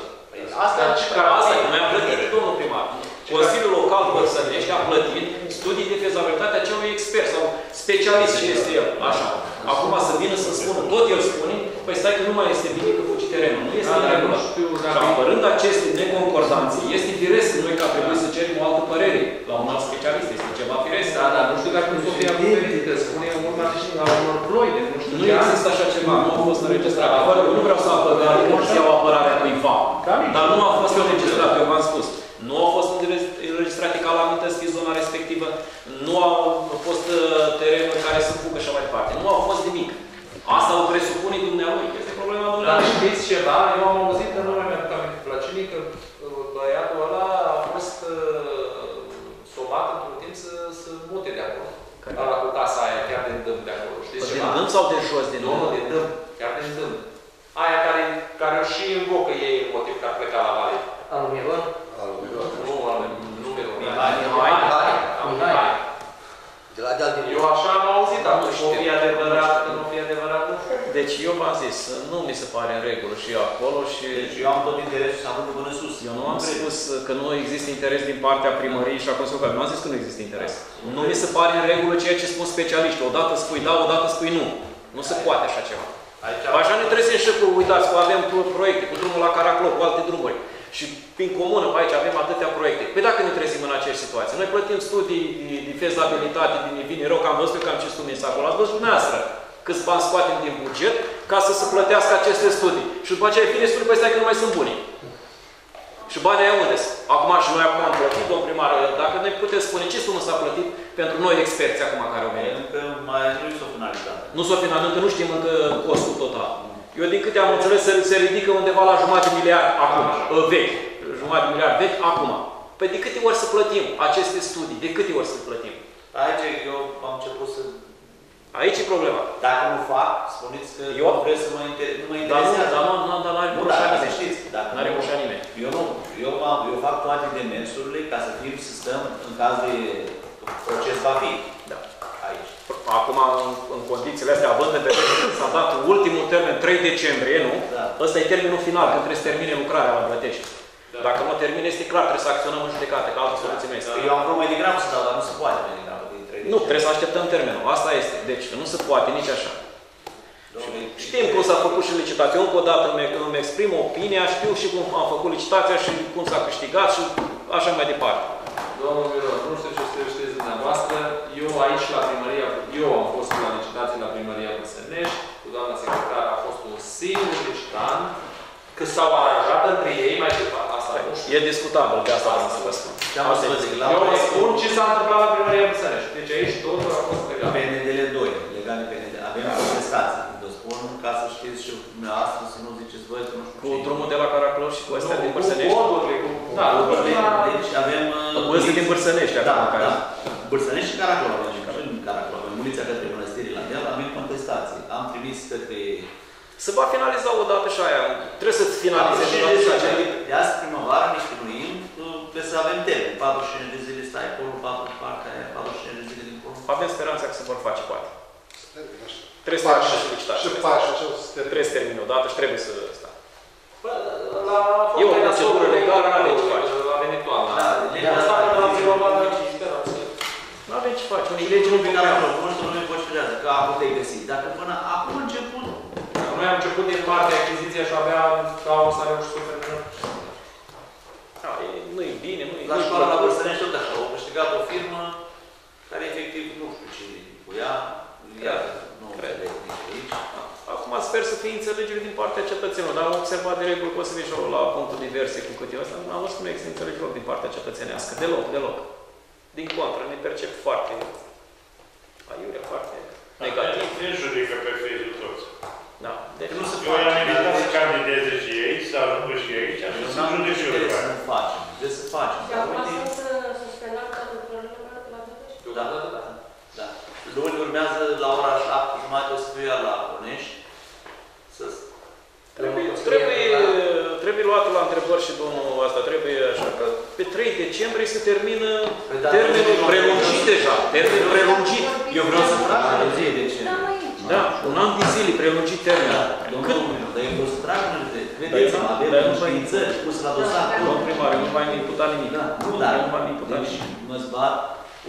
Asta e, noi am plătit, domnul primar. Consiliul Local Bărsănești a plătit studii de fezabilitate a celui expert sau specialist și este el. Așa. Acum să vină să spună, tot el spune, păi stai că nu mai este bine că fugi terenul. Nu este în regulă. Și apărând aceste neconcordanțe, este firesc noi că trebuie să cerem o altă părere la un alt specialist. Este ceva firesc. Da, dar nu știu dacă nu s-o fie acoperită. Spune urma și la unor ploi de nu știu. Nu există așa ceva. Nu a fost înregistrat. Nu vreau să apăr, dar nu știu apărarea cuiva. Dar nu a fost înregistrat, eu v-am spus. Nu au fost înregistrate calamități din zona respectivă, nu au fost terenuri care se fugă și mai departe. Nu au fost nimic. Asta o presupune dumnealui. Este problema dumnealui. Dar știți ceva? Eu am auzit în urmă mea de la cine că băiatul ăla a fost somat într-un timp să mute de acolo. Ăla cu casa aia, chiar din dâmb de acolo. Știți ceva? Din dâmb sau de jos din dâmb? Nu, din dâmb. Chiar din dâmb. Aia care și invocă ei în motiv că ar pleca la vale. Alumilor? Eu așa am auzit, dar nu fie adevărat, nu fie adevărat. Deci eu v-am zis, nu mi se pare în regulă și eu acolo și... Deci eu am tot interesul să amână până sus. Eu nu am spus că nu există interes din partea primăriei și a Consiliului. Nu am zis că nu există interes. Nu mi se pare în regulă ceea ce spun specialiști. Odată spui da, odată spui nu. Nu se poate așa ceva. Așa ne trezim și cu, uitați, că avem proiecte cu drumul la Caraclou, cu alte drumuri. Și prin comună, aici avem atâtea proiecte. Păi dacă ne trezim în aceeași situație? Noi plătim studii de fezabilitate din Vine Rău, că am văzut că am ce studii acolo. Ați văzut dumneavoastră câți bani scoatem din buget ca să se plătească aceste studii. Și după aceea vine studii, păi stai că nu mai sunt buni. Și banii aia unde sunt? Acum și noi acum am plătit, domn primar, dacă ne puteți spune ce sumă s-a plătit pentru noi experți acum care au venit? Încă mai nu s-o finalizat. Nu s-o finalizat, nu știm încă costul total. Eu din câte am înțeles se ridică undeva la jumătate de miliard acum, vechi. Jumătate de miliard vechi acum. Păi de câte ori să plătim aceste studii? De câte ori să plătim? Aici eu am început să... Aici e problema. Dacă nu fac, spuneți că eu vreau să mă interesează. Dar nu are bușa nimeni. Nu are bușa nimeni. Eu fac toate demersurile ca să fim, să stăm în caz de proces va fi. Aici. Acum, în condițiile astea, având de vedere, s-a dat ultimul termen, 3 decembrie, nu? Ăsta e termenul final, când trebuie să termine lucrarea la Brătești. Dacă nu termine, este clar, trebuie să acționăm în judecată, că altă soluție nu este. Eu am vrut mai degrabă să dau, dar nu se poate mai degrabă din 3 Nu, trebuie să așteptăm termenul. Asta este. Deci, nu se poate nici așa. Știm cum s-a făcut și licitația. Încă o dată îmi exprim opinia, știu și cum am făcut licitația și cum s-a câștigat și așa mai departe. Domnul Miron, nu știu ce știți dumneavoastră. Eu aici la primăria, eu am fost la licitație la primăria Băsănești, cu doamna secretar a fost un singur licitant, că s-au aranjat între ei mai departe. Asta nu știu. E discutabil, de asta vreau să vă spun. Eu vă spun ce s-a întâmplat la primăria Băsănești. Deci aici totul a fost legal. PNDL 2, legal de PNDL. Avem contestații. Ca să știți și dumneavoastră, să nu ziceți voi că nu știu cu drumul de la Caraclor și cu ăsta din Bârsănești. Da, deci avem... Cu ăsta din Bârsănești. Da, da. Bârsănești și Caraclor. Și Caraclor. Avem muniția către Mănăstirii la deal, avem contestații. Am trimis către... Se va finaliza odată și aia. Trebuie să-ți finalizezi. De azi, primăvară, ne știnuim. Trebuie să avem termen. 45 de zile stai acolo, 45 de zile din acolo. Avem speranța că se vor face, poate. Trebuie să termine o licitație. Și pași, așa o să termine. Trebuie să termine odată și trebuie să... E o procedură legală, nu avem ce face. Nu avem ce face. Nu avem ce face. Și legea nu vine acolo. Multul nu îi poșterează, că a putea găsi. Dacă până acum început... Noi am început din partea achiziției și abia ca o să avem și să terminăm. Nu-i bine, nu-i bine. La școala la Bărsănești tot așa. Au câștigat o firmă care efectiv nu știu ce cu ea. Acum sper să fie înțelegere din partea cetățenilor, dar am observat de regulă că o să vin și la punctul diverse cu câte ăsta, n-am văzut că nu există înțelegere din partea cetățenească, deloc, deloc. Din contră, ne percep foarte aiurea, foarte negativ. Ne judecă pe Facebook toți. Da. Eu i-am invitat să candideze și ei, să ajungă și ei, și așa să judece eu. Trebuie să facem, trebuie să facem. Și acum să suspendăm toate lucrurile la București? Da, da, da. Luni urmează la ora 7:30 o să fiu la Bunești. Trebuie luat la întrebări și domnul asta. Trebuie așa că pe 3 decembrie se termină termenul prelungit deja. Termenul prelungit. Eu vreau să trag în zi de ce. Da, un an de zile prelungit termenul. Dar eu vreau să trag în zi. Vedeți-mă, avem înștiințări pus la dosar. Domnul primar, nu v-am imputat nimic. Nu, dar mă zbat.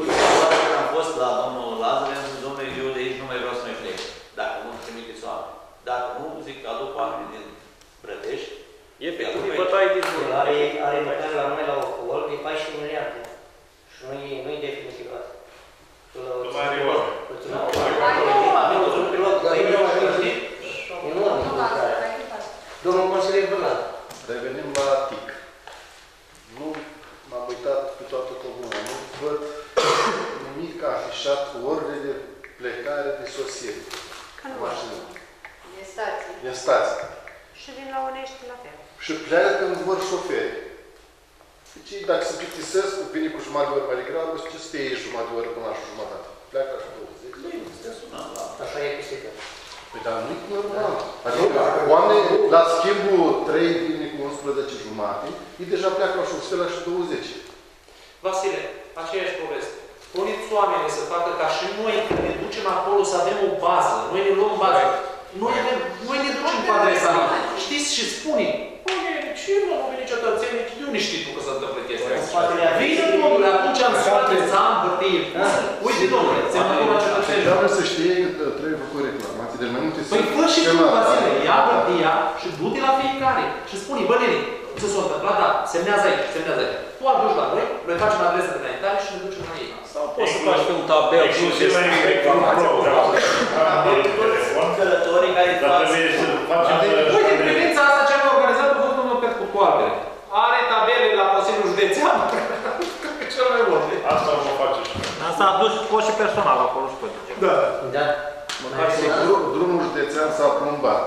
Ultima oară când am fost la domnul Lazăr, am zis, domnule, eu de aici nu mai vreau să mai plec. Dacă nu, trimiteți oameni. Dacă nu, zic că aduc oameni din Brădești. E pe tine bătaie din jur. Are măcar la noi la alcool de 14 miliarde. Și nu-i definitivat. Nu mai are oameni. Avem un pilot, dar e o știi? E nu am lucrat. Domnul consilier Bernard. Revenim la TIC. Nu m-am uitat pe toată comuna. Nu văd nimic afișat cu ordine de plecare de sosire. Din stație. Din stație. Și vin la Onești la fel. Și pleacă când vor șoferi. Deci dacă se plictisesc, vine cu jumătate de oră mai degrabă, ce să fie ei jumătate de oră până la jumătate. Pleacă așa 20. Nu-i sunat la asta. Așa e pisică. Păi dar nu-i normal. Adică oamenii, la schimbul 3 vine cu 11:30, ei deja pleacă la șoferi la 20. Vasile, aceeași poveste. Puneți oamenii să facă ca și noi, când ne ducem acolo, să avem o bază. Noi ne luăm bază. Noi ne ducem pe adresa mea. Știți și spunem. Ce nu au venit cetățenii? Eu nu știu că se întâmplă chestia asta. Vine, domnule, atunci am scoateți am bătăie. Uite, domnule, se întâmplă la cetățenii. Vreau să știe că trebuie făcut reclamații. Deci mai multe sunt. Păi fă și tu, Vasile, ia bătia și du-te la fiecare. Și spune, bă, nene, ce s-a întâmplat? Da, semnează aici, semnează aici. Tu aduci la noi, noi facem adresa de înaintare și ne ducem la ei. Sau poți să faci pe un tabel, nu știu ce mai e. Uite, privința asta ce am organizat a fost un opet cu coabere. Are tabele la Consiliul Județean? Cel mai mult. Asta nu mă face și mai. Asta a dus poți și personal acolo și poți. Da. Da. Măcar și drumul județean s-a plumbat.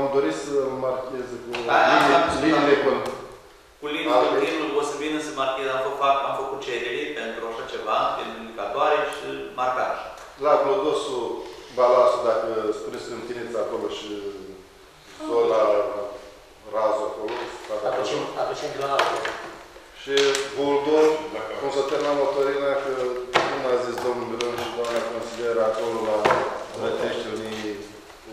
Am dorit să marchez cu liniile până. Cu linul o să vină să marchez, am făcut cereri pentru așa ceva, pentru indicatoare și marcaj. La Glodosul, Balasul, dacă spuneți să întâlniți acolo și zona rază acolo. Aducem de la altul. Și Buldor, cum să termină motorina, că cum a zis domnul Miron și doamna consideră acolo la Rătești, unii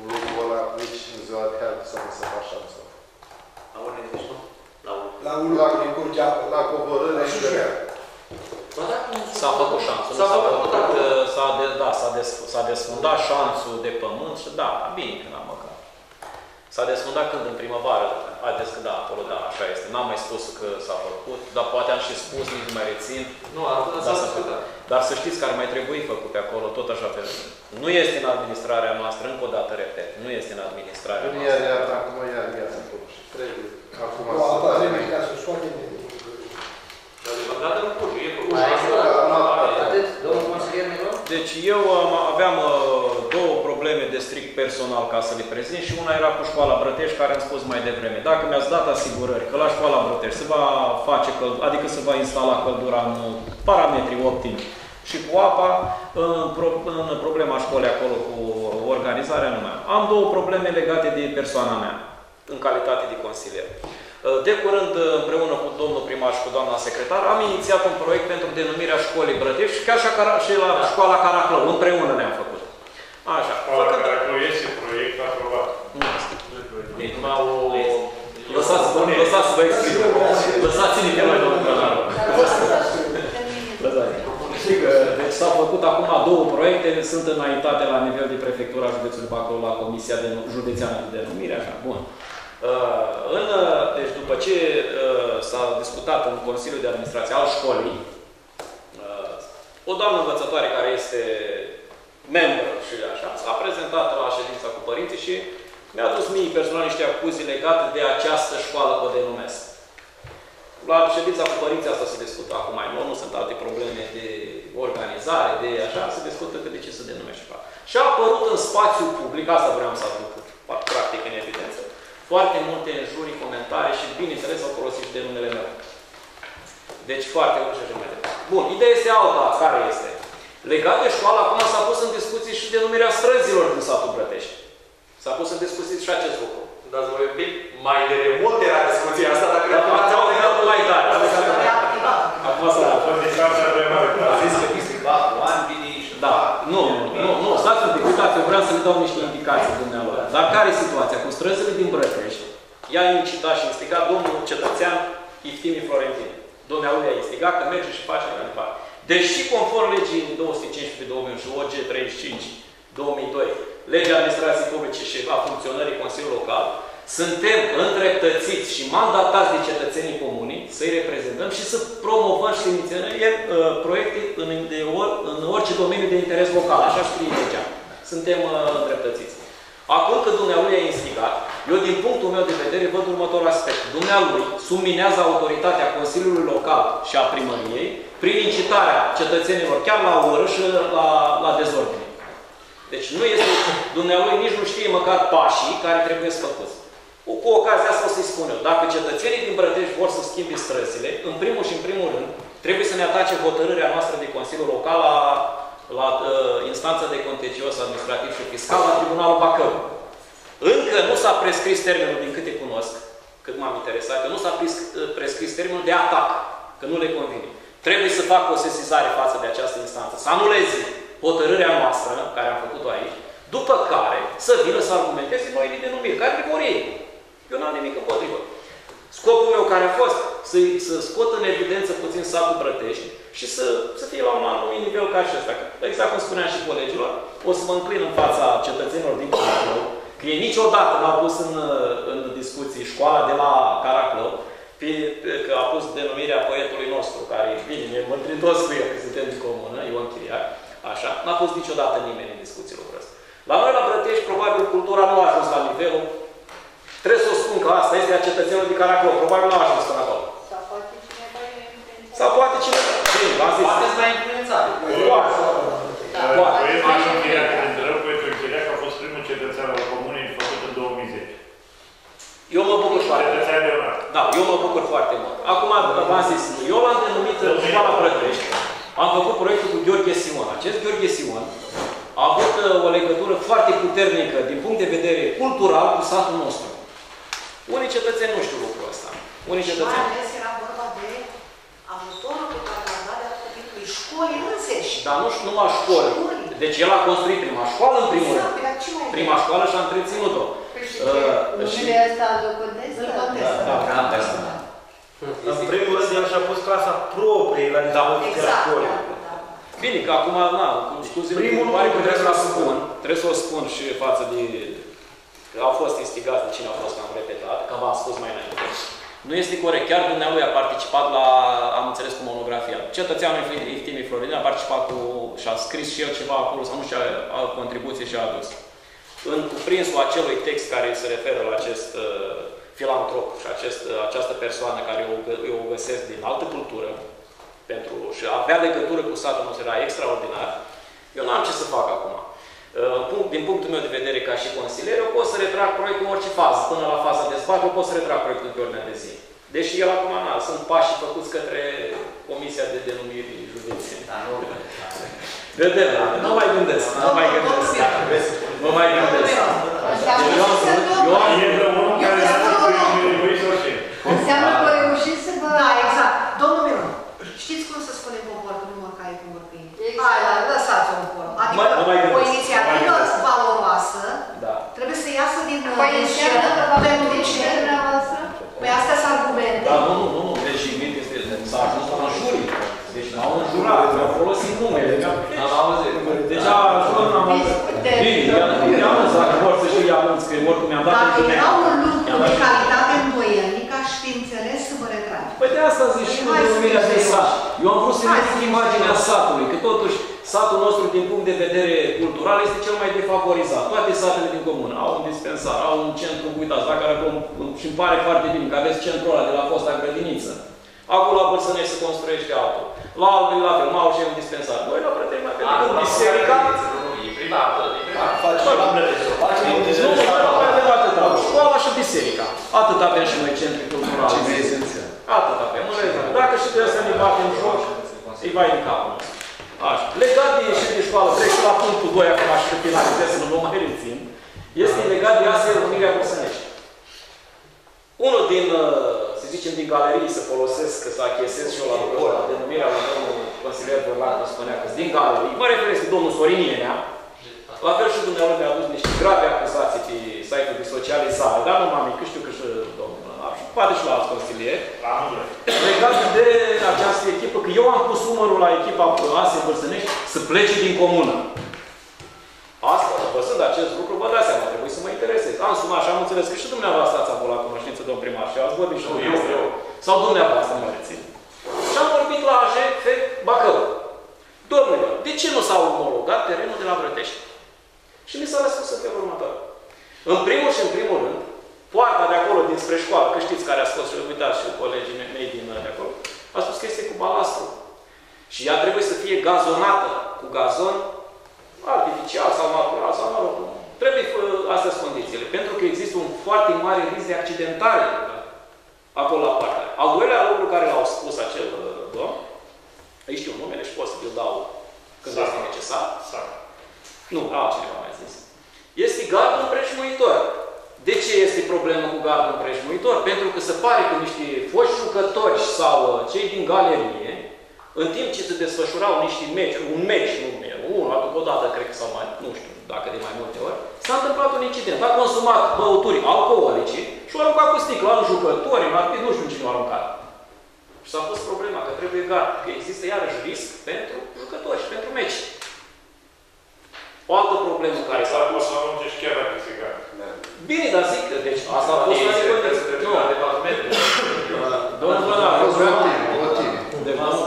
lucrul ăla mici în ziua de iară, să nu se facă așa. La unul, la coborâre, la șușuia. S-a făcut șanțul. S-a desfundat șanțul de pământ și da, bine când am măcat. S-a desfundat când? În primăvară. Haideți că da, acolo, da, așa este. N-am mai spus că s-a făcut, dar poate am și spus, nici nu mai rețin. Nu, s-a făcut. Dar să știți că ar mai trebui făcut pe acolo, tot așa pe rând. Nu este în administrarea noastră, încă o dată repet, nu este în administrarea noastră. Iar, acum iar, trebuie. Acum asta trebuie ca să-și facă nimic. Dar deocamdată nu pot, e făcut. Deci eu aveam două probleme de strict personal ca să le prezint și una era cu școala Brătești, care am spus mai devreme. Dacă mi-ați dat asigurări că la școala Brătești se va face, adică se va instala căldura în parametrii optimi și cu apa, în problema școlii acolo cu organizarea nu mai am. Am două probleme legate de persoana mea, în calitate de consilier. De curând, împreună cu domnul primar și cu doamna secretar, am inițiat un proiect pentru denumirea școlii Brătești și chiar și la școala Caraclău. Împreună ne-am făcut. Așa. Școala Caraclău este proiect aprobat. Nu este. Lăsați-vă să exprimă. Lăsați-ne pe noi, domnul primar. Deci s-au făcut acum două proiecte, sunt înaintate la nivel de prefectura județului Bacău, la Comisia Județeană de Denumire. Așa. Bun. Deci după ce s-a discutat în Consiliul de Administrație al școlii, o doamnă învățătoare care este membră și așa, s-a prezentat la ședința cu părinții și mi-a dus mie personal niște acuzii legate de această școală că o denumesc. La ședința cu părinții asta se discută acum mai nou, nu sunt alte probleme de organizare, de așa, se discută că de ce se denumește ceva. Și a apărut în spațiul public, asta vreau să aduc practic în evidență, foarte multe înjurii, comentarii și, bineînțeles, au folosit de numele meu. Deci, foarte mult și așa mai departe. Bun, ideea este alta, care este? Legat de școală, acum s-a pus în discuții și denumirea străzilor din satul Brătești. S-a pus în discuții și acest lucru. Dar să vă iubim, mai de mult era discuția asta, dacă nu ați auzit mai tare. Acum s-a Nu, stați un pic, uitați, eu vreau să le dau niște indicații dumneavoastră. Dar care e situația? Cu străzile din Brătești, ea a incitat și instigat domnul cetățean Iftimi Florentin. Dumnealui a instigat că merge și face mai departe. Deși, conform legii 215/2001, OG 35/2002, legea administrației publice și a funcționării Consiliului Local, suntem îndreptățiți și mandatați de cetățenii comunii să-i reprezentăm și să promovăm și să inițiem proiecte în orice domeniu de interes local. Așa scrie legea. Suntem îndreptățiți. Acum că dumnealui a instigat, eu din punctul meu de vedere văd următorul aspect. Dumnealui subminează autoritatea Consiliului Local și a Primăriei prin incitarea cetățenilor chiar la ură și la dezordine. Deci nu este, dumnealui nici nu știe măcar pașii care trebuie să făcuți. Cu ocazia asta o să-i spun eu. Dacă cetățenii din Brătești vor să schimbe străzile, în primul și în primul rând, trebuie să ne atace hotărârea noastră de Consiliul Local la instanța de contencios administrativ și fiscal la Tribunalul Bacău. Încă nu s-a prescris termenul, din câte cunosc, cât m-am interesat, că nu s-a prescris termenul de atac, că nu le convine. Trebuie să facă o sesizare față de această instanță, să anuleze hotărârea noastră, care am făcut-o aici, după care să vină să argumenteze noile denumiri, care categorie. Eu n-am nimic împotrivă. Scopul meu care a fost să scot în evidență puțin satul Brătești și să fie la un anumit nivel ca și ăsta. Exact cum spuneam și colegilor, o să mă înclin în fața cetățenilor din Caraclău, că ei niciodată n-au pus în discuții școala de la Caraclău, că a pus denumirea poetului nostru, care e bine, ne mândrim toți cu el, că suntem din comună, Ion Chiriac, așa, n-a pus niciodată nimeni în discuții lucrul ăsta. La noi, la Brătești, probabil cultura nu a ajuns la nivelul. Trebuie să o spun că asta este a cetățenilor din Caraclău. Probabil nu a ajuns până acolo. Sau poate cineva e influențat. Sau poate cineva. Bine, v-am zis. Poate s-a influențat. Poate. Poetul Chiriac, Poetul Chiriac a fost primul cetățean al comunei făcut în 2010. Eu mă bucur foarte mult. Cetățean Leonard. Da, eu mă bucur foarte mult. Acum, v-am zis, eu l-am denumit școala Brătești. Am făcut proiectul cu Gheorghe Simon. Acest Gheorghe Simon a avut o legătură foarte puternică din punct de vedere cultural cu satul nostru. Unii cetățeni nu știu lucrul ăsta. Unii cetățeni. Mai ales era vorba de ajutorul pe care l-am dat de-a copilului școlii înseși. Dar nu numai școlii. Deci el a construit prima școală în primul rând. Prima școală și a întreținut-o. Păi și ce? Numele ăsta îl contestă? Îl contestă. În primul rând, el și-a pus clasa proprie la nivelul de acolo. Bine, că acum, na, scuze-mi, trebuie să o spun și față de... Au fost instigați de cine au fost, că am repetat, că v-am spus mai înainte. Nu este corect. Chiar dumnealui a participat la, am înțeles, cu monografia. Cetățeanul Iftimii Florin a participat cu, și-a scris și el ceva acolo, sau nu, și-a contribuție și-a adus. În cuprinsul acelui text care se referă la acest filantrop și această persoană care eu o găsesc din altă cultură, pentru, și avea legătură cu satul nostru, era extraordinar, eu n-am ce să fac acum. Din punctul meu de vedere, ca și consilier, eu pot să retrag proiectul în orice fază. Până la faza de dezbatere, eu pot să retrag proiectul pe ordinea de zi. Deși el acum, na, sunt pașii făcuți către Comisia de Denumiri Județene. Da, nu. Vedem, nu mai gândesc. Nu mai gândesc. Nu mai gândesc. Înseamnă că reușiți să vă... Da, exact. Domnul Miron, știți cum să spunem popor că numai ca e cu mărcâini? Hai, lăsați-o în formă. Adică o inițiativă valoroasă trebuie să iasă din plenul voastră. Păi astea sunt argumente. Dar nu. Deci, s-a ajuns la jurii. Deci n-au înjurat, mi-au folosit numele. Am auzit. Deci a ajuns la numele. Bine, i-am lăsat că vor să știu, i-am lăsat că vor, mi-am dat în lumea. Dacă erau un lucru de calitate îndoielnică, aș fi înțeles să mă retrag. Păi de asta zici și de numirea de sat. Eu am vrut să ridic imaginea satului, că totuși satul nostru, din punct de vedere cultural, este cel mai defavorizat. Toate satele din comună au un dispensar, au un centru, uitați, dacă și-mi pare foarte bine că aveți centrul ăla de la fosta grădiniță. Acolo la Bărsănești se construiește altul. La Albi, la fel, n-au și un dispensar. Noi la Prătei mai vedem. Acum, biserica... Nu, e privată. Faci și la Prătei. Nu, mai vedem atâta. Școala și biserica. Atât avem și noi centri culturale. Ce vrei esenția? Atât avem. Dacă și trebuie să ne bate în joc, îi vai în capul. Așa. Legat de ieșire de școală, trec la punctul 2, acum și căpii la câte să nu mai rețin, este legat de asta Unirea Bărsănești. Unul din, să zicem, din galerii se folosesc, că să achiesez și eu la lucrul ăla, denumirea lui domnul consilier Bărlată spunea că din galerii, mă referesc de domnul Sorin Ienea, la fel și dumneavoastră mi-a adus niște grave acuzații pe site-ul de socializare, dar nu m-am mică, știu că și domnul Arșu, poate și la alți consilieri, legat de această echipă, că eu am pus umărul la echipa ASE Bărsănești să plece din comună. Asta, văzând acest lucru, vă dați seama, trebuie să mă interesez. Am sunat și am înțeles că și dumneavoastră ați avut la cunoștință, domn primar, și ați vorbit și eu. Sau dumneavoastră, mă rețin. Și am vorbit la AJF Bacău. Domnilor, de ce nu s-a omologat terenul de la Vrătești? Și mi s-a răspuns în felul următor. În primul rând, poarta de acolo, dinspre școală, că știți care a scos și uitați și colegii mei din de acolo, a spus că este cu balastru. Și ea trebuie să fie gazonată cu gazon artificial sau natural sau mă rog. Trebuie astea sunt condițiile. Pentru că există un foarte mare risc de accidentare acolo la partea. Al doilea lucru care l-au spus acel domn, aici știu numele și pot să vi-l dau când este necesar. Nu, altcineva mai zis. Este gardul împrejmuitor. De ce este problemă cu gardul împrejmuitor? Pentru că se pare că niște foști jucători sau cei din galerie, în timp ce se desfășurau niște meci, un meci, odată, cred că sau mai, nu știu, dacă de mai multe ori, s-a întâmplat un incident. A consumat băuturi alcoolice și o aruncat cu sticla în jucători, în arbitri, nu știu cine o aruncat. Și s-a pus problema că trebuie gard, că există iarăși risc pentru jucători și pentru meci. O altă problemă care s-a pus... Să aruncești chiar dacă se gard. Bine, dar zic că, deci, asta a fost... Nu, domnul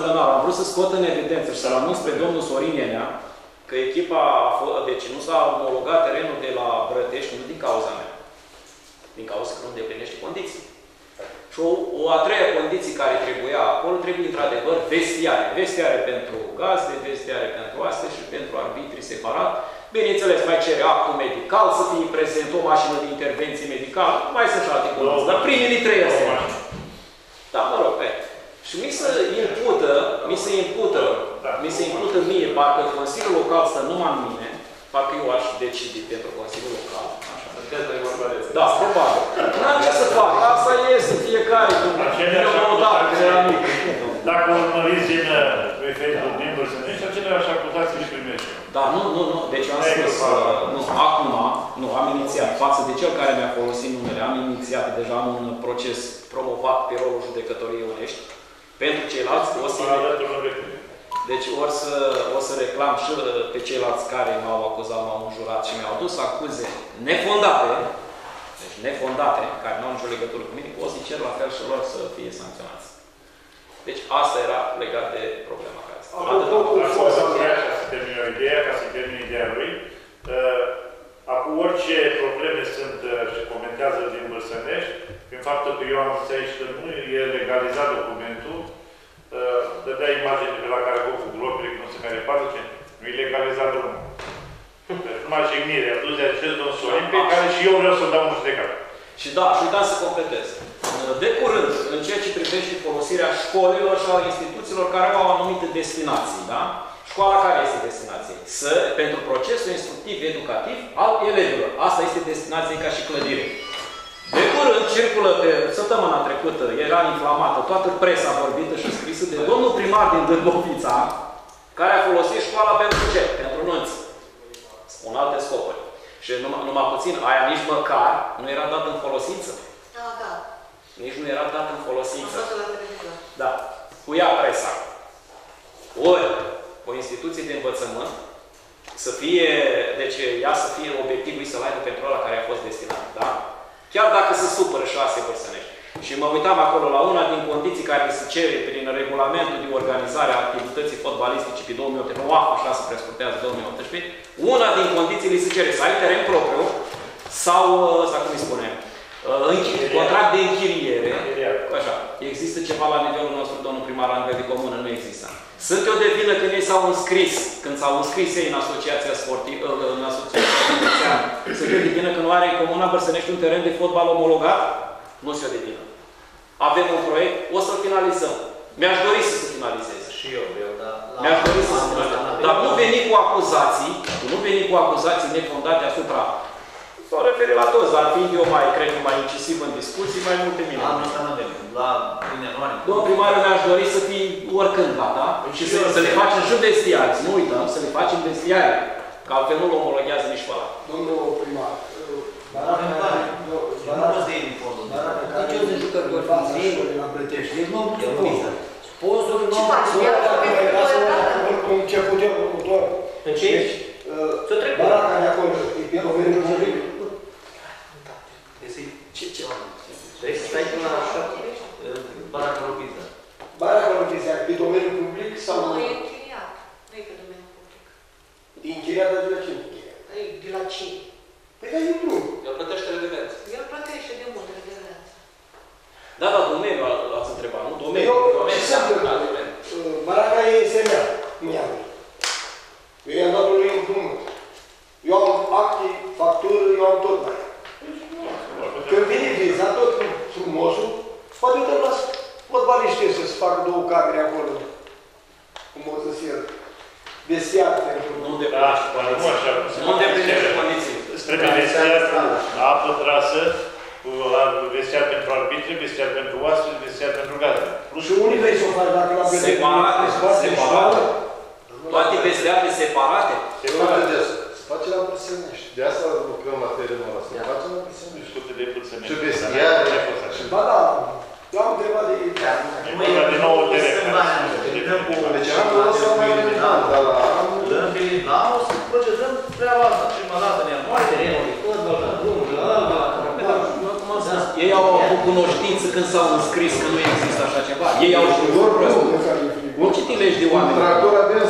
Plănar, am vrut să scot în evidență și să-l anunț pe domnul Sorin Ienea că echipa a fost... Deci nu s-a omologat terenul de la Brătești, nu din cauza mea. Din cauza că nu îndeplinește condiții. Și o a treia condiție care trebuia acolo, trebuie într-adevăr vestiare. Vestiare pentru gazde, vestiare pentru astea și pentru arbitri separat. Bineînțeles, mai cere actul medical, să fie prezent o mașină de intervenție medicală, mai sunt și alte condiții, dar primii trei astea. Da, mă rog, pe. Și mi se impută mie, parcă Consiliul Local stă numai în mine, parcă eu aș decide pentru Consiliul Local. Așa. Da, probabil. N-am ce să fac. Asta este fiecare. Dacă urmăriți din Facebook din Bărsănești, aceleași acuzații își primește. Da, nu. Deci am spus. Acum, nu, am am inițiat, față de cel care mi-a folosit numele, am inițiat deja un proces promovat pe rolul judecătoriei Onești. Pentru ceilalți o să... Deci o să reclam și pe ceilalți care m-au acuzat, m-au înjurat și mi-au adus acuze nefondate, deci nefondate, care nu au nicio legătură cu mine, o să cer la fel și lor să fie sancționați. Deci asta era legat de problema care asta. Ca să termin ideea lui, acum orice probleme sunt și comentează din Bărsănești, prin faptul că eu am zis aici că nu e legalizat documentul, dădea imagine de la care vă cu globile, că nu se mai reparte, ce? Nu e legalizat drumul. Deci numai jignire, a dus de acest domn Sorin, pe care și eu vreau să-l dau în judecată. Și da, și uitați să completez. De curând, în ceea ce privește folosirea școlilor și a instituțiilor care au anumite destinații, da? Școala care este destinație? Să, pentru procesul instructiv, educativ al elevilor. Asta este destinație ca și clădire. De curând, circulă pe săptămâna trecută, era inflamată, toată presa vorbită și scrisă de domnul primar din Dârbovița, care a folosit școala pentru ce? Pentru nunți. Spun alte scopuri. Și numai puțin, aia nici măcar nu era dat în folosință. Da, da. Nici nu era dat în folosință. Da. Cuia presa. Ori o instituție de învățământ să fie, deci ea să fie obiectivul să-l aibă pentru ăla care a fost destinat, da? Chiar dacă se supără șase bărsănești. Și mă uitam acolo la una din condiții care se cere prin regulamentul de organizare a activității fotbalistice pe 2018, nu așa se prescurtează 2018, una din condiții li se cere să ai teren propriu sau, sau cum îi spunem, contract de închiriere. Așa. Există ceva la nivelul nostru, domnul primar, la nivel de comună, nu există. Sunt eu de vină când ei s-au înscris, când s-au înscris ei în asociația sportivă, în asociația județeană. Sunt eu de vină că nu are în Comuna Bărsănești un teren de fotbal omologat? Nu sunt eu de vină. Avem un proiect, o să-l finalizăm. Mi-aș dori să se finalizeze. Și eu, dar... Mi-aș dori să se finalizeze. Dar nu veni cu acuzații, nu veni cu acuzații nefondate asupra. S-au referit la toți, dar fiind eu mai, cred că mai incisiv în discuții, mai multe minute. Anul ăsta nu avem, la ianuarie. Domnul primarul mi-aș dori să fii oricând gata și să le facem și vestiari. Nu uităm, să le facem vestiari. Că altfel nu-l omologhează nici pe ăla. Domnul primar, nici eu sunt jucători față școlii la Plătești. Deci nu am plătit. Sponsorul nu am plătit. Ce putem cu doar? Deci, Barana de acolo, e pe o venit juridic. Ce am? Trebuie să stai până la Barana Lupița. Barana Lupița, pe domeniul public sau... Nu, e închiriat. Nu e pe domeniul public. E închiriat, dar de la cine? De la cine? Păi da, e drum. El plătește redevență. El plătește de mult redevență. Da, dar domeniul l-ați întrebat, nu? Domeniul. Ce se întâmplă? Barana e semnat. Eu i-am dat lui împrumut. Eu am acte, factură, eu am tot mai. Când vine viza, tot frumosul, poate uităm la fotbaliștii să-ți facă două camere acolo. Cum o să se iau. Vestiar pentru... Nu îndeplinește condiții. Trebuie vestiar la apă trasă, vestiar pentru arbitre, vestiar pentru oastre, vestiar pentru gazdă. Și unii vrei să o faci dacă la vedere. Separate. Toate vestiare separate? Separate. Se face la Bărsănești. De asta lucrăm la terenul ăla. Se face la Bărsănești. Discute de Bărsănești. Ce vestiare? Ba da. Eu am întrebat de... E vorba de nouă direct. Deci anul ăsta mai eliminat. Dar la anul... În final o să procedăm treaba asta. Prima dată ne-am luat terenul. Ei au avut cunoștință când s-au înscris că nu există așa ceva. Ei au știut. Nu citilești de oameni. Un tractor avem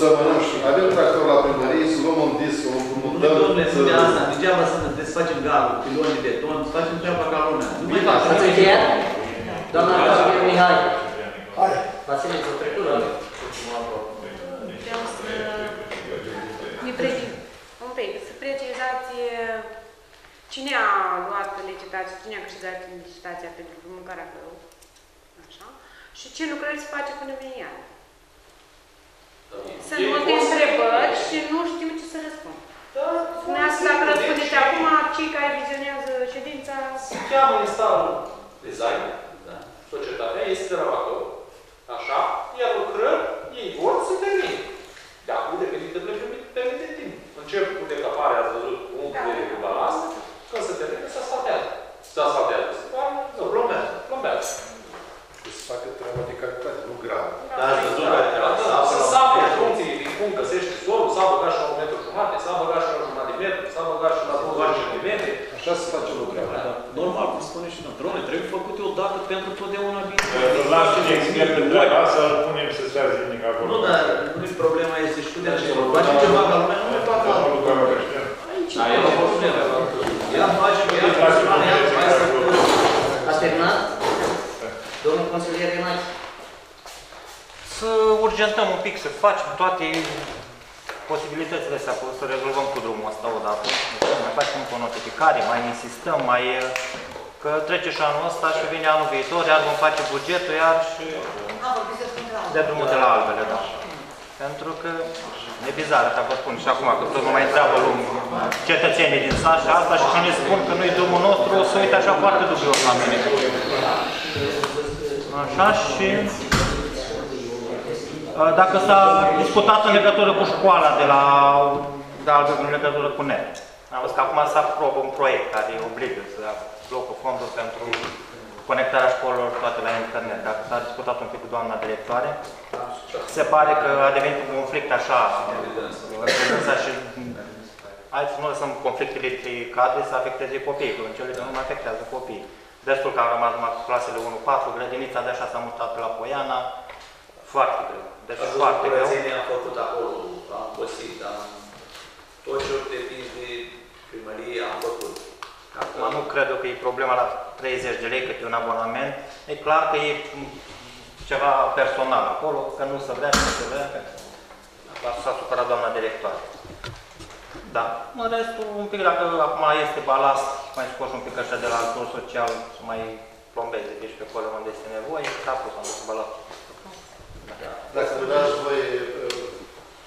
să mănânci. Avem tractor la primărie, să luăm un disc, să luăm un dăm. Nu, domnule, spune asta. Degeaba să desfacem galul, piloni de beton, să facem treaba ca lumea. Nu mai faci. Ați încheiat? Doamna Vasile Mihai. Hai. Vasile, ți-o trecut la mea. Vreau să să precizați cine a luat licitația, cine a câștigat licitația pentru drumul Caraclău. Așa. Și ce lucrări se face până vine iară? Sunt multe întrebări și nu știu ce să răspund. Spuneați dacă răspundeți acum, cei care vizionează ședința... Se cheamă instalul design, societatea este dărăvatoră, așa, iar lucrări, ei vor să termine. De acum depinde de timp. Încep cu decaparea, ați văzut, punctul de balast, așa se face lucrarea. Da, normal, cum spune și noi. Drone trebuie făcute odată pentru totdeauna bine. Lasă-ne expert în treaba asta, îl punem să se azi acolo. Nu, dar nu-i problema, este și cu de aceea. Face ceva, dar lumea nu mai facă altfel. Aici. Aia nu pot spune. Ea face, ați terminat? Domnul consilier Renați. Să urgentăm un pic, să facem toate posibilitățile astea, să rezolvăm cu drumul ăsta odată. Mai facem încă o notificare, mai insistăm, mai... Că trece și anul ăsta și vine anul viitor, iar vom face bugetul, iar și... de drumul de la albele, da. Pentru că e bizară, ca vă spun și acum, că tot nu mai întreabă lumea cetățenii din sat și asta și când ne spun că nu-i drumul nostru, o să uite așa foarte dubios la mine. Așa și... Dacă s-a discutat în legătură cu școala de la Albă, în legătură cu NEP. Am văzut că acum s-a aprobă un proiect care îi obligă să blocă fondul pentru conectarea școlilor toate la internet. Dacă s-a discutat un pic cu doamna directoare, se pare că a devenit un conflict așa. Și aici nu lăsăm conflictele între cadre să afecteze copiii, pentru cele care nu mai afectează copiii. Destul că am rămas numai cu clasele 1-4, grădinița de așa s-a mutat pe la Poiana. Foarte greu. Deci foarte greu. Curățenia am făcut acolo, am păsit, am... Tot ce ori depins de primărie am făcut. Acum nu cred că e problema la 30 de lei, cât e un abonament. E clar că e ceva personal acolo, că nu se vrea, nu se vrea. S-a supărat doamna directoare. Da. În restul, un pic, dacă acum este balast, mai scos un pic așa de la ajutor social, să mai plombeze deci pe acolo unde este nevoie, capul s-a dus balast. Dacă îmi dați voi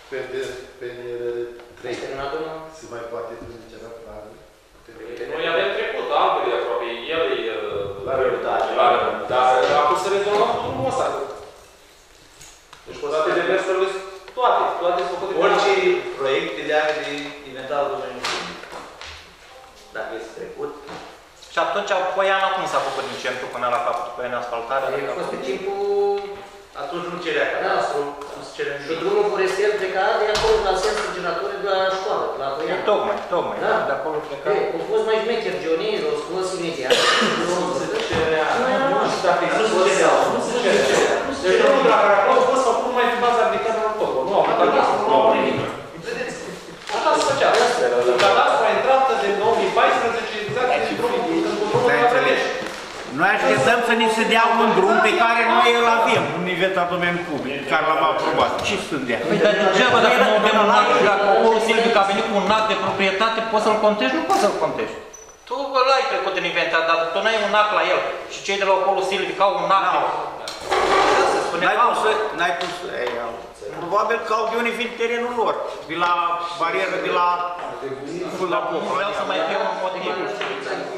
PNR 3, se mai poate trecerea planului? Noi avem trecut, albele de aproape, el e la răbdare. Dar acum să rezolvăm drumul ăsta. Deci toate demersurile sunt toate făcute. Orice proiecte de ani de inventarul domeniului public. Dacă este trecut. Și atunci, Poiana, cum s-a făcut din centru până la capătul Poiana asfaltarea? A fost pe timpul... Atunci nu cerea ca și drumul forestier pleca de acolo la sensul generatorului de la școală, de la Poiana. Tocmai, da, de acolo pleca. Au fost mai șmecheri, Gionii, l-au scos imediat. Nu se cerea. Deci drumul de la Caracol a fost făcut mai în baza aplicată la Togo. Nu au nimic. Vedeți? Asta se făcea. Cadastra a intrat de 2014, exact din drumul de la Prelești. Noi așteptăm să ni se dea un drum pe care noi îl avem, un inventar domeniului public, care l-am aprobat. Ce sunt de aia? Păi, dar degeaba, dacă nu avem un act, dacă omul Silvic a venit cu un act de proprietate, poți să-l contești? Nu poți să-l contești. Tu îl ai trecut în inventar, dar tu nu ai un act la el. Și cei de la Opolul Silvic au un act. N-ai pus să... Probabil că au de unii fiind terenul lor, de la barieră, de la... Nu vreau să mai fie un motiv.